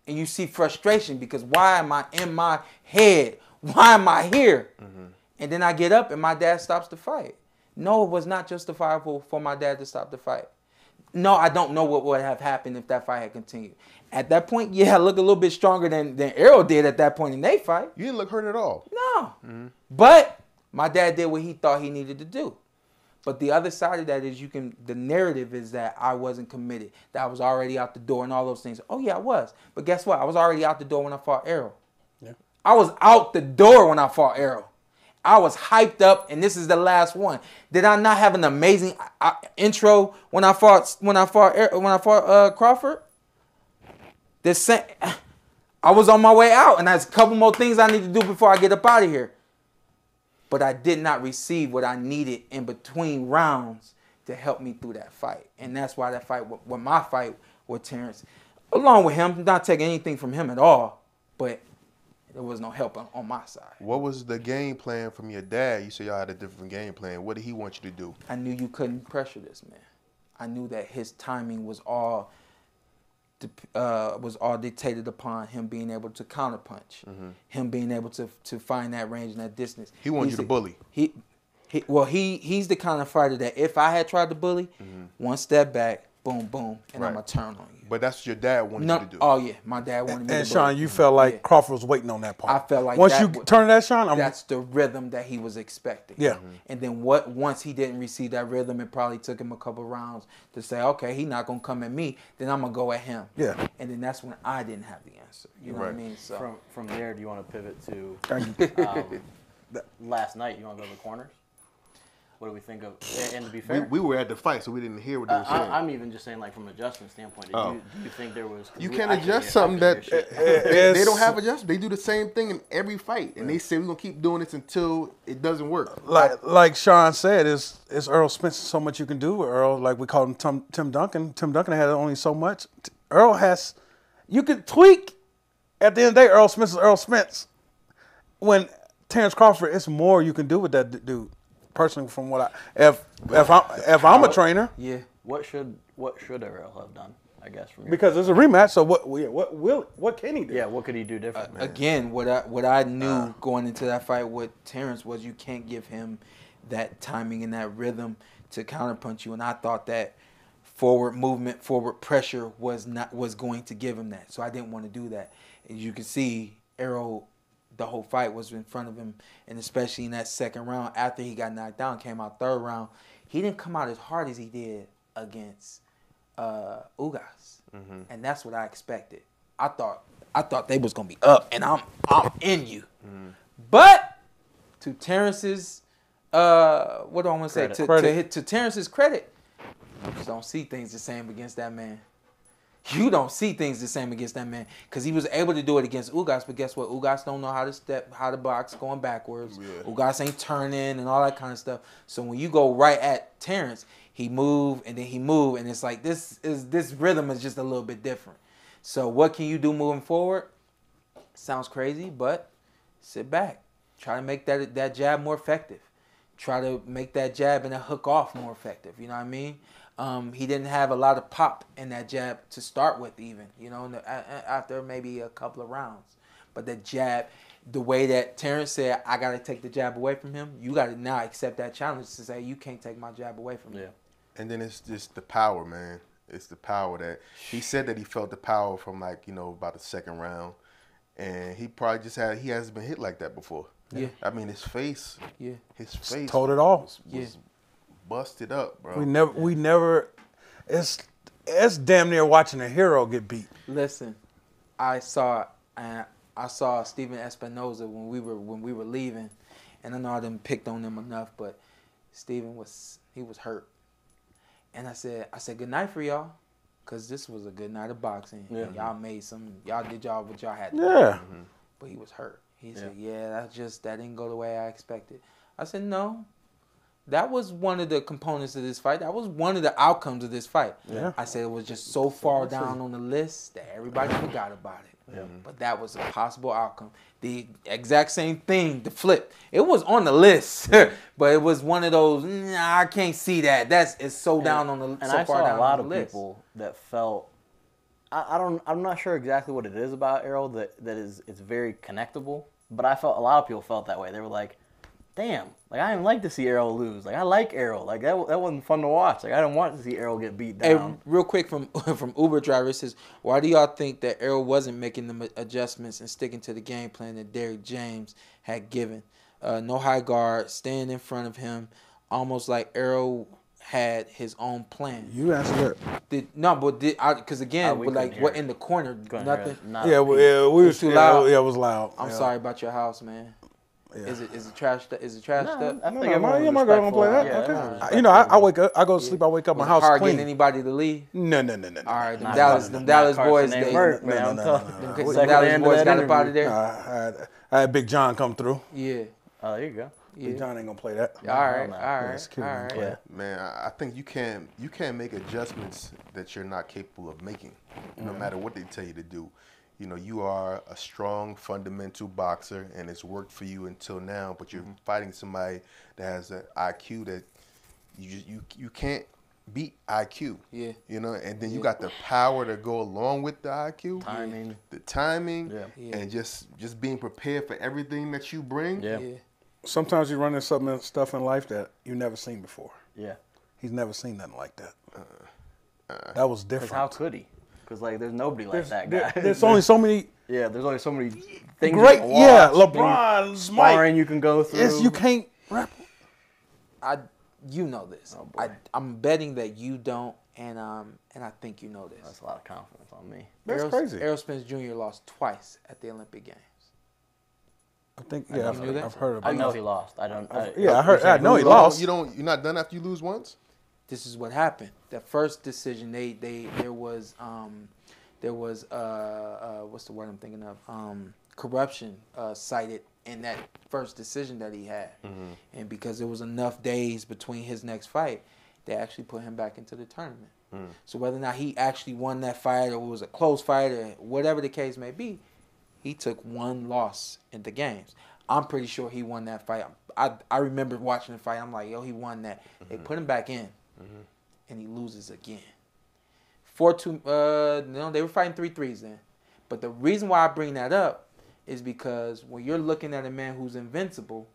And you see frustration, because why am I in my head? Why am I here? Mm-hmm. And then I get up and my dad stops the fight. No, it was not justifiable for my dad to stop the fight. No, I don't know what would have happened if that fight had continued. At that point, yeah, I look a little bit stronger than, than Errol did at that point in their fight. You didn't look hurt at all. No. Mm-hmm. But my dad did what he thought he needed to do. But the other side of that is you can, the narrative is that I wasn't committed, that I was already out the door and all those things. Oh, yeah, I was. But guess what? I was already out the door when I fought Errol. I was out the door when I fought Errol. I was hyped up, and this is the last one. Did I not have an amazing uh, intro when I fought when I fought when I fought uh, Crawford? The same, I was on my way out, and there's a couple more things I need to do before I get up out of here. But I did not receive what I needed in between rounds to help me through that fight, and that's why that fight, with my fight with Terence, along with him, not taking anything from him at all, but there was no help on, on my side. What was the game plan from your dad? You said y'all had a different game plan. What did he want you to do? I knew you couldn't pressure this man. I knew that his timing was all uh, was all dictated upon him being able to counterpunch, mm-hmm. him being able to to find that range and that distance. He wanted He's you to a, bully. He, he, well, he he's the kind of fighter that if I had tried to bully, mm-hmm. one step back, boom, boom, and right. I'm going to turn on you. But that's what your dad wanted no, you to do. Oh, yeah. My dad wanted and, me and to do. And, Shawn, you felt like yeah. Crawford was waiting on that part. I felt like once that. Once you turn that, Shawn, I'm... That's the rhythm that he was expecting. Yeah. Mm-hmm. And then what? Once he didn't receive that rhythm, it probably took him a couple rounds to say, okay, he's not going to come at me. Then I'm going to go at him. Yeah. And then that's when I didn't have the answer. You know right. what I mean? So From, from there, do you want to pivot to... Thank you. Um, last night, you want to go to the corners? What do we think of? And to be fair, we, we were at the fight, so we didn't hear what they were saying. I, I'm even just saying, like, from an adjustment standpoint, do oh. you, you think there was? You can't adjust something that they, they don't have adjustment. They do the same thing in every fight, and yeah. they say we're gonna keep doing this until it doesn't work. Like like Shawn said, it's it's Errol Spence. So much you can do with Errol. Like we called him Tim, Tim Duncan. Tim Duncan had only so much. Errol has. You can tweak. At the end of the day, Errol Spence is Errol Spence. When Terence Crawford, it's more you can do with that dude. Personally, from what I, if if I'm if I'm a trainer, yeah. What should what should Errol have done? I guess from because it's a rematch. So what what will what can he do? Yeah, what could he do different? Uh, again, what I what I knew uh, going into that fight with Terrence was you can't give him that timing and that rhythm to counterpunch you. And I thought that forward movement, forward pressure was not was going to give him that. So I didn't want to do that. As you can see, Errol. The whole fight was in front of him, and especially in that second round, after he got knocked down, came out third round, he didn't come out as hard as he did against uh, Ugas, mm-hmm. and that's what I expected. I thought I thought they was gonna be up, and I'm I'm in you. Mm-hmm. But to Terrence's uh, what do I want to say? To, to, to Terrence's credit, you just don't see things the same against that man. You don't see things the same against that man because he was able to do it against Ugas, but guess what? Ugas don't know how to step, how to box going backwards. Yeah. Ugas ain't turning and all that kind of stuff. So when you go right at Terrence, he move and then he move, and it's like this is this rhythm is just a little bit different. So what can you do moving forward? Sounds crazy, but sit back, try to make that that jab more effective, try to make that jab and that hook off more effective. You know what I mean? Um, he didn't have a lot of pop in that jab to start with even, you know, in the, after maybe a couple of rounds. But the jab, the way that Terrence said, I got to take the jab away from him, you got to now accept that challenge to say, you can't take my jab away from me. Yeah. And then it's just the power, man. It's the power that he said that he felt the power from, like, you know, about the second round. And he probably just had, he hasn't been hit like that before. Yeah. I mean, his face. Yeah. His face. Told it all. Was, was, yeah. busted up, bro. We never, we never, it's, it's damn near watching a hero get beat. Listen, I saw, uh, I saw Steven Espinoza when we were, when we were leaving, and I know I didn't pick on him enough, but Steven was, he was hurt. And I said, I said, good night for y'all, because this was a good night of boxing. Yeah. Y'all made some, y'all did y'all what y'all had to do. Yeah. Mm-hmm. But he was hurt. He yeah. said, yeah, that's just, that didn't go the way I expected. I said, no. That was one of the components of this fight. That was one of the outcomes of this fight. Yeah. I said it was just so far down on the list that everybody forgot about it. Yeah. But that was a possible outcome. The exact same thing, the flip. It was on the list, yeah. but it was one of those, nah, I can't see that. That's it's so and, down on the and so I far saw down a lot on the of people list. That felt I, I don't I'm not sure exactly what it is about Errol that, that is it's very connectable, but I felt a lot of people felt that way. They were like, damn, like I didn't like to see Errol lose. Like I like Errol. Like that, that wasn't fun to watch. Like I didn't want to see Errol get beat down. Hey, real quick from from Uber driver, it says, why do y'all think that Errol wasn't making the adjustments and sticking to the game plan that Derrick James had given? Uh, no high guard, staying in front of him, almost like Errol had his own plan. You answered that. Did, no, but did I? Because again, oh, like what in the corner, nothing. Not yeah, well, yeah, we it was too yeah, loud. Yeah, it was loud. I'm yeah. sorry about your house, man. Yeah. Is it is it trash? Is it trash? No, I think I'm not gonna play that. Yeah, okay. You know, I, I wake up, I go to sleep, yeah. I wake up, was my house clean. Getting anybody to leave? No, no, no, no. All right, them Dallas, them Dallas boys, they hurt, man. Them Dallas boys got up out of there. Uh, I, I had Big John come through. Yeah. Oh, there you go. Yeah. Big John ain't gonna play that. All right, all right, all right. Man, I think you can you can make adjustments that you're not capable of making, no matter what they tell you to do. You know, you are a strong, fundamental boxer, and it's worked for you until now. But you're mm-hmm. fighting somebody that has an I Q that you just, you you can't beat I Q. Yeah. You know, and then yeah. you got the power to go along with the I Q. Timing. The timing. Yeah. yeah. And just just being prepared for everything that you bring. Yeah. yeah. Sometimes you run into some stuff in life that you've never seen before. Yeah. He's never seen nothing like that. Uh, Uh, that was different. How could he? Because like, there's nobody like there's, that guy. There, there's only so many. Yeah, there's only so many things. Great, you can watch, yeah, LeBron, sparring you can go through. Yes, you can't rap. I, you know this. Oh, I, I'm betting that you don't, and um, and I think you know this. That's a lot of confidence on me. That's Errol, crazy. Errol Spence Junior lost twice at the Olympic Games. I think yeah, I I've, I've, I've heard about I know that. He lost. I don't. I, yeah, I heard. I know he lost. You don't. You're not done after you lose once. This is what happened. That first decision, they they there was um, there was uh, uh what's the word I'm thinking of um corruption uh, cited in that first decision that he had, mm-hmm. and because there was enough days between his next fight, they actually put him back into the tournament. Mm. So whether or not he actually won that fight or it was a close fight or whatever the case may be, he took one loss in the games. I'm pretty sure he won that fight. I I remember watching the fight. I'm like, yo, he won that. Mm-hmm. They put him back in. Mm-hmm. And he loses again. Four two. Uh, no, they were fighting three threes then. But the reason why I bring that up is because when you're looking at a man who's invincible,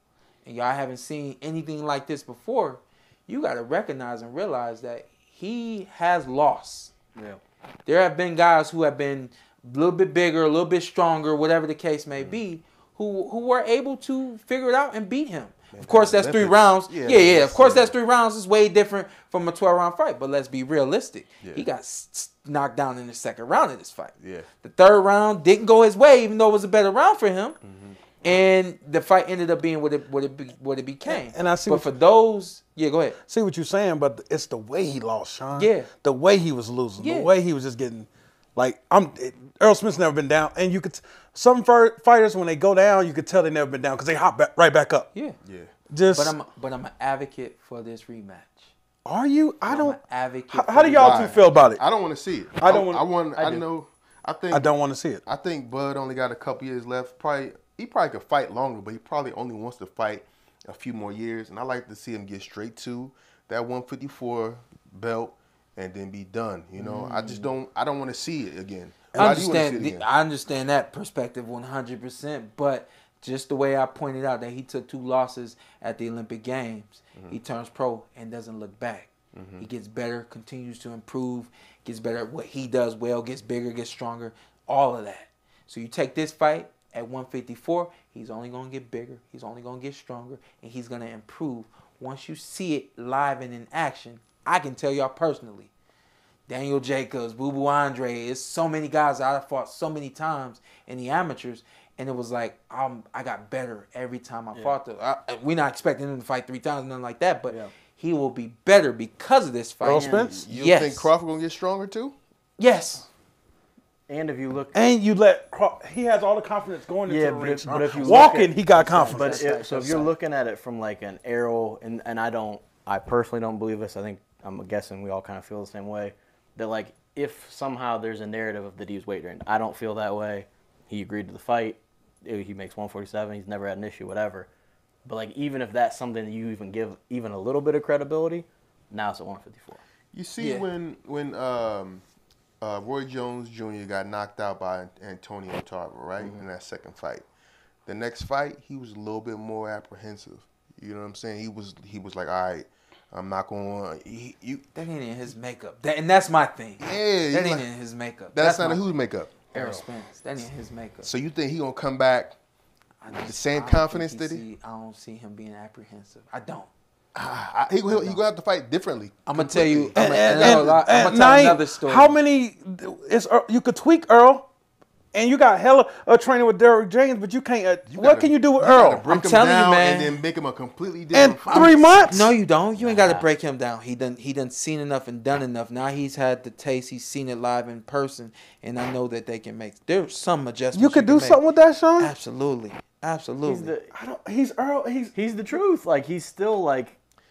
and y'all haven't seen anything like this before, you got to recognize and realize that he has lost. Yeah. There have been guys who have been a little bit bigger, a little bit stronger, whatever the case may mm-hmm. be, who who were able to figure it out and beat him. Of course, that's three rounds. Yeah, yeah. yeah. Of course, that's three rounds. It's way different from a twelve-round fight. But let's be realistic. Yeah. He got knocked down in the second round of this fight. Yeah. The third round didn't go his way, even though it was a better round for him. Mm-hmm. And the fight ended up being what it what it be, what it became. And I see. But for those, yeah, go ahead. See what you're saying, but it's the way he lost, Sean. Yeah. The way he was losing. Yeah. The way he was just getting. Like I'm, it, Errol Smith's never been down, and you could some fighters when they go down, you could tell they never been down because they hop back, right back up. Yeah, yeah. Just but I'm but I'm an advocate for this rematch. Are you? I I'm don't. An advocate. How, how do y'all two feel about it? I don't want to see it. I don't. I, I want. I, I know. I think. I don't want to see it. I think Bud only got a couple years left. Probably he probably could fight longer, but he probably only wants to fight a few more years. And I like to see him get straight to that one fifty-four belt. And then be done, you know. Mm. I just don't. I don't want to see it again. I understand. The, I understand that perspective one hundred percent. But just the way I pointed out that he took two losses at the Olympic Games, mm-hmm. he turns pro and doesn't look back. Mm-hmm. He gets better, continues to improve, gets better at what he does well, gets bigger, gets stronger, all of that. So you take this fight at one fifty four. He's only gonna get bigger. He's only gonna get stronger, and he's gonna improve. Once you see it live and in action. I can tell y'all personally, Daniel Jacobs, Boo Boo Andre, it's so many guys that I fought so many times in the amateurs, and it was like I'm, I got better every time I yeah. fought them. I, we're not expecting him to fight three times, nothing like that, but yeah. he will be better because of this fight. Earl Spence? You yes. think Crawford gonna get stronger too? Yes. And if you look, and you let Crawford, he has all the confidence going into yeah, the ring. But if you walking, at, he got confidence. But if, so if you're looking at it from like an Errol, and and I don't, I personally don't believe this. I think. I'm guessing we all kind of feel the same way, that like if somehow there's a narrative of that he was weight drained, I don't feel that way. He agreed to the fight. He makes one forty-seven. He's never had an issue, whatever. But like even if that's something that you even give even a little bit of credibility, now it's at one fifty-four. You see yeah. when when um, uh, Roy Jones Junior got knocked out by Antonio Tarver, right, mm-hmm. in that second fight. The next fight, he was a little bit more apprehensive. You know what I'm saying? He was he was like, all right. I'm not going to... He, you, that ain't in his makeup. That, and that's my thing. Yeah, that ain't like, in his makeup. That's, that's not in whose makeup? Errol Spence. That ain't in his makeup. So you think he going to come back with the same confidence that he... See, I don't see him being apprehensive. I don't. Ah, I, he, I he, don't. He going to have to fight differently. I'm going to tell you... I'm going to tell nine, another story. How many... Is, you could tweak Earl... And you got hella uh, training with Derrick James, but you can't. Uh, you what gotta, can you do with you Earl? I'm telling you, man. And then make him a completely different. And fight. Three months? No, you don't. You ain't got to break him down. He done. He done seen enough and done enough. Now he's had the taste. He's seen it live in person, and I know that they can make there's some adjustments. You could do something make. with that, Sean. Absolutely, absolutely. He's, the, I don't, he's Earl. He's he's the truth. Like he's still like.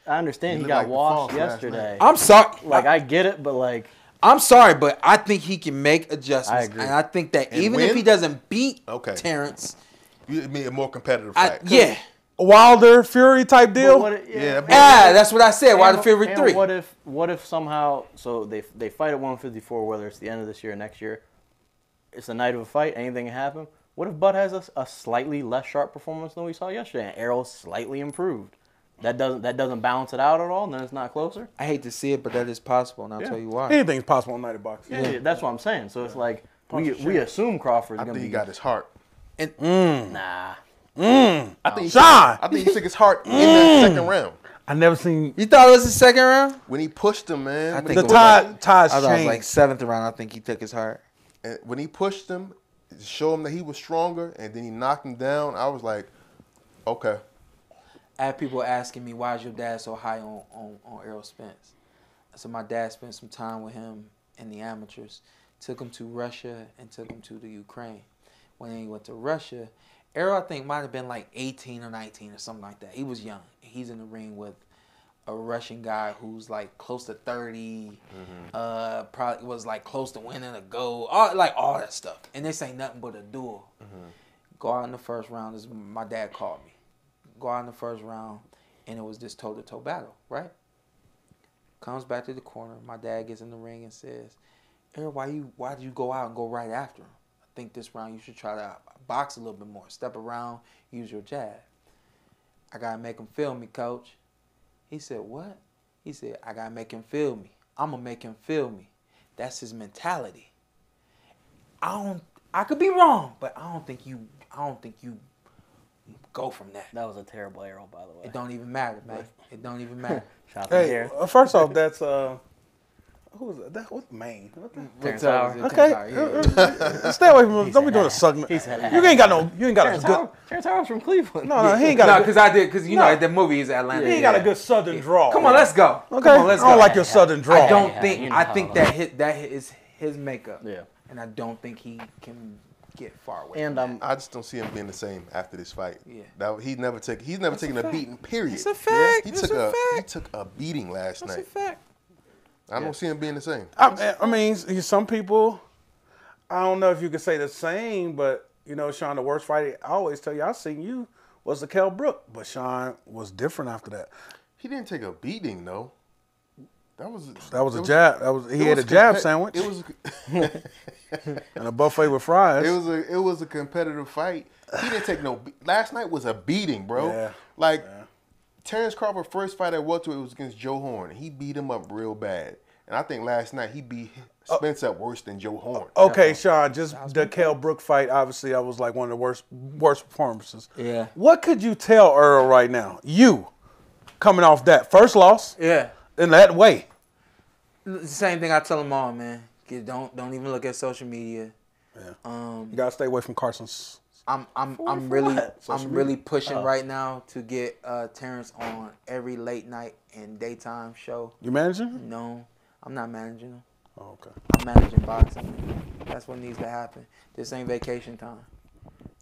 I understand he got like washed yesterday. I'm sorry. Like I get it, but like. I'm sorry, but I think he can make adjustments. I agree. And I think that and even win? if he doesn't beat okay. Terrence. You mean a more competitive fight. I, yeah. Wilder, Fury type deal? What if, yeah, yeah but, ah, that's what I said. And, Wilder, Fury and three. What if What if somehow, so they they fight at one fifty-four, whether it's the end of this year or next year. It's the night of a fight. Anything can happen. What if Bud has a, a slightly less sharp performance than we saw yesterday and Errol slightly improved? That doesn't that doesn't balance it out at all, and then it's not closer. I hate to see it, but that is possible, and I'll yeah. tell you why. Anything's possible in United boxing. Yeah, yeah. yeah, that's what I'm saying. So yeah. it's like we we assume Crawford's going to be. I think he got his heart. And mm. nah. Mm. I think Sean. I think he took his heart in that second round. I never seen. You thought it was the second round when he pushed him, man. I think the Todd Todd's changed. I was like seventh round. I think he took his heart. And when he pushed him, showed him that he was stronger, and then he knocked him down. I was like, okay. I had people asking me, why is your dad so high on, on, on Errol Spence? So my dad spent some time with him in the amateurs, took him to Russia and took him to the Ukraine. When he went to Russia, Errol, I think, might have been like eighteen or nineteen or something like that. He was young. He's in the ring with a Russian guy who's like close to thirty, mm-hmm. uh, probably was like close to winning a gold, all, like all that stuff. And this ain't nothing but a duel. Mm-hmm. Go out in the first round. This, my dad called me. Go out in the first round, and it was this toe-to-toe battle, right? Comes back to the corner. My dad gets in the ring and says, Errol, why you why did you go out and go right after him? I think this round you should try to box a little bit more. Step around, use your jab. I got to make him feel me, coach. He said, what? He said, I got to make him feel me. I'm going to make him feel me. That's his mentality. I don't, I could be wrong, but I don't think you, I don't think you, go from that. That was a terrible Errol, by the way. It don't even matter, man. It don't even matter. Hey, first off, that's uh, who was that? What's Maine? Terrence Howard. Okay, yeah. Stay away from him. Don't be doing a suck. You ain't got no. You ain't got Terrence a good. Howard. Terrence Howard's from Cleveland. No, no, he ain't got. No, because I did. Because you no. know, the movie is Atlanta. He ain't yeah. got a good Southern draw. Come on, let's go. Okay, on, let's I don't go. like your yeah, Southern draw. I don't yeah, think. You know, I think that hit. That hit is his makeup. Yeah, and I don't think he can get far away. And um, I just don't see him being the same after this fight. Yeah, that, he never take, he's never That's taken a, a beating. Period. It's a fact. Yeah. He That's took a, a fact. He took a beating last That's night. That's a fact. I don't yeah. see him being the same. I, I mean, some people, I don't know if you could say the same, but you know, Sean, the worst fight I always tell you I seen you was the Kell Brook, but Sean was different after that. He didn't take a beating though. That was that was a was, jab. That was he had was a jab sandwich. It was and a buffet with fries. It was a it was a competitive fight. He didn't take no. Last night was a beating, bro. Yeah, like yeah. Terence Crawford's first fight at welterweight was against Joe Horn. He beat him up real bad, and I think last night he beat Spence uh, up worse than Joe Horn. Okay, Sean, just the Kell Brook fight. Obviously, I was like one of the worst worst performances. Yeah. What could you tell Errol right now? You coming off that first loss. Yeah. In that way, the same thing I tell them all, man. Don't don't even look at social media. Yeah. Um, you gotta stay away from Carson's. I'm I'm I'm really I'm really pushing uh, right now to get uh, Terrence on every late night and daytime show. You managing? No, I'm not managing him. Oh, okay. I'm managing boxing. That's what needs to happen. This ain't vacation time.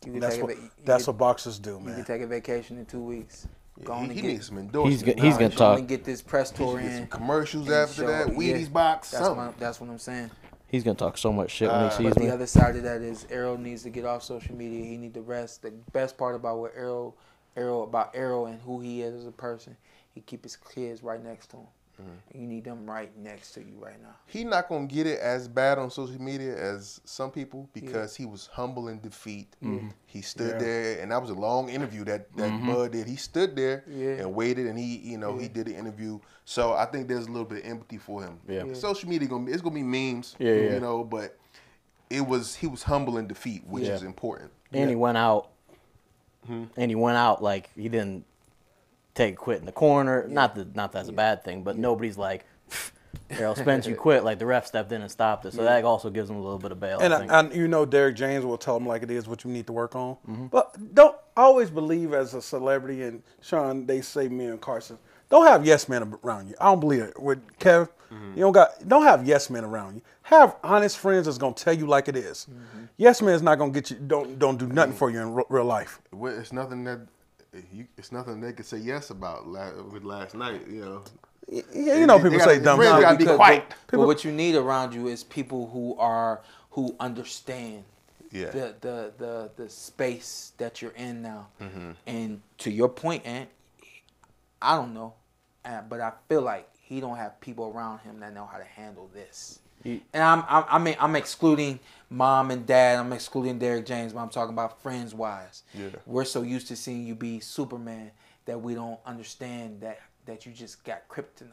You can that's take what a, you that's can, what boxers do, man. You can take a vacation in two weeks. Yeah, he he get, needs some endorsements. He's, he's going to talk. Get this press tour in. Some commercials after that. Wheaties yeah, box. That's what, that's what I'm saying. He's going to talk so much shit uh, when he sees but me. But the other side of that is Errol needs to get off social media. He needs to rest. The best part about what Errol, Errol about Errol and who he is as a person, he keep his kids right next to him. Mm-hmm. You need them right next to you right now. He not going to get it as bad on social media as some people because yeah. he was humble in defeat. Mm-hmm. He stood yeah. there, and that was a long interview that, that mm-hmm. Bud did. He stood there yeah. and waited, and he you know yeah. he did the interview. So I think there's a little bit of empathy for him. Yeah. Yeah. Social media, gonna it's going to be memes, yeah, yeah. you know, but it was he was humble in defeat, which yeah. is important. And yeah. he went out. Hmm? And he went out like he didn't. Take a quit in the corner. Yeah. Not that not that's yeah. a bad thing, but yeah. nobody's like, Errol Spence, you quit. Like the ref stepped in and stopped it, so yeah. that also gives him a little bit of bail. And I, I, you know, Derrick James will tell him like it is what you need to work on. Mm-hmm. But don't always believe as a celebrity. And Sean, they say me and Carson don't have yes men around you. I don't believe it with Kev. Mm-hmm. You don't got don't have yes men around you. Have honest friends that's gonna tell you like it is. Mm-hmm. Yes men is not gonna get you. Don't don't do nothing I mean, for you in r real life. It's nothing that. You, it's nothing they could say yes about last, with last night, you know. Yeah, you know people gotta, say dumb things. Really be quiet. But, people, but what you need around you is people who are who understand yeah. the, the the the space that you're in now. Mm-hmm. And to your point, Ant, I don't know, but I feel like he don't have people around him that know how to handle this. He, and I'm I'm I mean I'm excluding mom and dad. I'm excluding Derrick James, but I'm talking about friends wise. Yeah. We're so used to seeing you be Superman that we don't understand that that you just got kryptonite.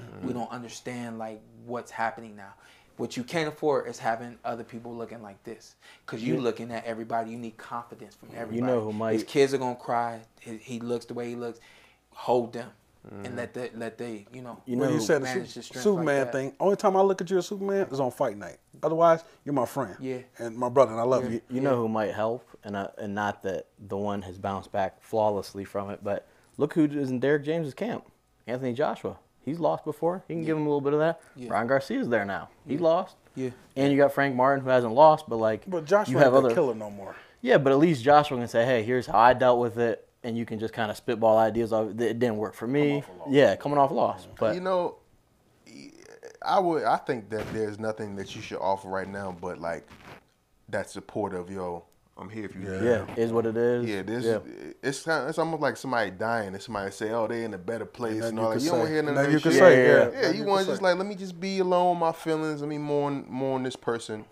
Mm-hmm. We don't understand like what's happening now. What you can't afford is having other people looking like this, because you yeah. looking at everybody. You need confidence from everybody. You know who might. His kids are gonna cry. He looks the way he looks. Hold them mm-hmm. and let the let they you know. You know well, you said the Superman like thing. Only time I look at you as Superman is on fight night. Otherwise, you're my friend. Yeah. And my brother, and I love yeah. you. You yeah. know who might help, and I, and not that the one has bounced back flawlessly from it, but look who is in Derrick James's camp, Anthony Joshua. He's lost before. He can yeah. give him a little bit of that. Yeah. Ryan Garcia's there now. He yeah. lost. Yeah. And you got Frank Martin, who hasn't lost, but like but Joshua you have other killer no more. Yeah, but at least Joshua can say, "Hey, here's how I dealt with it," and you can just kind of spitball ideas. It didn't work for me. Yeah, coming off loss. But you know, I would. I think that there's nothing that you should offer right now, but like that support of yo. I'm here if you yeah. yeah, is what it is. Yeah, this yeah. it's kind of, it's almost like somebody dying and somebody say, "Oh, they in a better place," and, and all that. You don't hear none of that shit. Yeah, yeah, yeah. yeah you want to just like, let me just be alone with my feelings. Let me mourn mourn this person,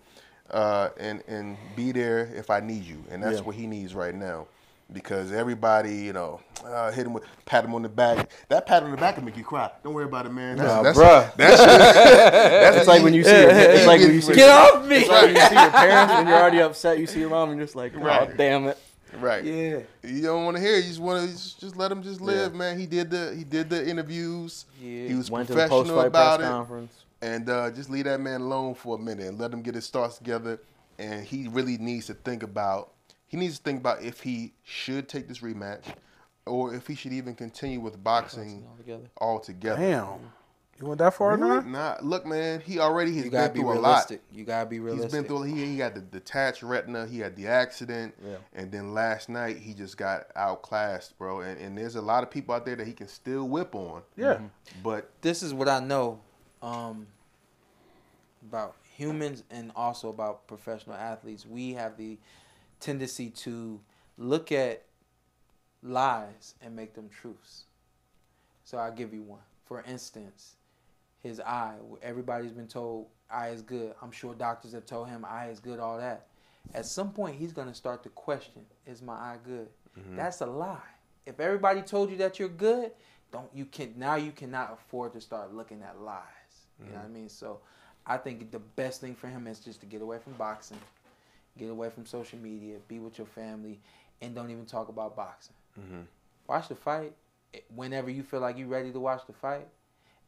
uh, and and be there if I need you. And that's yeah. what he needs right now, because everybody, you know, uh, hit him with pat him on the back. That pat on the back can make you cry. Don't worry about it, man. That's, nah, that's, bruh. That's, that's it's like when you see your, it's like when you see get off me. It's like when you see your parents and you're already upset. You see your mom and you're just like, oh, right. damn it. Right. Yeah. You don't want to hear. You just want to just, just let him just live, yeah. man. He did the he did the interviews. Yeah. He was Went professional to the about it. Conference. And uh, just leave that man alone for a minute and let him get his thoughts together. And he really needs to think about. He needs to think about if he should take this rematch or if he should even continue with boxing altogether. altogether. Damn. You went that far really? Nah. Look, man, he already has been through a lot. You got to be realistic. He's been through he, he got the detached retina. He had the accident. Yeah. And then last night, he just got outclassed, bro. And, and there's a lot of people out there that he can still whip on. Yeah. Mm-hmm. But this is what I know um, about humans and also about professional athletes. We have the tendency to look at lies and make them truths. So I'll give you one. For instance, his eye. Everybody's been told eye is good. I'm sure doctors have told him eye is good, all that. At some point, he's going to start to question, is my eye good? Mm-hmm. That's a lie. If everybody told you that you're good, don't you can now you cannot afford to start looking at lies. Mm-hmm. You know what I mean? So I think the best thing for him is just to get away from boxing. Get away from social media, be with your family, and don't even talk about boxing. Mm-hmm. Watch the fight whenever you feel like you're ready to watch the fight,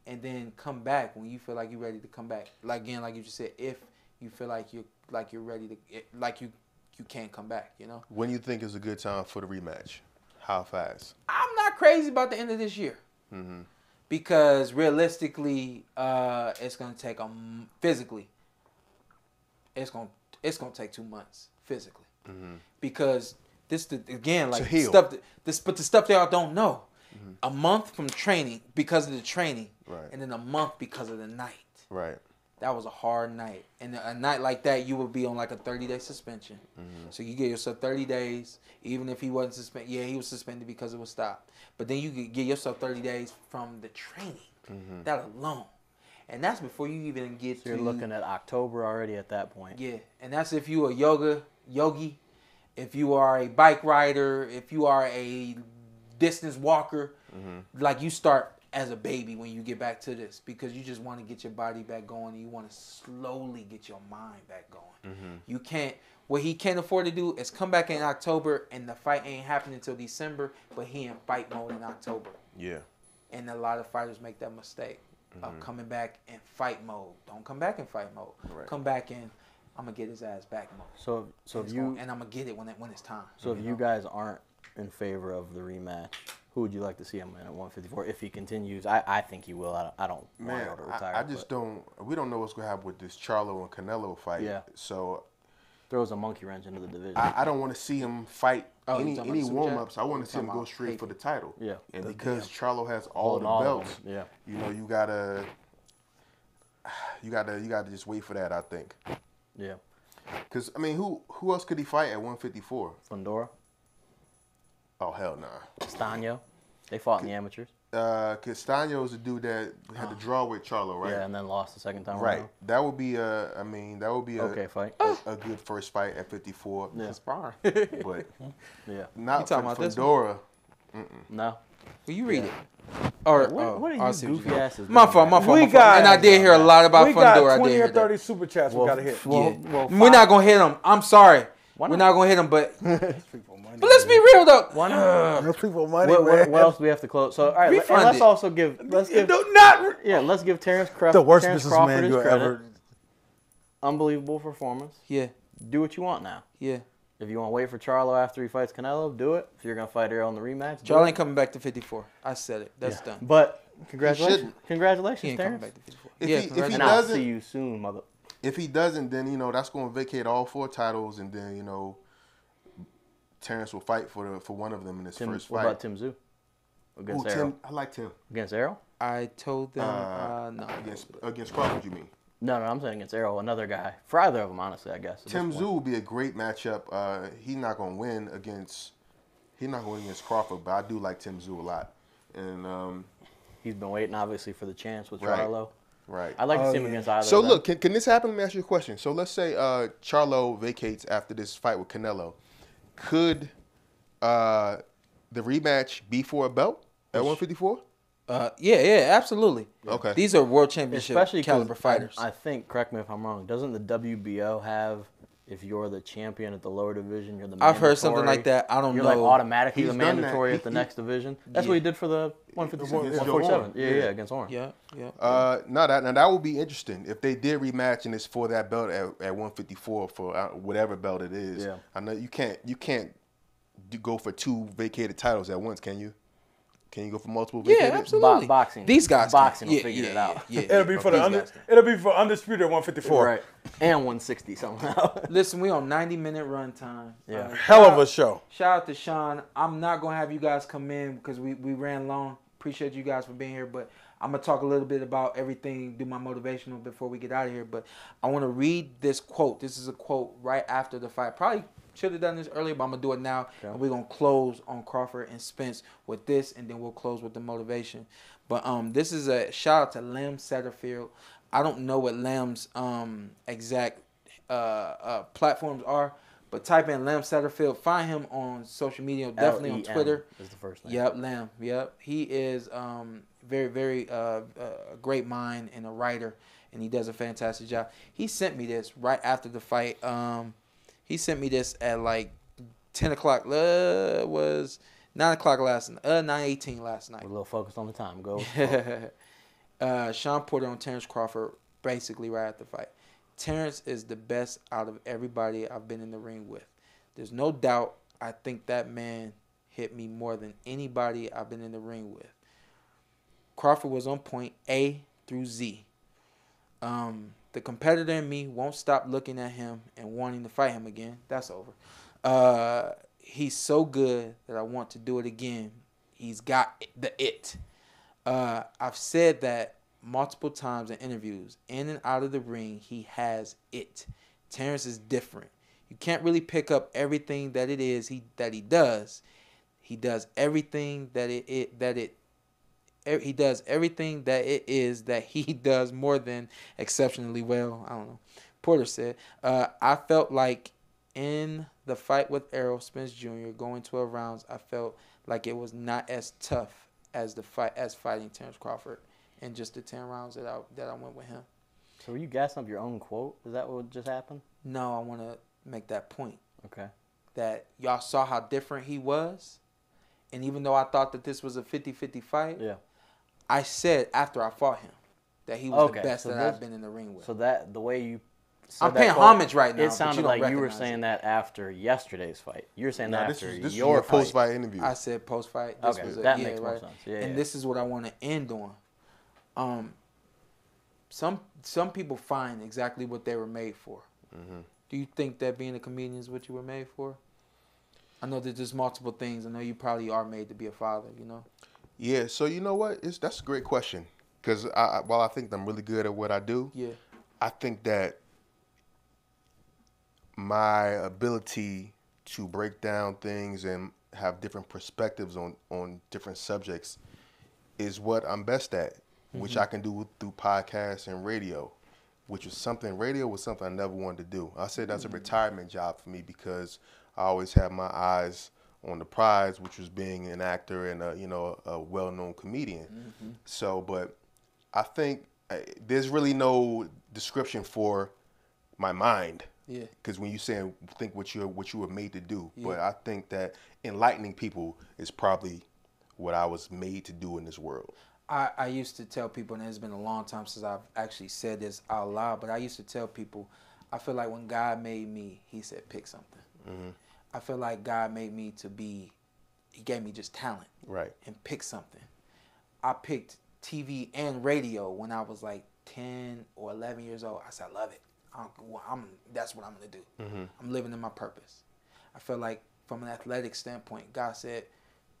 and then come back when you feel like you're ready to come back. Like again, like you just said, if you feel like you're like you're ready to, like you you can't come back, you know. When you think is a good time for the rematch? How fast? I'm not crazy about the end of this year, mm-hmm. because realistically, uh, it's gonna take a physically. It's gonna. It's gonna take two months physically, mm-hmm. because this the, again like stuff that, this, but the stuff y'all don't know. Mm-hmm. A month from training because of the training, right. and then a month because of the night. Right. That was a hard night, and a night like that, you would be on like a thirty-day suspension. Mm-hmm. So you get yourself thirty days, even if he wasn't suspended. Yeah, he was suspended because it was stopped. But then you could get yourself thirty days from the training. Mm-hmm. That alone. And that's before you even get so to... You're looking at October already at that point. Yeah. And that's if you are a yoga, yogi, if you are a bike rider, if you are a distance walker. Mm-hmm. Like you start as a baby when you get back to this, because you just want to get your body back going and you want to slowly get your mind back going. Mm-hmm. You can't... What he can't afford to do is come back in October and the fight ain't happening until December, but he in fight mode in October. Yeah. And a lot of fighters make that mistake. Mm-hmm. Of coming back in fight mode. Don't come back in fight mode. Right. Come back in, I'm gonna get his ass back mode. So, so and if you gonna, and I'm gonna get it when it, when it's time. So, you if know? you guys aren't in favor of the rematch, who would you like to see him in at one fifty-four if he continues? I, I think he will. I don't, I don't Man, want to retire. I, I just but. don't. We don't know what's gonna happen with this Charlo and Canelo fight. Yeah. So throws a monkey wrench into the division. I, I don't want to see him fight oh, any any warm ups. I want to see him go straight for the title. Yeah, and because yeah. Charlo has all Holding the all belts, yeah, you know you gotta, you gotta, you gotta just wait for that. I think. Yeah, because I mean, who who else could he fight at one fifty-four? Fundora. Oh hell nah. Castaño, they fought in the amateurs. Uh, Castaño is the dude that had to draw with Charlo, right? Yeah, and then lost the second time. Right. Around. That would be a, I mean, that would be a okay fight. A, a good first fight at fifty-four. Yeah. Sparring. But yeah, not you talking about Fundora. This one? Mm-mm. No. Will you read yeah. it? Or what, oh, what are you goofy asses? My fault, my fault. And I did hear a lot about Fundora. I did hear twenty or thirty super chats. Well, we gotta hit. Well, yeah. well, We're not gonna hit them. I'm sorry. Why We're not? not gonna hit them, but money, but let's man. be real though. Why not? Let's people money. What, what, what else do we have to close? So all right, let, let's it. also give. Let's give. Not, yeah, let's give Terence Crawford. The worst businessman you ever. Unbelievable performance. Yeah. Do what you want now. Yeah. If you want to wait for Charlo after he fights Canelo, do it. If you're gonna fight Errol in the rematch, Charlo ain't coming back to fifty-four. I said it. That's yeah. done. But congratulations, he congratulations, he ain't Terrence. Coming back to fifty-four. If yeah, he, if he and I'll see you soon, mother. If he doesn't, then you know that's going to vacate all four titles, and then you know Terrence will fight for the, for one of them in his Tim, first fight. What about Tim Tszyu? Against Ooh, Errol. Tim, I like Tim. Against Errol? I told them uh, uh, no. Against against Crawford, you mean? No, no, I'm saying against Errol, another guy. For either of them, honestly, I guess. Tim Tszyu would be a great matchup. Uh, he's not going to win against. He's not going to win against Crawford, but I do like Tim Tszyu a lot, and um, he's been waiting obviously for the chance with Charlo. Right. Right. I'd like to see him against either. So look, can, can this happen? Let me ask you a question. So let's say uh, Charlo vacates after this fight with Canelo. Could uh, the rematch be for a belt at one fifty-four? Uh, yeah, yeah, absolutely. Okay. These are world championship Especially caliber fighters. I think, correct me if I'm wrong, doesn't the W B O have... If you're the champion at the lower division, you're the mandatory. I've heard something like that. I don't you're know. You're like automatically He's the mandatory he, at the he, next division. That's yeah. what he did for the one fifty-seven. Yeah, yeah, yeah, against Orange. Yeah, yeah. Uh, no, that now that would be interesting if they did rematch and it's for that belt at, at one fifty-four for uh, whatever belt it is. Yeah. I know you can't you can't go for two vacated titles at once, can you? Can you go for multiple? Yeah, vacated? absolutely. Bo boxing. These guys. Boxing will yeah, figure yeah, it out. Yeah, yeah, yeah. It'll be for the under, It'll be for undisputed one fifty-four. Right. And one sixty somehow. Listen, we on ninety minute run time. Yeah. Uh, Hell of a show. Shout out to Sean. I'm not gonna have you guys come in because we we ran long. Appreciate you guys for being here, but I'm gonna talk a little bit about everything. Do my motivational before we get out of here, but I want to read this quote. This is a quote right after the fight. Probably. Should have done this earlier, but I'm going to do it now. Okay. And we're going to close on Crawford and Spence with this, and then we'll close with the motivation. But um, this is a shout-out to Lamb Satterfield. I don't know what Lamb's um, exact uh, uh, platforms are, but type in Lamb Satterfield. Find him on social media, definitely L E M on Twitter. Is the first name. Yep, Lamb. Yep. He is um, very, very uh, uh, great mind and a writer, and he does a fantastic job. He sent me this right after the fight. Um, He sent me this at like ten o'clock. Uh, was nine o'clock last night. Uh, nine eighteen last night. We're a little focused on the time. Go. uh, Shawn Porter on Terence Crawford basically right after the fight. Terence is the best out of everybody I've been in the ring with. There's no doubt I think that man hit me more than anybody I've been in the ring with. Crawford was on point A through Z. Um... The competitor in me won't stop looking at him and wanting to fight him again. That's over. Uh, he's so good that I want to do it again. He's got the it. Uh, I've said that multiple times in interviews. In and out of the ring, he has it. Terence is different. You can't really pick up everything that it is he that he does. He does everything that it, it that it. He does everything that it is that he does more than exceptionally well. I don't know. Porter said, uh, I felt like in the fight with Errol Spence Junior going twelve rounds, I felt like it was not as tough as the fight as fighting Terence Crawford in just the ten rounds that I that I went with him. So were you gassing up your own quote? Is that what just happened? No, I want to make that point. Okay. That y'all saw how different he was, and even though I thought that this was a fifty fifty fight, yeah. I said after I fought him that he was okay, the best so that I've been in the ring with. So that the way you, so I'm paying quote, homage right now. It sounded you like you were saying it. that after yesterday's fight. You were saying no, that this after was, this your post fight interview. I said post fight. This okay, was a, that yeah, makes right? more sense. Yeah, and yeah. this is what I want to end on. Um, some some people find exactly what they were made for. Mm-hmm. Do you think that being a comedian is what you were made for? I know that there's multiple things. I know you probably are made to be a father. You know. Yeah, so you know what? It's, that's a great question because I, while I think I'm really good at what I do, yeah. I think that my ability to break down things and have different perspectives on, on different subjects is what I'm best at, mm-hmm. which I can do through podcasts and radio, which was something, radio was something I never wanted to do. I said that's mm-hmm. a retirement job for me because I always have my eyes on the prize, which was being an actor and a, you know, a well-known comedian. Mm-hmm. So, but I think uh, there's really no description for my mind. Yeah. Because when you say think what you what you were made to do, yeah. but I think that enlightening people is probably what I was made to do in this world. I, I used to tell people, and it's been a long time since I've actually said this out loud, but I used to tell people, I feel like when God made me, he said, pick something. Mm-hmm. I feel like God made me to be, he gave me just talent. Right. And pick something. I picked T V and radio when I was like ten or eleven years old. I said, I love it. I'm, I'm, that's what I'm going to do. Mm-hmm. I'm living in my purpose. I feel like from an athletic standpoint, God said,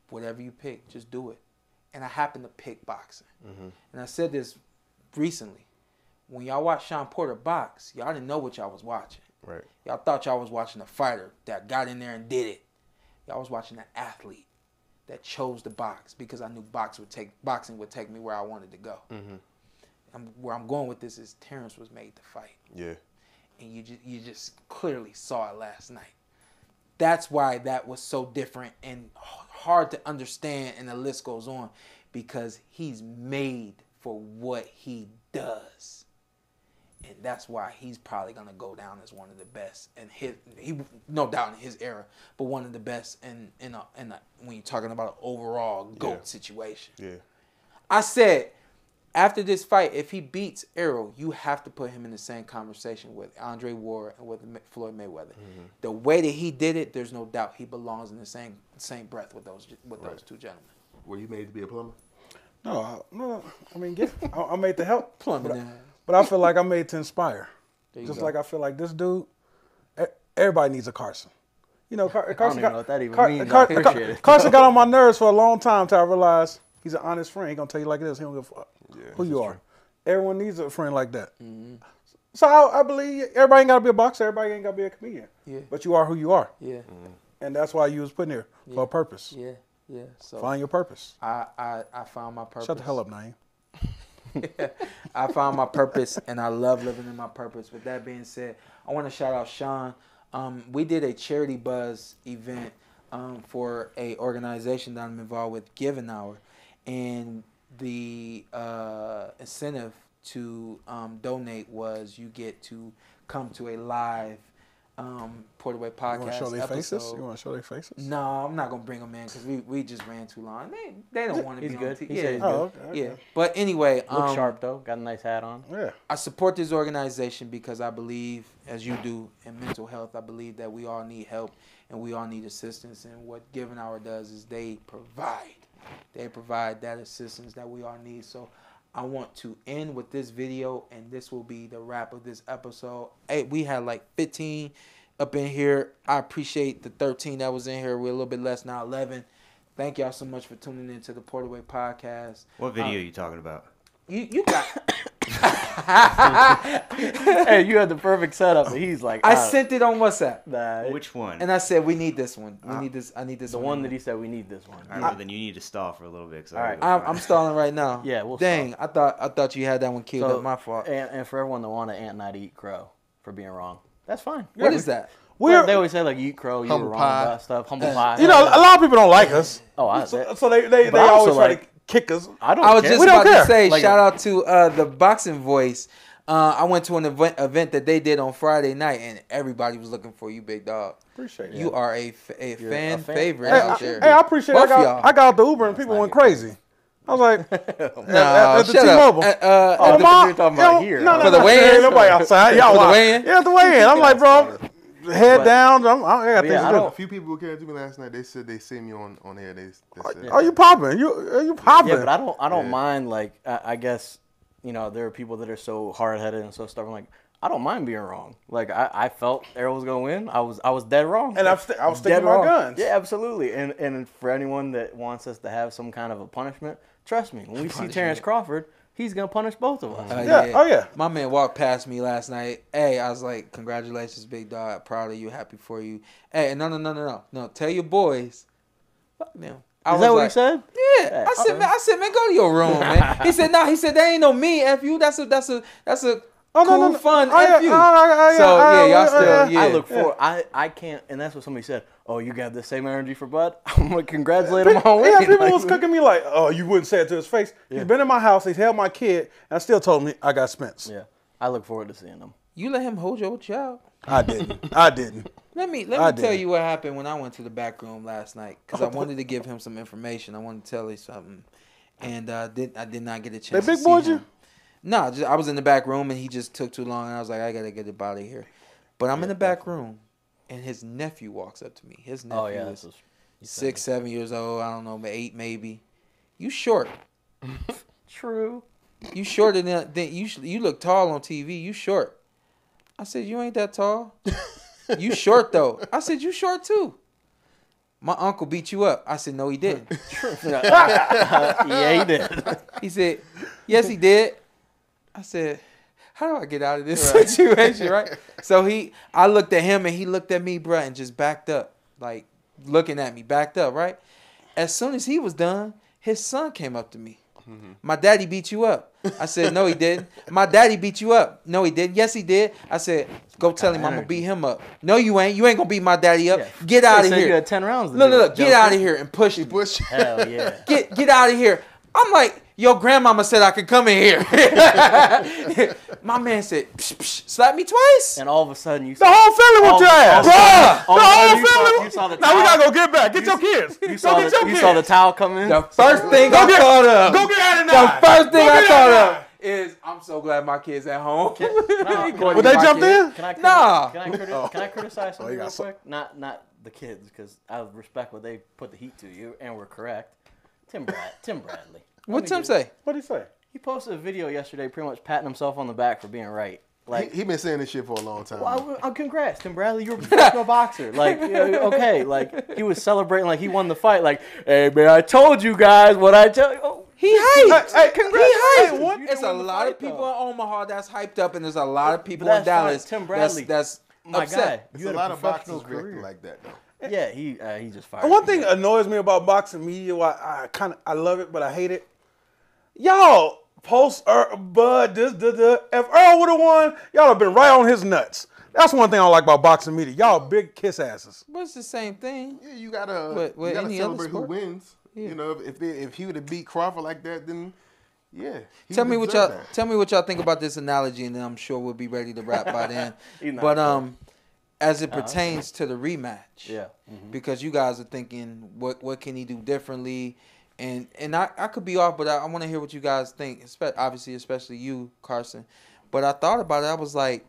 whatever you pick, just do it. And I happened to pick boxing. Mm-hmm. And I said this recently. When y'all watch Shawn Porter box, y'all didn't know what y'all was watching. Right. Y'all thought y'all was watching a fighter that got in there and did it. Y'all was watching an athlete that chose to box because I knew box would take, boxing would take me where I wanted to go. Mm-hmm. I'm, where I'm going with this is Terrence was made to fight. Yeah. And you just, you just clearly saw it last night. That's why that was so different and hard to understand, and the list goes on, because he's made for what he does. And that's why he's probably going to go down as one of the best, and his, he, no doubt in his era, but one of the best in, in, a, in a, when you're talking about an overall GOAT yeah. situation. Yeah. I said, after this fight, if he beats Errol, you have to put him in the same conversation with Andre Ward and with Floyd Mayweather. Mm-hmm. The way that he did it, there's no doubt he belongs in the same same breath with those with right. those two gentlemen. Were you made to be a plumber? No, I, no. I mean, yeah, I, I'm made to help plumbing. But, but I feel like I'm made to inspire. Just go. Like I feel like this dude, everybody needs a Carson. You know, Car Carson got, know what that even Car means. Car Car Car Carson got on my nerves for a long time till I realized he's an honest friend. He gonna tell you like this. He don't give a fuck yeah, who you are. True. Everyone needs a friend like that. Mm-hmm. So I, I believe everybody ain't gotta be a boxer. Everybody ain't gotta be a comedian. Yeah. But you are who you are. Yeah. Mm-hmm. And that's why you was put in here yeah. for a purpose. Yeah. Yeah. So find your purpose. I, I I found my purpose. Shut the hell up, Naeem. yeah. I found my purpose, and I love living in my purpose. With that being said, I want to shout out Sean. Um, we did a charity buzz event um, for a organization that I'm involved with, Giving Hour. And the uh, incentive to um, donate was you get to come to a live um, PorterWay podcast. You want to show their faces? You want to show their faces? No, I'm not going to bring them in because we, we just ran too long. They, they don't want to be good. On T V. He yeah, he's oh, good. Okay, yeah. Okay. But anyway. Um, Look sharp, though. Got a nice hat on. Yeah. I support this organization because I believe, as you do, in mental health. I believe that we all need help and we all need assistance. And what Giving Hour does is they provide. They provide that assistance that we all need. So I want to end with this video, and this will be the wrap of this episode. Hey, we had like fifteen up in here. I appreciate the thirteen that was in here. We're a little bit less now, eleven. Thank y'all so much for tuning in to the PorterWay podcast. What video um, are you talking about? You you got Hey, you had the perfect setup. And he's like, I, I sent it on WhatsApp. Nah, which one? And I said, we need this one. We uh, need this. I need this. The one, one that he said we need this one. All right, I, well, then you need to stall for a little bit. All right, I'm, I'm stalling right now. Yeah, we'll. Dang, stall. I thought I thought you had that one queued so, up. My fault. And, and for everyone that wanted Ant not to eat crow for being wrong, that's fine. What yeah, is we, that? Well, they always say like, "Eat crow, you were wrong pie. About stuff." Humble uh, pie. You know, a lot of people don't like us. Oh, I so, so they they, they always try to. Kickers. I don't. I was care. Just we about to say like, shout out to uh, the Boxing Voice. Uh, I went to an event, event that they did on Friday night, and everybody was looking for you, big dog. Appreciate it. You yeah. are a, f a, fan a fan favorite hey, out I, there. Hey, I appreciate it. I got, I got the Uber, and people went crazy. I was like, no, at, at the T-Mobile. Uh, uh, oh, my, you're talking about here. No, no, no, for the weigh in, nobody outside. Y'all for the weigh in. Yeah, the weigh in. I'm like, bro. Head but, down. I'm, I got things yeah, to do. A few people who came to me last night, they said they seen me on on here. They, they said, "Are you popping? You are you popping?" Yeah, but I don't. I don't yeah. mind. Like I, I guess you know there are people that are so hard headed and so stubborn. Like I don't mind being wrong. Like I, I felt Errol was gonna win. I was I was dead wrong. And I was I was sticking to my guns. Yeah, absolutely. And and for anyone that wants us to have some kind of a punishment, trust me, when we see Terence Crawford, he's going to punish both of us. Uh, yeah. yeah. Oh, yeah. My man walked past me last night. Hey, I was like, congratulations, big dog. Proud of you. Happy for you. Hey, no, no, no, no, no. No, tell your boys. Fuck them. I Is that what like, he said? Yeah. Hey, I said, okay. man, I said, man, go to your room, man. He said, no. Nah. He said, that ain't no me, F you. That's a, that's a, that's a Oh, cool, no, no, no. fun, I, F you. I, I, I, so, I, I, yeah, y'all still, yeah. I look forward. Yeah. I, I can't, and that's what somebody said. Oh, you got the same energy for Bud? I'm going to congratulate him on winning. Yeah, people like, was cooking me like, oh, you wouldn't say it to his face. Yeah. He's been in my house. He's held my kid, and I still told me I got Spence. Yeah, I look forward to seeing him. You let him hold your child. I didn't. I didn't. Let me let me I tell didn't. you what happened when I went to the back room last night, because I wanted to give him some information. I wanted to tell him something, and uh, did, I did not get a chance they to see him. They big boyed you? No, just, I was in the back room, and he just took too long, and I was like, I got to get the body here. But I'm yeah, in the back room, and his nephew walks up to me. His nephew oh, yeah, is six, seven years old. I don't know, eight maybe. You short. True. You shorter than, than you, you look tall on T V. You short. I said, you ain't that tall. You short, though. I said, you short, too. My uncle beat you up. I said, no, he didn't. Yeah, he did. He said, yes, he did. I said, how do I get out of this right. situation, right? So he, I looked at him, and he looked at me, bro, and just backed up, like looking at me, backed up, right? As soon as he was done, his son came up to me. Mm-hmm. My daddy beat you up. I said, no, he didn't. My daddy beat you up. No, he didn't. Yes, he did. I said, go tell him I'm going to beat him up. No, you ain't. You ain't going to beat my daddy up. Yeah. Get out of here. You got ten rounds. Look, look, look. Get out of here and push me. Push. Hell yeah. Get, get out of here. I'm like, your grandmama said I could come in here. My man said, psh, psh, slap me twice. And all of a sudden, you saw the whole family went to your ass. Bruh. The whole family. You saw, you saw now we got to go get back. Get you, your kids. You, saw, get the, your you kids. saw the towel come in. The first thing go I get, thought of. Go get out of now. The first thing I thought of. of is I'm so glad my kids at home. Can, no, Would they jump kid. in? Can I nah. Can I, criti oh. can I criticize something oh, real quick? So not, not the kids, because I respect what they put the heat to you, and we're correct. Tim Brad, Tim Bradley. What'd Tim say? What'd he say? He posted a video yesterday pretty much patting himself on the back for being right. Like he, he been saying this shit for a long time. Well, I, I, congrats, Tim Bradley. You're a professional boxer. Like, okay. Like, he was celebrating like he won the fight. Like, hey, man, I told you guys what I told you. Oh, he hyped. Hey, congrats. He hyped. Hey, it's a lot of people though. in Omaha that's hyped up, and there's a lot of people in Dallas. Tim Bradley. That's, that's my upset. guy. You had a lot a of boxers reacting like that, though. Yeah, he uh, he just fired. One thing that annoys me about boxing media, why I kind of I love it, but I hate it. Y'all post er, Bud this da da. If Earl would have won, y'all have been right on his nuts. That's one thing I don't like about boxing media. Y'all big kiss asses. But it's the same thing. Yeah, you gotta but, well, you gotta celebrate who wins. Yeah. You know, if they, if he would have beat Crawford like that, then yeah. Tell me what y'all tell me what y'all think about this analogy, and then I'm sure we'll be ready to wrap by then. But um. As it pertains to the rematch, yeah, mm-hmm. because you guys are thinking, what what can he do differently, and and I, I could be off, but I, I want to hear what you guys think, obviously, especially you, Carson. But I thought about it. I was like,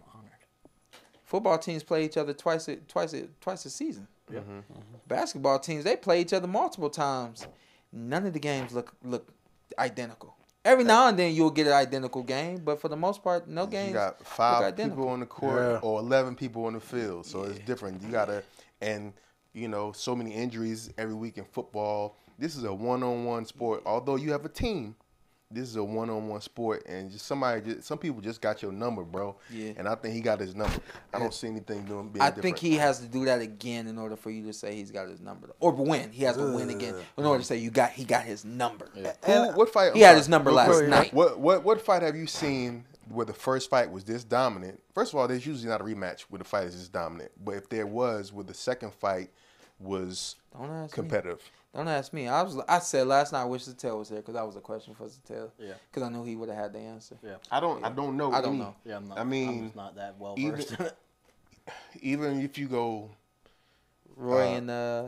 football teams play each other twice a, twice a, twice a season. Yeah. Mm-hmm. Basketball teams, they play each other multiple times. None of the games look look identical. Every now and then you'll get an identical game, but for the most part, no games. You got five people on the court yeah. or eleven people on the field, so yeah. it's different. You gotta, and you know, so many injuries every week in football. This is a one-on-one sport. Although you have a team, this is a one-on-one sport, and just somebody, just, some people just got your number, bro. Yeah. And I think he got his number. I don't see anything doing being I different. think he has to do that again in order for you to say he's got his number, or win. He has to Ugh. win again in order to say you got he got his number. Yeah. And what fight? He had his number last night. What what what fight have you seen where the first fight was this dominant? First of all, there's usually not a rematch where the fight is this dominant. But if there was, where the second fight was competitive. Me. Don't ask me. I was. I said last night I wish Sattel was here because that was a question for Sattel. Yeah. Because I knew he would have had the answer. Yeah. I don't. Yeah. I don't know. I don't any, know. Yeah. I'm not, I mean, I'm just not that well versed. Even, even if you go, Roy uh, and uh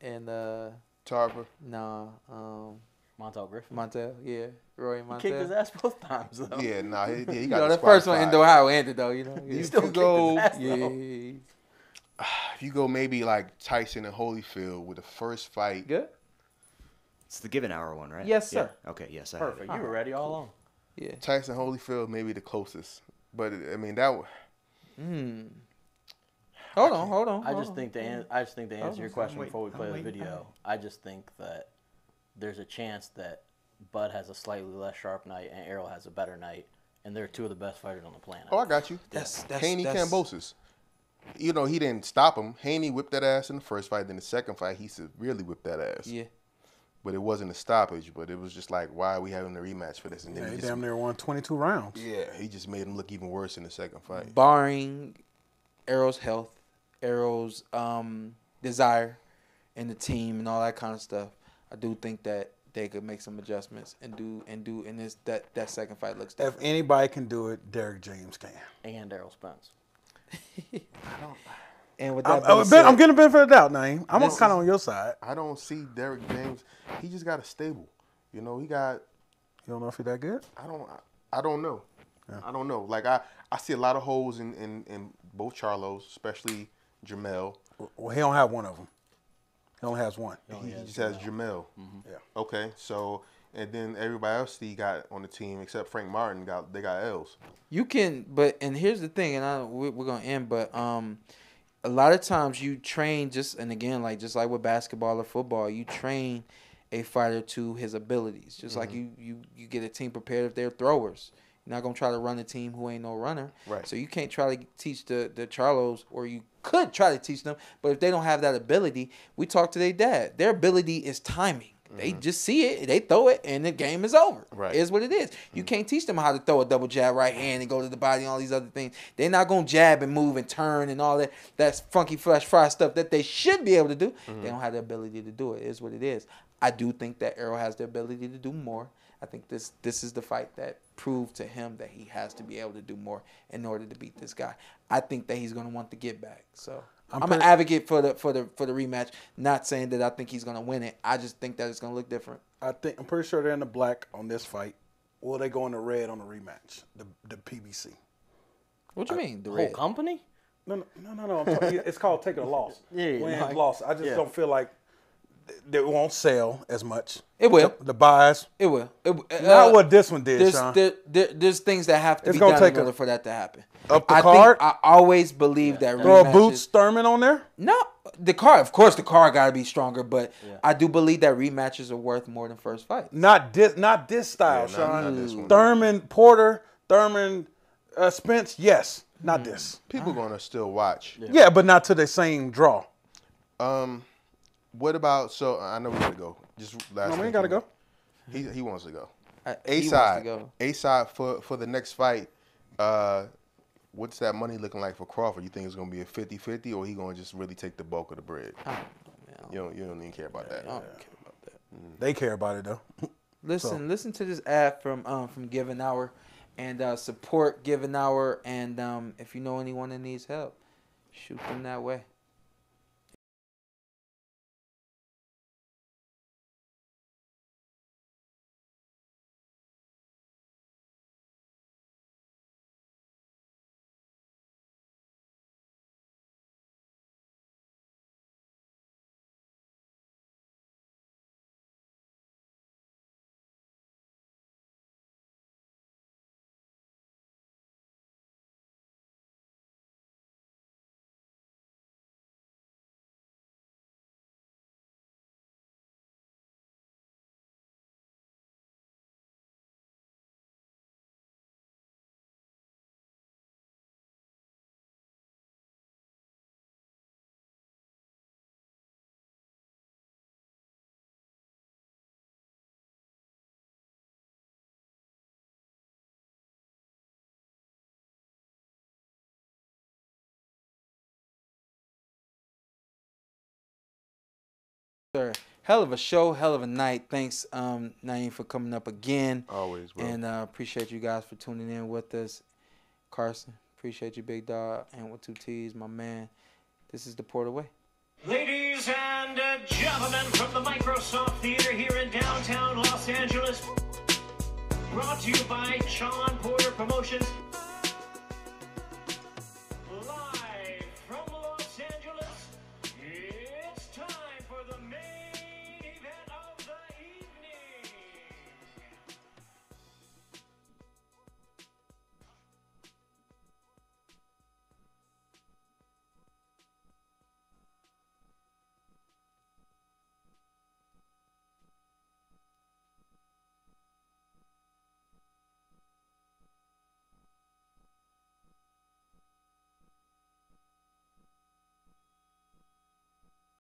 and uh Tarver. No. Um. Montel Griffin. Montel. Yeah. Roy and Montel. He kicked his ass both times though. Yeah. Nah. He, yeah, he got. You know, that first one in Ohio ended though. You know. Yeah. You still go. His ass, yeah. Though. If you go maybe like Tyson and Holyfield with the first fight. Good. It's the given hour one, right? Yes, sir. Yeah. Okay, yes, I Perfect. You were ready all cool. along. Yeah. Tyson Holyfield maybe the closest. But I mean that was mm. Hold on, hold on. Hold I just on. think the an I just think to answer oh, your question wait, before we play the video, I just think that there's a chance that Bud has a slightly less sharp night and Errol has a better night, and they're two of the best fighters on the planet. Oh, I got you. That's that's Haney Cambosis. You know, he didn't stop him. Haney whipped that ass in the first fight. Then the second fight, he severely whipped that ass. Yeah. But it wasn't a stoppage, but it was just like, why are we having a rematch for this? And then yeah, he just, damn near won twenty-two rounds. Yeah, he just made him look even worse in the second fight. Barring Errol's health, Errol's um, desire, and the team and all that kind of stuff, I do think that they could make some adjustments and do and do in this that that second fight looks different. If anybody can do it, Derrick James can. And Errol Spence. I don't. And with that, I'm, said, I'm getting a benefit of the doubt, Naeem. I'm kind of on your side. I don't see Derrick James. He just got a stable. You know, he got. You don't know if he's that good. I don't. I, I don't know. Yeah. I don't know. Like I, I see a lot of holes in in, in both Charlos, especially Jermall. Well, he don't have one of them. He only has one. He, he, he has just Jermall. has Jermall. Mm-hmm. Yeah. Okay. So, and then everybody else he got on the team except Frank Martin got they got L's. You can, but and here's the thing, and I we're, we're gonna end, but um. A lot of times you train just, and again, like just like with basketball or football, you train a fighter to his abilities. Just mm-hmm. like you, you, you get a team prepared if they're throwers. You're not going to try to run a team who ain't no runner. Right. So you can't try to teach the, the Charlos, or you could try to teach them, but if they don't have that ability, we talk to their dad. Their ability is timing. They mm-hmm. just see it, they throw it, and the game is over. Right. It's what it is. You mm-hmm. can't teach them how to throw a double jab right hand and go to the body and all these other things. They're not going to jab and move and turn and all that that's funky flash fry stuff that they should be able to do. Mm-hmm. They don't have the ability to do it. It's what it is. I do think that Errol has the ability to do more. I think this this is the fight that proved to him that he has to be able to do more in order to beat this guy. I think that he's going to want to get back. So I'm, I'm an advocate for the for the for the rematch. Not saying that I think he's gonna win it. I just think that it's gonna look different. I think I'm pretty sure they're in the black on this fight. Will they go in the red on the rematch? The the P B C. What do you I, mean? The whole red company? No, no, no, no. no I'm talking, it's called taking a loss. Yeah, win like, loss. I just yeah. don't feel like they won't sell as much. It will. The, the buys. It will. It, uh, Not what this one did, there's, Sean. There, there, there's things that have to it's be done in order a, for that to happen. Up the I card. Think I always believe yeah. that. Throw a Boots Thurman on there? No. The card. Of course, the card got to be stronger, but yeah. I do believe that rematches are worth more than first fights. Not this, not this style, yeah, Sean. Not, not this one. Thurman, Porter, Thurman, uh, Spence, yes. Not mm. this. People going to still watch. Yeah. yeah, but not to the same draw. Um... What about, so I know we gotta go. Just last. No, we ain't gotta go. He he wants to go. A side, A side for for the next fight. Uh, what's that money looking like for Crawford? You think it's gonna be a fifty-fifty, or he gonna just really take the bulk of the bread? I don't know, man. You don't you don't even care about that. I don't yeah. care about that. Mm. They care about it though. Listen, so. listen to this ad from um from Given Hour, and uh, support Given Hour, and um if you know anyone that needs help, shoot them that way. Sir, hell of a show, hell of a night. Thanks, um, Naeem, for coming up again. Always, bro. And uh, appreciate you guys for tuning in with us. Carson, appreciate you, big dog. And with two T's, my man. This is the Porter Way. Ladies and uh, gentlemen, from the Microsoft Theater here in downtown Los Angeles, brought to you by Shawn Porter Promotions.